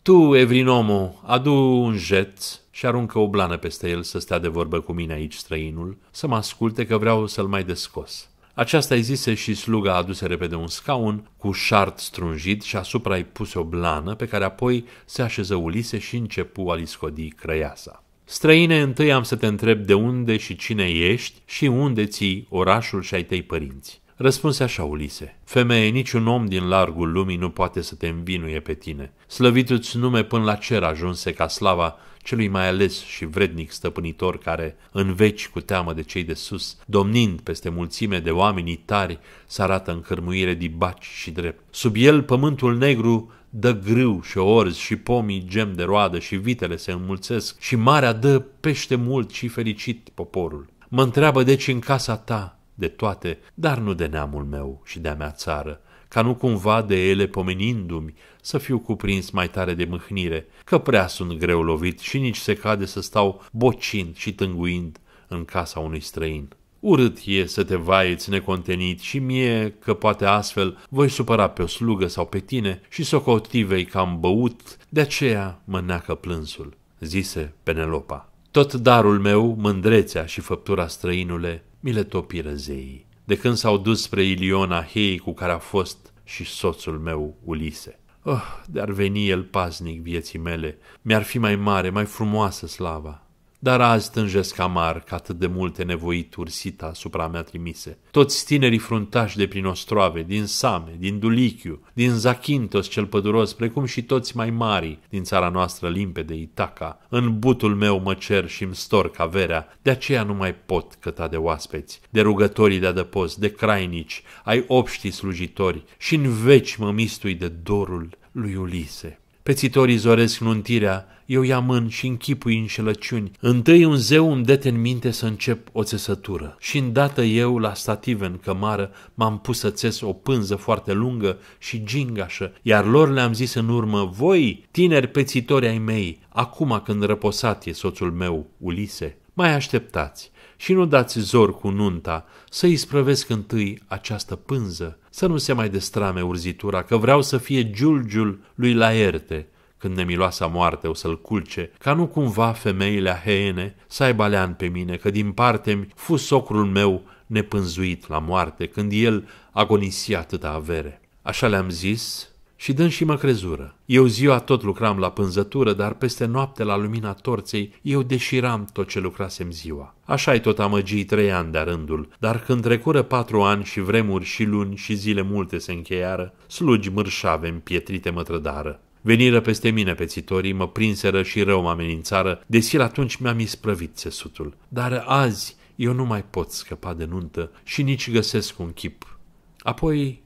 Tu, Evrinomo, adu un jet și aruncă o blană peste el să stea de vorbă cu mine aici străinul, să mă asculte că vreau să-l mai descos. Aceasta-i zise și sluga aduse repede un scaun cu șart strunjit și asupra-i puse o blană pe care apoi se așeză Ulise și începu a-l iscodi crăiasa. Străine, întâi am să te întreb de unde și cine ești și unde ții orașul și ai tăi părinți. Răspunse așa Ulise, femeie, niciun om din largul lumii nu poate să te învinuie pe tine. Slăvitu-ți nume până la cer ajunse ca slava celui mai ales și vrednic stăpânitor care, în veci cu teamă de cei de sus, domnind peste mulțime de oameni tari, se arată în cărmuire dibaci și drept. Sub el pământul negru dă grâu și orz și pomii gem de roadă și vitele se înmulțesc și marea dă pește mult și fericit poporul. Mă întreabă deci în casa ta de toate, dar nu de neamul meu și de-a mea țară, ca nu cumva de ele pomenindu-mi să fiu cuprins mai tare de mâhnire, că prea sunt greu lovit și nici se cade să stau bocind și tânguind în casa unui străin. Urât e să te vaieți necontenit și mie că poate astfel voi supăra pe o slugă sau pe tine și socotivei că am băut, de aceea mă neacă plânsul, zise Penelopa. Tot darul meu, mândrețea și făptura străinule, mi le topiră zeii, de când s-au dus spre Iliona hei cu care a fost și soțul meu, Ulise. Oh, de-ar veni el paznic vieții mele, mi-ar fi mai mare, mai frumoasă slava. dar azi tânjesc amar că atât de multe nevoit Ursita asupra mea trimise. Toți tinerii fruntași de prin Ostroave, din Same, din Dulichiu, din Zachintos cel păduros, precum și toți mai mari din țara noastră limpede, Itaca, în butul meu mă cer și-mi storc averea, de aceea nu mai pot căta de oaspeți, de rugătorii de adăpost, de crainici, ai obștii slujitori, și în veci mă mistui de dorul lui Ulise. Pețitorii zoresc nuntirea, eu ia mân și închipui înșelăciuni. Întâi un zeu îmi dete în minte să încep o țesătură. Și îndată eu, la stative în cămară, m-am pus să țes o pânză foarte lungă și gingașă, iar lor le-am zis în urmă: voi, tineri pețitori ai mei, acum când răposat e soțul meu, Ulise, mai așteptați și nu dați zor cu nunta, să isprăvesc întâi această pânză, să nu se mai destrame urzitura, că vreau să fie giulgiul lui Laerte, când nemiloasa moarte o să-l culce, ca nu cumva femeile aheene să aibă alean pe mine, că din parte-mi fu socrul meu nepânzuit la moarte, când el agonisia atâta avere. Așa le-am zis și dând și mă crezură. Eu ziua tot lucram la pânzătură, dar peste noapte la lumina torței eu deșiram tot ce lucrasem ziua. Așa-i tot amăgii trei ani de-a rândul, dar când trecură patru ani și vremuri și luni și zile multe se încheiară, slugi mârșave împietrite mă trădară. Veniră peste mine pețitorii, mă prinseră și rău mă amenințară, deși atunci mi-am isprăvit țesutul. Dar azi eu nu mai pot scăpa de nuntă și nici găsesc un chip. Apoi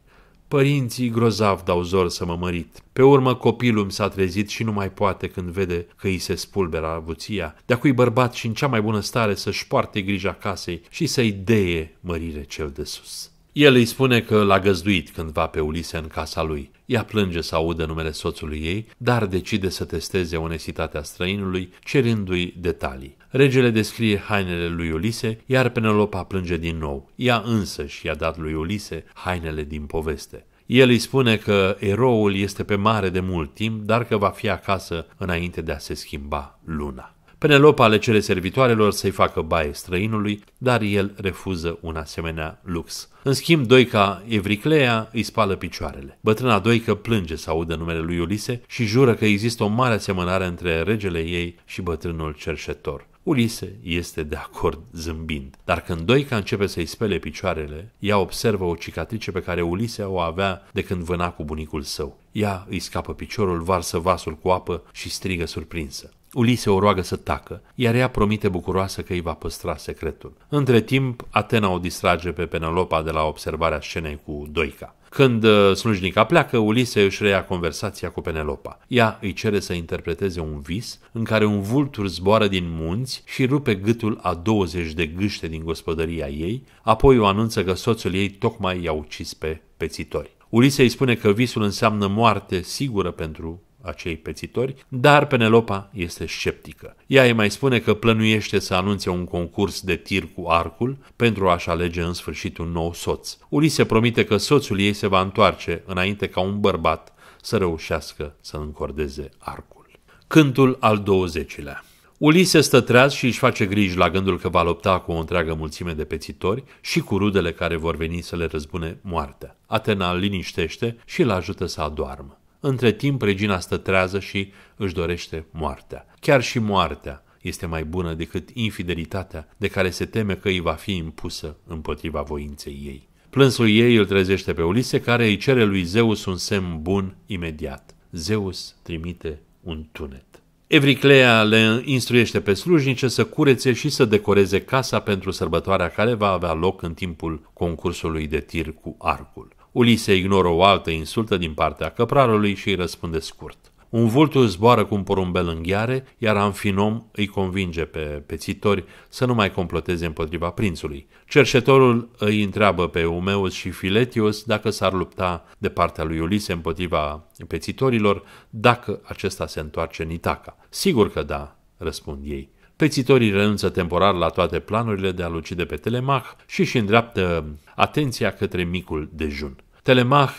părinții grozav dau zor să mă mărit. Pe urmă copilul s-a trezit și nu mai poate când vede că îi se spulbera avuția, de-a cui bărbat și în cea mai bună stare să-și poarte grija casei și să-i deie mărire cel de sus. El îi spune că l-a găzduit cândva pe Ulise în casa lui. Ea plânge să audă numele soțului ei, dar decide să testeze onestitatea străinului, cerându-i detalii. Regele descrie hainele lui Ulise, iar Penelopa plânge din nou. Ea însăși i-a dat lui Ulise hainele din poveste. El îi spune că eroul este pe mare de mult timp, dar că va fi acasă înainte de a se schimba luna. Penelopa le cere servitoarelor să-i facă baie străinului, dar el refuză un asemenea lux. În schimb, doica Evriclea îi spală picioarele. Bătrâna doică plânge să audă numele lui Ulise și jură că există o mare asemănare între regele ei și bătrânul cerșetor. Ulise este de acord zâmbind, dar când doica începe să-i spele picioarele, ea observă o cicatrice pe care Ulise o avea de când vâna cu bunicul său. Ea îi scapă piciorul, varsă vasul cu apă și strigă surprinsă. Ulise o roagă să tacă, iar ea promite bucuroasă că îi va păstra secretul. Între timp, Atena o distrage pe Penelopa de la observarea scenei cu doica. Când slujnica pleacă, Ulise își reia conversația cu Penelopa. Ea îi cere să interpreteze un vis în care un vultur zboară din munți și rupe gâtul a douăzeci de gâște din gospodăria ei, apoi o anunță că soțul ei tocmai i-a ucis pe pețitori. Ulise îi spune că visul înseamnă moarte sigură pentru acei pețitori, dar Penelopa este sceptică. Ea îi mai spune că plănuiește să anunțe un concurs de tir cu arcul pentru a-și alege în sfârșit un nou soț. Ulise promite că soțul ei se va întoarce înainte ca un bărbat să reușească să încordeze arcul. Cântul al douăzecilea. Ulise stă treaz și își face griji la gândul că va lupta cu o întreagă mulțime de pețitori și cu rudele care vor veni să le răzbune moartea. Atena îl liniștește și îl ajută să adoarmă. Între timp, regina stă trează și își dorește moartea. Chiar și moartea este mai bună decât infidelitatea de care se teme că îi va fi impusă împotriva voinței ei. Plânsul ei îl trezește pe Ulise, care îi cere lui Zeus un semn bun imediat. Zeus trimite un tunet. Evriclea le instruiește pe slujnice să curețe și să decoreze casa pentru sărbătoarea care va avea loc în timpul concursului de tir cu arcul. Ulise ignoră o altă insultă din partea căprarului și îi răspunde scurt. Un vultur zboară cu un porumbel în gheare, iar Amfinom îi convinge pe pețitori să nu mai comploteze împotriva prințului. Cerșetorul îi întreabă pe Eumeu și Filetios dacă s-ar lupta de partea lui Ulise împotriva pețitorilor dacă acesta se întoarce în Itaca. Sigur că da, răspund ei. Pețitorii renunță temporar la toate planurile de a-l ucide pe Telemach și își îndreaptă atenția către micul dejun. Telemach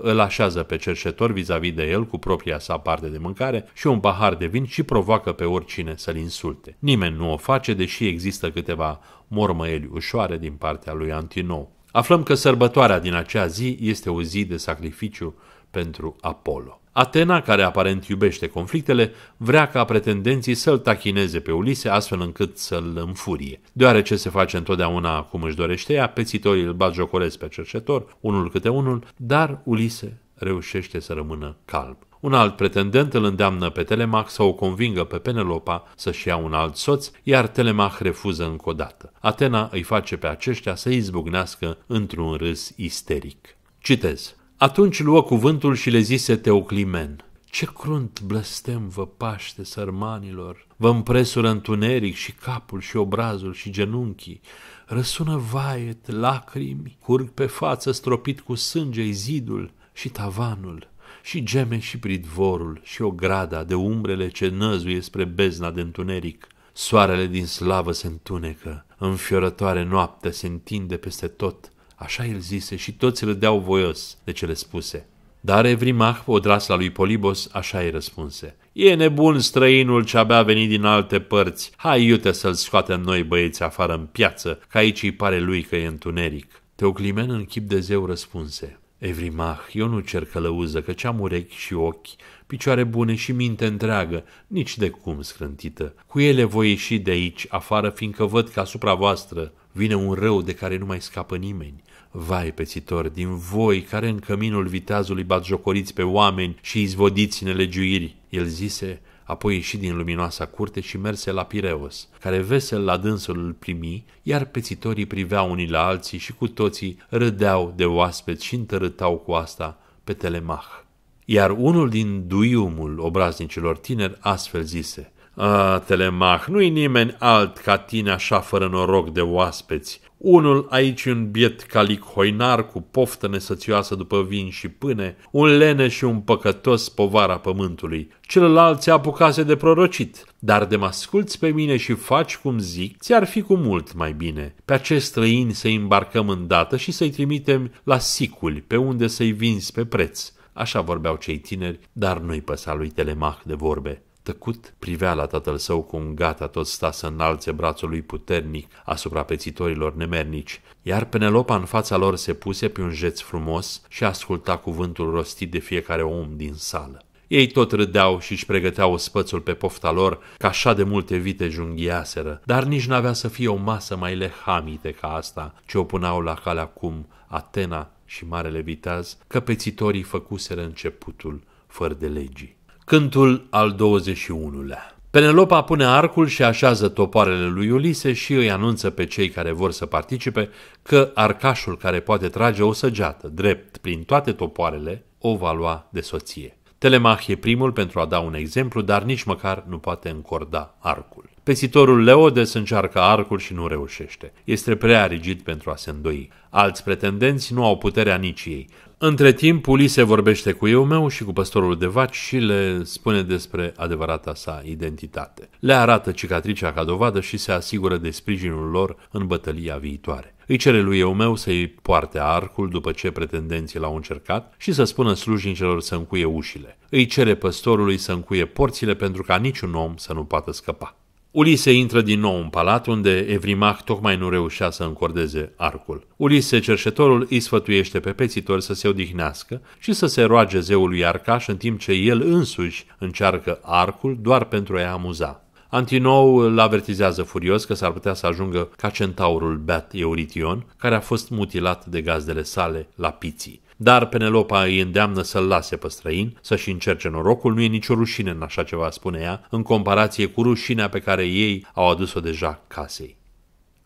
îl așează pe cerșetor vis-a-vis de el cu propria sa parte de mâncare și un pahar de vin și provoacă pe oricine să-l insulte. Nimeni nu o face, deși există câteva mormăieli ușoare din partea lui Antinou. Aflăm că sărbătoarea din acea zi este o zi de sacrificiu pentru Apollo. Atena, care aparent iubește conflictele, vrea ca pretendenții să-l tachineze pe Ulise astfel încât să-l înfurie. Deoarece se face întotdeauna cum își dorește ea, pețitorii îl batjocoresc pe cercetor, unul câte unul, dar Ulise reușește să rămână calm. Un alt pretendent îl îndeamnă pe Telemach să o convingă pe Penelopa să-și ia un alt soț, iar Telemach refuză încă o dată. Atena îi face pe aceștia să izbucnească într-un râs isteric. Citez. Atunci luă cuvântul și le zise Teoclimen: ce crunt blestem vă paște sărmanilor, vă împresură întuneric și capul și obrazul și genunchii, răsună vaet, lacrimi, curg pe față stropit cu sânge zidul și tavanul, și geme și pridvorul și ograda de umbrele ce năzuie spre bezna de întuneric. Soarele din slavă se întunecă, înfiorătoare noapte se întinde peste tot. Așa el zise și toți râdeau voios de cele spuse. Dar Evrimach, odras la lui Polibos, așa îi răspunse: e nebun străinul ce abia venit din alte părți. Hai iute să-l scoatem noi băieți afară în piață, că aici îi pare lui că e întuneric. Teoclimen în chip de zeu răspunse: Evrimach, eu nu cer călăuză, căci am urechi și ochi, picioare bune și minte întreagă, nici de cum scrântită. Cu ele voi ieși de aici afară, fiindcă văd că asupra voastră vine un rău de care nu mai scapă nimeni. Vai, pețitori, din voi, care în căminul viteazului batjocoriți pe oameni și izvodiți nelegiuiri, el zise, apoi ieși din luminoasa curte și merse la Pireos, care vesel la dânsul îl primi, iar pețitorii priveau unii la alții și cu toții râdeau de oaspeți și întărâtau cu asta pe Telemach. Iar unul din duiumul obraznicilor tineri astfel zise: a, Telemach, nu-i nimeni alt ca tine așa fără noroc de oaspeți. Unul aici un biet calic hoinar cu poftă nesățioasă după vin și pâine, un lene și un păcătos povara pământului. Celălalt se apucase de prorocit, dar de mă asculți pe mine și faci cum zic, ți-ar fi cu mult mai bine. Pe acești străini să-i îmbarcăm îndată și să-i trimitem la siculi, pe unde să-i vinzi pe preț. Așa vorbeau cei tineri, dar nu-i păsa lui Telemach de vorbe. Tăcut privea la tatăl său cum gata tot sta să înalțe brațul lui puternic asupra pețitorilor nemernici, iar Penelopa în fața lor se puse pe un jeț frumos și asculta cuvântul rostit de fiecare om din sală. Ei tot râdeau și își pregăteau ospățul pe pofta lor, că așa de multe vite junghiaseră, dar nici n-avea să fie o masă mai lehamite ca asta, ce o puneau la cale acum Atena și marele viteaz, că pețitorii făcuseră începutul fără de legii. Cântul al douăzeci și unulea. Penelopa pune arcul și așează topoarele lui Ulise și îi anunță pe cei care vor să participe că arcașul care poate trage o săgeată drept prin toate topoarele o va lua de soție. Telemach e primul pentru a da un exemplu, dar nici măcar nu poate încorda arcul. Pețitorul Leodes încearcă arcul și nu reușește. Este prea rigid pentru a se îndoi. Alți pretendenți nu au puterea nici ei. Între timp, Ulise vorbește cu Eumeu și cu păstorul de vaci și le spune despre adevărata sa identitate. Le arată cicatricea ca dovadă și se asigură de sprijinul lor în bătălia viitoare. Îi cere lui Eumeu să-i poarte arcul după ce pretendenții l-au încercat și să spună slujnicilor să încuie ușile. Îi cere păstorului să încuie porțile pentru ca niciun om să nu poată scăpa. Ulise intră din nou în palat, unde Evrimach tocmai nu reușea să încordeze arcul. Ulise, cerșetorul, îi sfătuiește pe pețitori să se odihnească și să se roage zeului Arcaș, în timp ce el însuși încearcă arcul doar pentru a-i amuza. Antinou îl avertizează furios că s-ar putea să ajungă ca centaurul beat Eurition, care a fost mutilat de gazdele sale la Piții. Dar Penelopa îi îndeamnă să-l lase pe străin, să-și încerce norocul, nu e nicio rușine în așa ceva, spune ea, în comparație cu rușinea pe care ei au adus-o deja casei.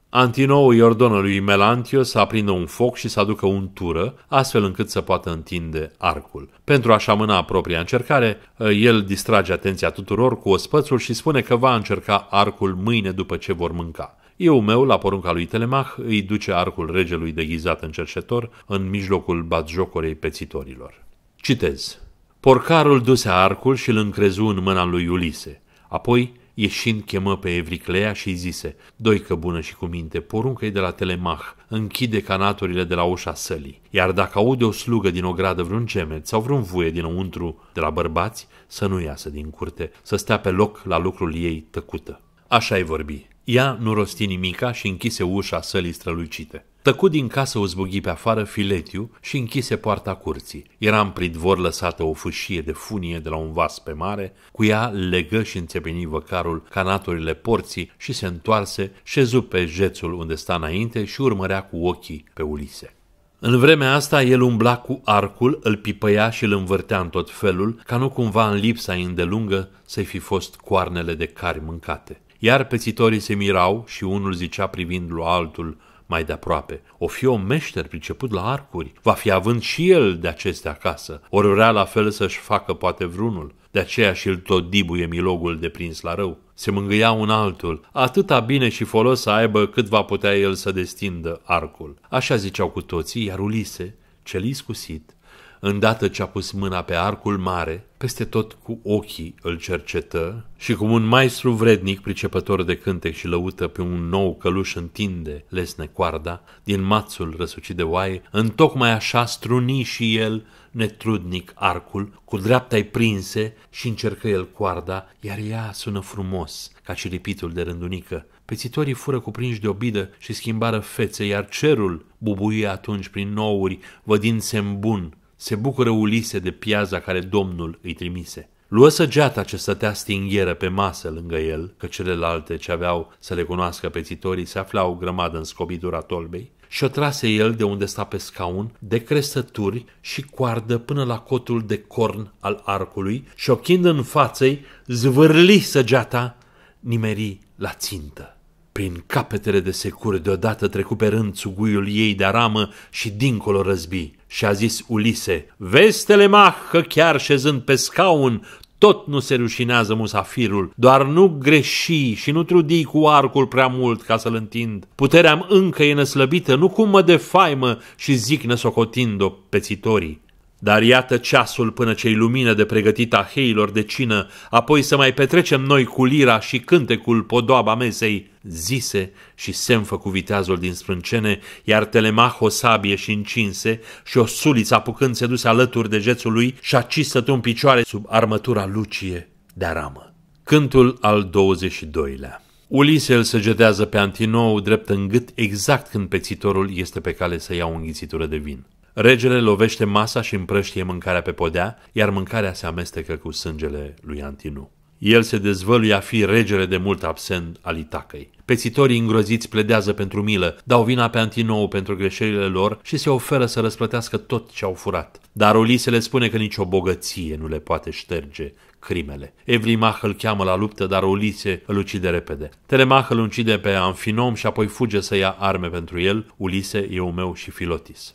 Antinou îi ordonă lui Melantio să aprindă un foc și să aducă untură, astfel încât să poată întinde arcul. Pentru a-și amâna propria încercare, el distrage atenția tuturor cu ospățul și spune că va încerca arcul mâine după ce vor mânca. Eumeu, la porunca lui Telemach, îi duce arcul regelui deghizat în cerșetor în mijlocul batjocorei pețitorilor. Citez. Porcarul duse arcul și îl încrezu în mâna lui Ulise. Apoi, ieșind, chemă pe Evriclea și îi zise: doică bună și cu minte, poruncă-i de la Telemach, închide canaturile de la ușa sălii, iar dacă aude o slugă din ogradă vreun gemet sau vreun vuie dinăuntru de la bărbați, să nu iasă din curte, să stea pe loc la lucrul ei tăcută. Așa-i vorbi. Ea nu rosti nimica și închise ușa sălii strălucite. Tăcu din casă, o zbughi pe afară Filetiu și închise poarta curții. Era în pridvor lăsată o fâșie de funie de la un vas pe mare, cu ea legă și înțepeni văcarul canaturile porții și se întoarse, șezu pe jețul unde sta înainte și urmărea cu ochii pe Ulise. În vremea asta el umbla cu arcul, îl pipăia și îl învârtea în tot felul, ca nu cumva în lipsa îndelungă să-i fi fost coarnele de cari mâncate. Iar pețitorii se mirau și unul zicea privind lui altul mai de-aproape: o fi un meșter priceput la arcuri, va fi având și el de acestea acasă, ori vrea la fel să-și facă poate vreunul, de aceea și-l tot dibuie milogul de prins la rău. Se mângâia un altul, atâta bine și folos să aibă cât va putea el să destindă arcul. Așa ziceau cu toții, iar Ulise, cel iscusit, îndată ce a pus mâna pe arcul mare, peste tot cu ochii îl cercetă și cum un maestru vrednic, pricepător de cântec și lăută, pe un nou căluș întinde lesne coarda, din mațul răsucit de oaie, întocmai așa struni și el, netrudnic, arcul, cu dreapta-i prinse și încercă el coarda, iar ea sună frumos, ca ciripitul de rândunică. Pețitorii fură cuprinși de obidă și schimbară fețe, iar cerul bubuie atunci prin nouri, vădind semn bun. Se bucură Ulise de piaza care domnul îi trimise. Luă săgeata ce stătea stingheră pe masă lângă el, că celelalte ce aveau să le cunoască pețitorii se aflau grămadă în scobitura tolbei, și o trase el de unde sta pe scaun, de cresături și coardă până la cotul de corn al arcului și, ochind în față-i, zvârli săgeata, nimeri la țintă. Prin capetele de securi deodată trecu pe rând țuguiul ei de aramă și dincolo răzbi. Și a zis Ulise: vezi, Telemach, că chiar șezând pe scaun, tot nu se rușinează musafirul, doar nu greși și nu trudi cu arcul prea mult ca să-l întind. Puterea-mi încă e năslăbită, nu cum mă defaimă și zic năsocotind-o pețitorii. Dar iată ceasul până ce-i lumină de pregătita heilor de cină, apoi să mai petrecem noi cu lira și cântecul podoaba mesei, zise și semn făcu viteazul din sprâncene, iar Telemach o sabie și încinse și o suliță apucând se duse alături de jețul lui și aci stătu în picioare sub armătura lucie de aramă. Cântul al douăzeci și doilea. Ulise îl săgetează pe Antinou drept în gât exact când pețitorul este pe cale să ia o înghițitură de vin. Regele lovește masa și împrăștie mâncarea pe podea, iar mâncarea se amestecă cu sângele lui Antinou. El se dezvăluie a fi regele de mult absent al Itacăi. Pețitorii îngroziți pledează pentru milă, dau vina pe Antinou pentru greșelile lor și se oferă să răsplătească tot ce au furat. Dar Ulise le spune că nicio bogăție nu le poate șterge crimele. Evrimach îl cheamă la luptă, dar Ulise îl ucide repede. Telemach îl ucide pe Amfinom și apoi fuge să ia arme pentru el, Ulise, Eumeu și Filotis.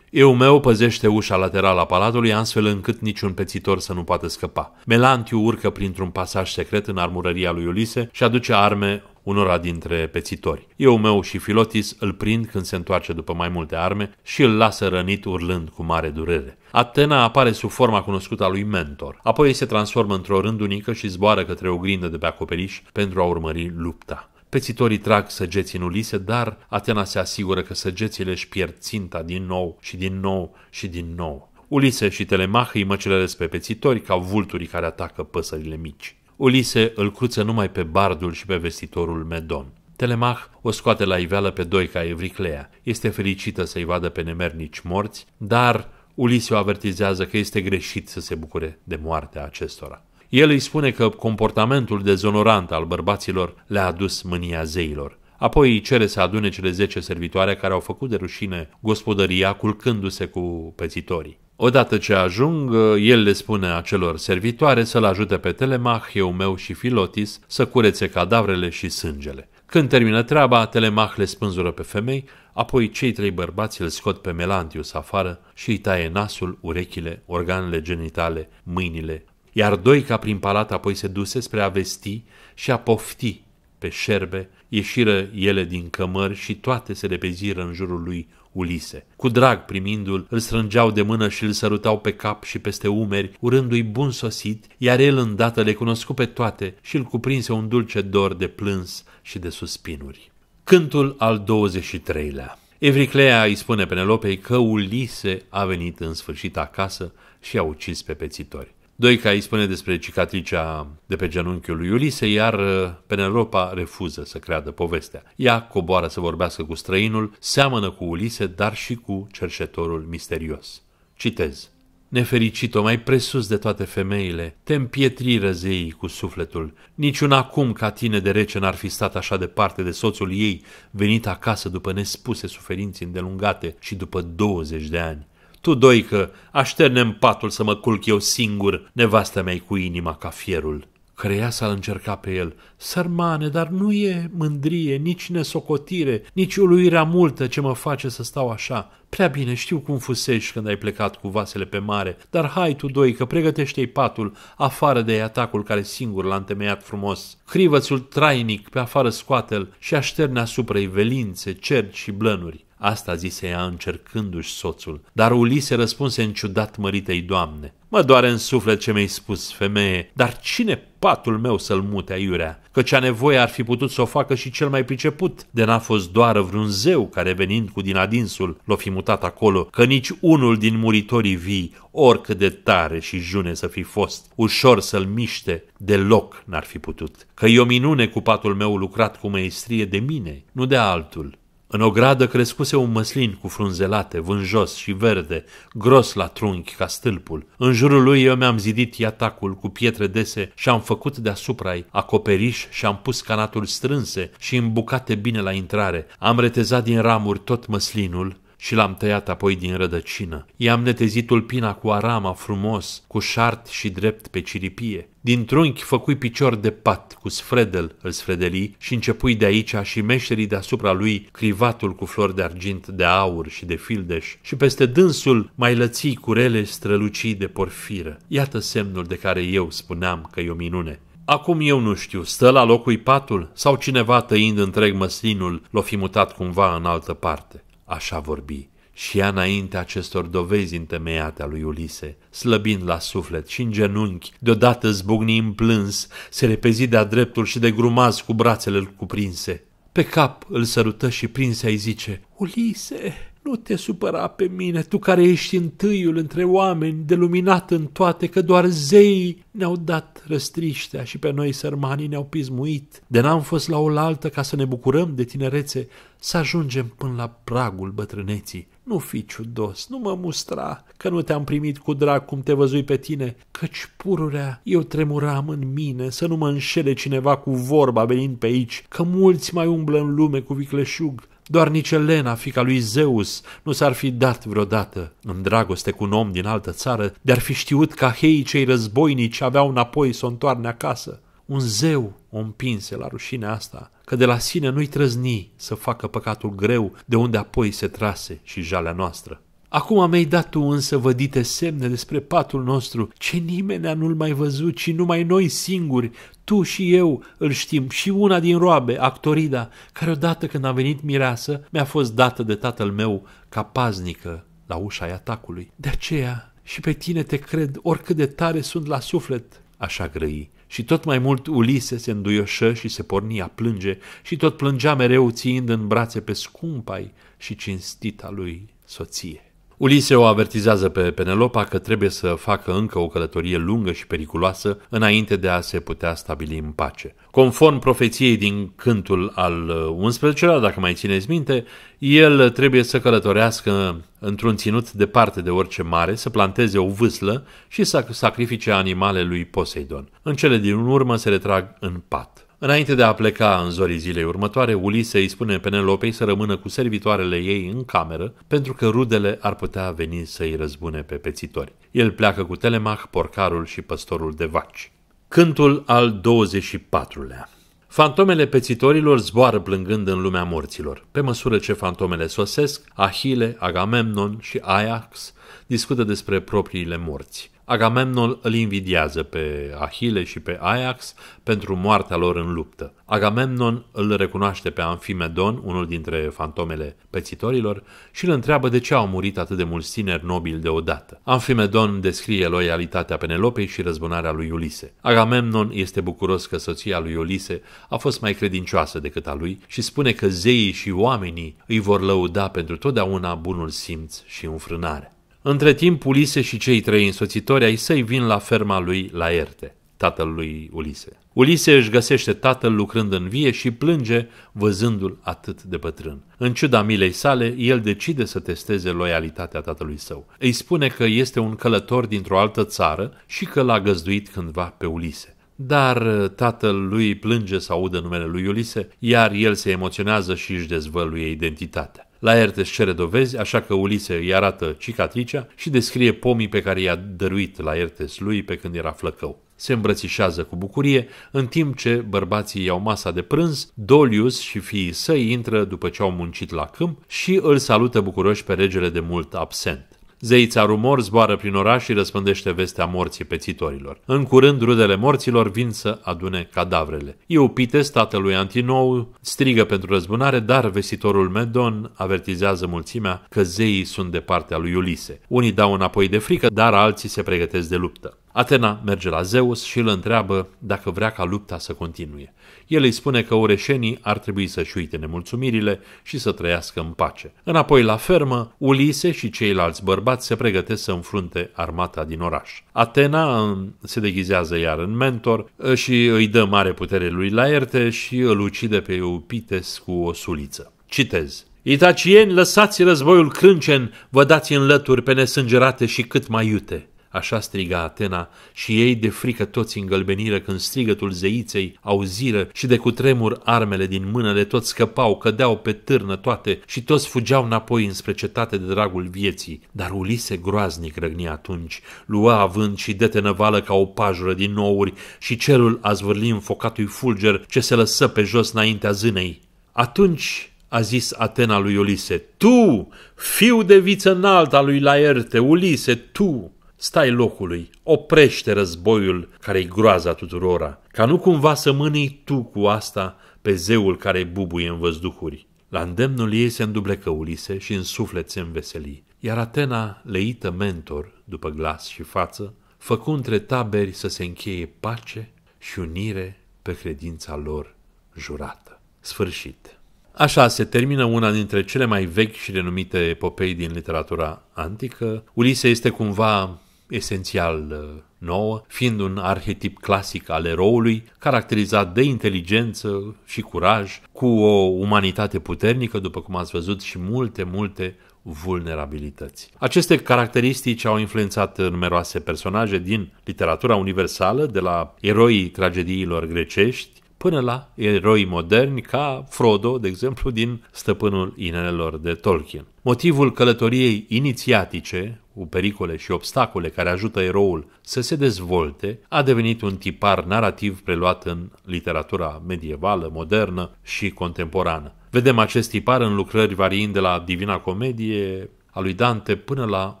Eumeu păzește ușa laterală a palatului, astfel încât niciun pețitor să nu poată scăpa. Melantiu urcă printr-un pasaj secret în armurăria lui Ulise și aduce arme unora dintre pețitori. Eumeu și Filotis îl prind când se întoarce după mai multe arme și îl lasă rănit urlând cu mare durere. Atena apare sub forma cunoscută a lui Mentor, apoi se transformă într-o rândunică și zboară către o grindă de pe acoperiș pentru a urmări lupta. Pețitorii trag săgeții în Ulise, dar Atena se asigură că săgețile își pierd ținta din nou și din nou și din nou. Ulise și Telemach îi măcelăresc pe pețitori ca vulturii care atacă păsările mici. Ulise îl cruță numai pe bardul și pe vestitorul Medon. Telemach o scoate la iveală pe doica Evriclea. Este fericită să-i vadă pe nemernici morți, dar Ulise o avertizează că este greșit să se bucure de moartea acestora. El îi spune că comportamentul dezonorant al bărbaților le-a adus mânia zeilor. Apoi îi cere să adune cele zece servitoare care au făcut de rușine gospodăria culcându-se cu pețitorii. Odată ce ajung, el le spune acelor servitoare să-l ajute pe Telemach, Eumeu și Filotis să curețe cadavrele și sângele. Când termină treaba, Telemach le spânzură pe femei, apoi cei trei bărbați îl scot pe Melantius afară și îi taie nasul, urechile, organele genitale, mâinile, iar doica prin palat apoi se duse spre a vesti și a pofti pe șerbe, ieșiră ele din cămări și toate se repeziră în jurul lui Ulise. Cu drag primindu-l, îl strângeau de mână și îl sărutau pe cap și peste umeri, urându-i bun sosit, iar el îndată le cunoscu pe toate și îl cuprinse un dulce dor de plâns și de suspinuri. Cântul al douăzeci și treilea. Evriclea îi spune Penelopei că Ulise a venit în sfârșit acasă și a ucis pe pețitori. Doica îi spune despre cicatricea de pe genunchiul lui Ulise, iar Penelopa refuză să creadă povestea. Ea coboară să vorbească cu străinul, seamănă cu Ulise, dar și cu cerșetorul misterios. Citez. Nefericito, mai presus de toate femeile, te împietriră zeii cu sufletul. Niciun acum ca tine de rece n-ar fi stat așa departe de soțul ei, venit acasă după nespuse suferințe îndelungate și după douăzeci de ani. Tu, doică, așterne-mi patul să mă culc eu singur, nevastă mea cu inima ca fierul. Creiasa îl încerca pe el. Sărmane, dar nu e mândrie, nici nesocotire, nici uluirea multă ce mă face să stau așa. Prea bine știu cum fusești când ai plecat cu vasele pe mare, dar hai tu, doică, pregătește-i patul, afară de atacul care singur l-a întemeiat frumos. Crivățul trainic pe afară scoate-l și așterne asupra-i velințe, cerci și blănuri. Asta zise ea încercându-și soțul, dar Ulise răspunse în ciudat măritei doamne. Mă doare în suflet ce mi-ai spus, femeie, dar cine patul meu să-l mute aiurea? Că cea nevoie ar fi putut să o facă și cel mai priceput, de n-a fost doar vreun zeu care venind cu din adinsul l-o fi mutat acolo, că nici unul din muritorii vii, oricât de tare și june să fi fost, ușor să-l miște, deloc n-ar fi putut. Că e o minune cu patul meu lucrat cu măestrie de mine, nu de altul. În o gradă crescuse un măslin cu frunzelate, vânjos și verde, gros la trunchi ca stâlpul. În jurul lui eu mi-am zidit iatacul cu pietre dese și am făcut deasupra-i acoperiș și am pus canaturi strânse și îmbucate bine la intrare. Am retezat din ramuri tot măslinul și l-am tăiat apoi din rădăcină. I-am netezit tulpina cu arama frumos, cu șart și drept pe ciripie. Din trunchi făcui picior de pat, cu sfredel îl sfredeli și începui de aici și meșterii deasupra lui crivatul cu flori de argint, de aur și de fildeș și peste dânsul mai lății curele strălucii de porfiră. Iată semnul de care eu spuneam că e o minune. Acum eu nu știu, stă la locul patul sau cineva tăind întreg măslinul l-o fi mutat cumva în altă parte. Așa vorbi și ea înainte acestor dovezi întemeiate a lui Ulise, slăbind la suflet și în genunchi, deodată zbucni în plâns, se repezi de-a dreptul și de grumaz cu brațele-l cuprinse. Pe cap îl sărută și prinse-i zice, Ulise, nu te supăra pe mine, tu care ești întâiul între oameni, de luminat în toate, că doar zeii ne-au dat răstriștea și pe noi sărmanii ne-au pismuit. De n-am fost la oaltă ca să ne bucurăm de tinerețe, să ajungem până la pragul bătrâneții. Nu fi ciudos, nu mă mustra, că nu te-am primit cu drag cum te văzui pe tine, căci pururea eu tremuram în mine, să nu mă înșele cineva cu vorba venind pe aici, că mulți mai umblă în lume cu vicleșug. Doar nici Elena, fica lui Zeus, nu s-ar fi dat vreodată în dragoste cu un om din altă țară, de-ar fi știut că heii cei războinici aveau înapoi să o întoarne acasă. Un zeu o împinse la rușinea asta, că de la sine nu-i trăzni să facă păcatul greu de unde apoi se trase și jalea noastră. Acum mi-ai dat tu însă vădite semne despre patul nostru, ce nimeni nu-l mai văzut, ci numai noi singuri, tu și eu îl știm, și una din roabe, Actorida, care odată când a venit mireasă, mi-a fost dată de tatăl meu ca paznică la ușa iatacului. De aceea și pe tine te cred, oricât de tare sunt la suflet. Așa grăi. Și tot mai mult Ulise se înduioșă și se porni a plânge și tot plângea mereu țiind în brațe pe scumpai și cinstita lui soție. Ulise o avertizează pe Penelopa că trebuie să facă încă o călătorie lungă și periculoasă înainte de a se putea stabili în pace. Conform profeției din Cântul al unsprezecelea, dacă mai țineți minte, el trebuie să călătorească într-un ținut departe de orice mare, să planteze o vâslă și să sacrifice animale lui Poseidon. În cele din urmă se retrag în pat. Înainte de a pleca în zorii zilei următoare, Ulise îi spune Penelopei să rămână cu servitoarele ei în cameră, pentru că rudele ar putea veni să-i răzbune pe pețitori. El pleacă cu Telemach, porcarul și păstorul de vaci. Cântul al douăzeci și patrulea. Fantomele pețitorilor zboară plângând în lumea morților. Pe măsură ce fantomele sosesc, Ahile, Agamemnon și Ajax discută despre propriile morți. Agamemnon îl invidiază pe Ahile și pe Ajax pentru moartea lor în luptă. Agamemnon îl recunoaște pe Amfimedon, unul dintre fantomele pețitorilor, și îl întreabă de ce au murit atât de mulți tineri nobili deodată. Amfimedon descrie loialitatea Penelopei și răzbunarea lui Ulise. Agamemnon este bucuros că soția lui Ulise a fost mai credincioasă decât a lui și spune că zeii și oamenii îi vor lăuda pentru totdeauna bunul simț și înfrânare. Între timp, Ulise și cei trei însoțitori ai săi vin la ferma lui Laerte, tatăl lui Ulise. Ulise își găsește tatăl lucrând în vie și plânge văzându-l atât de bătrân. În ciuda milei sale, el decide să testeze loialitatea tatălui său. Îi spune că este un călător dintr-o altă țară și că l-a găzduit cândva pe Ulise. Dar tatăl lui plânge să audă numele lui Ulise, iar el se emoționează și își dezvăluie identitatea. Laertes cere dovezi, așa că Ulise îi arată cicatricea și descrie pomii pe care i-a dăruit Laertes lui pe când era flăcău. Se îmbrățișează cu bucurie, în timp ce bărbații iau masa de prânz, Dolius și fiii săi intră după ce au muncit la câmp și îl salută bucuroși pe regele de mult absent. Zeița Rumor zboară prin oraș și răspândește vestea morții pețitorilor. În curând, rudele morților vin să adune cadavrele. Eupites, tatălui Antinou, strigă pentru răzbunare, dar vestitorul Medon avertizează mulțimea că zeii sunt de partea lui Ulise. Unii dau înapoi de frică, dar alții se pregătesc de luptă. Atena merge la Zeus și îl întreabă dacă vrea ca lupta să continue. El îi spune că oreșenii ar trebui să-și uite nemulțumirile și să trăiască în pace. Înapoi la fermă, Ulise și ceilalți bărbați se pregătesc să înfrunte armata din oraș. Atena se deghizează iar în mentor și îi dă mare putere lui Laerte și îl ucide pe Eupites cu o suliță. Citez. Itacieni, lăsați războiul crâncen, vă dați în lături pe nesângerate și cât mai iute. Așa striga Atena și ei de frică toți îngălbeniră când strigătul zeiței auziră și de cutremur armele din mânele toți scăpau, cădeau pe târnă toate și toți fugeau înapoi înspre cetate de dragul vieții. Dar Ulise groaznic răgni atunci, lua avânt și dete năvală ca o pajură din nouri și cerul a zvârli înfocatul fulger ce se lăsă pe jos înaintea zânei. Atunci a zis Atena lui Ulise, tu, fiu de viță înalt al lui Laerte, Ulise, tu! Stai locului, oprește războiul care-i groaza tuturora, ca nu cumva să mânii tu cu asta pe zeul care bubuie în văzduhuri. La îndemnul ei se îndublecă Ulise și în suflet se înveseli, iar Atena, leită mentor după glas și față, făcu între taberi să se încheie pace și unire pe credința lor jurată. Sfârșit. Așa se termină una dintre cele mai vechi și renumite epopei din literatura antică. Ulise este cumva esențial nouă, fiind un arhetip clasic al eroului, caracterizat de inteligență și curaj, cu o umanitate puternică, după cum ați văzut, și multe, multe vulnerabilități. Aceste caracteristici au influențat numeroase personaje din literatura universală, de la eroii tragediilor grecești, până la eroi moderni ca Frodo, de exemplu, din Stăpânul Inelelor de Tolkien. Motivul călătoriei inițiatice, cu pericole și obstacole care ajută eroul să se dezvolte, a devenit un tipar narrativ preluat în literatura medievală, modernă și contemporană. Vedem acest tipar în lucrări variind de la Divina Comedie a lui Dante până la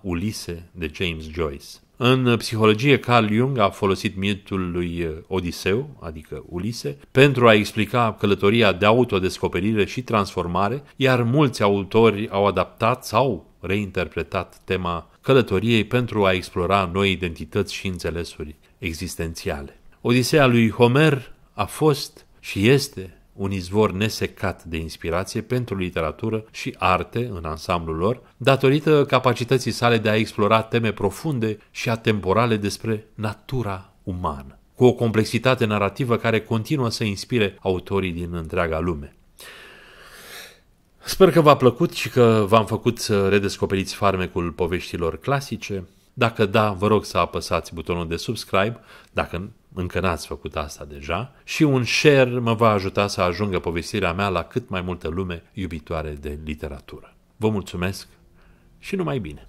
Ulise de James Joyce. În psihologie, Carl Jung a folosit mitul lui Odiseu, adică Ulise, pentru a explica călătoria de autodescoperire și transformare, iar mulți autori au adaptat sau reinterpretat tema călătoriei pentru a explora noi identități și înțelesuri existențiale. Odiseea lui Homer a fost și este un izvor nesecat de inspirație pentru literatură și arte în ansamblul lor, datorită capacității sale de a explora teme profunde și atemporale despre natura umană, cu o complexitate narrativă care continuă să inspire autorii din întreaga lume. Sper că v-a plăcut și că v-am făcut să redescoperiți farmecul poveștilor clasice. Dacă da, vă rog să apăsați butonul de subscribe, dacă încă n-ați făcut asta deja, și un share mă va ajuta să ajungă povestirea mea la cât mai multă lume iubitoare de literatură. Vă mulțumesc și numai bine!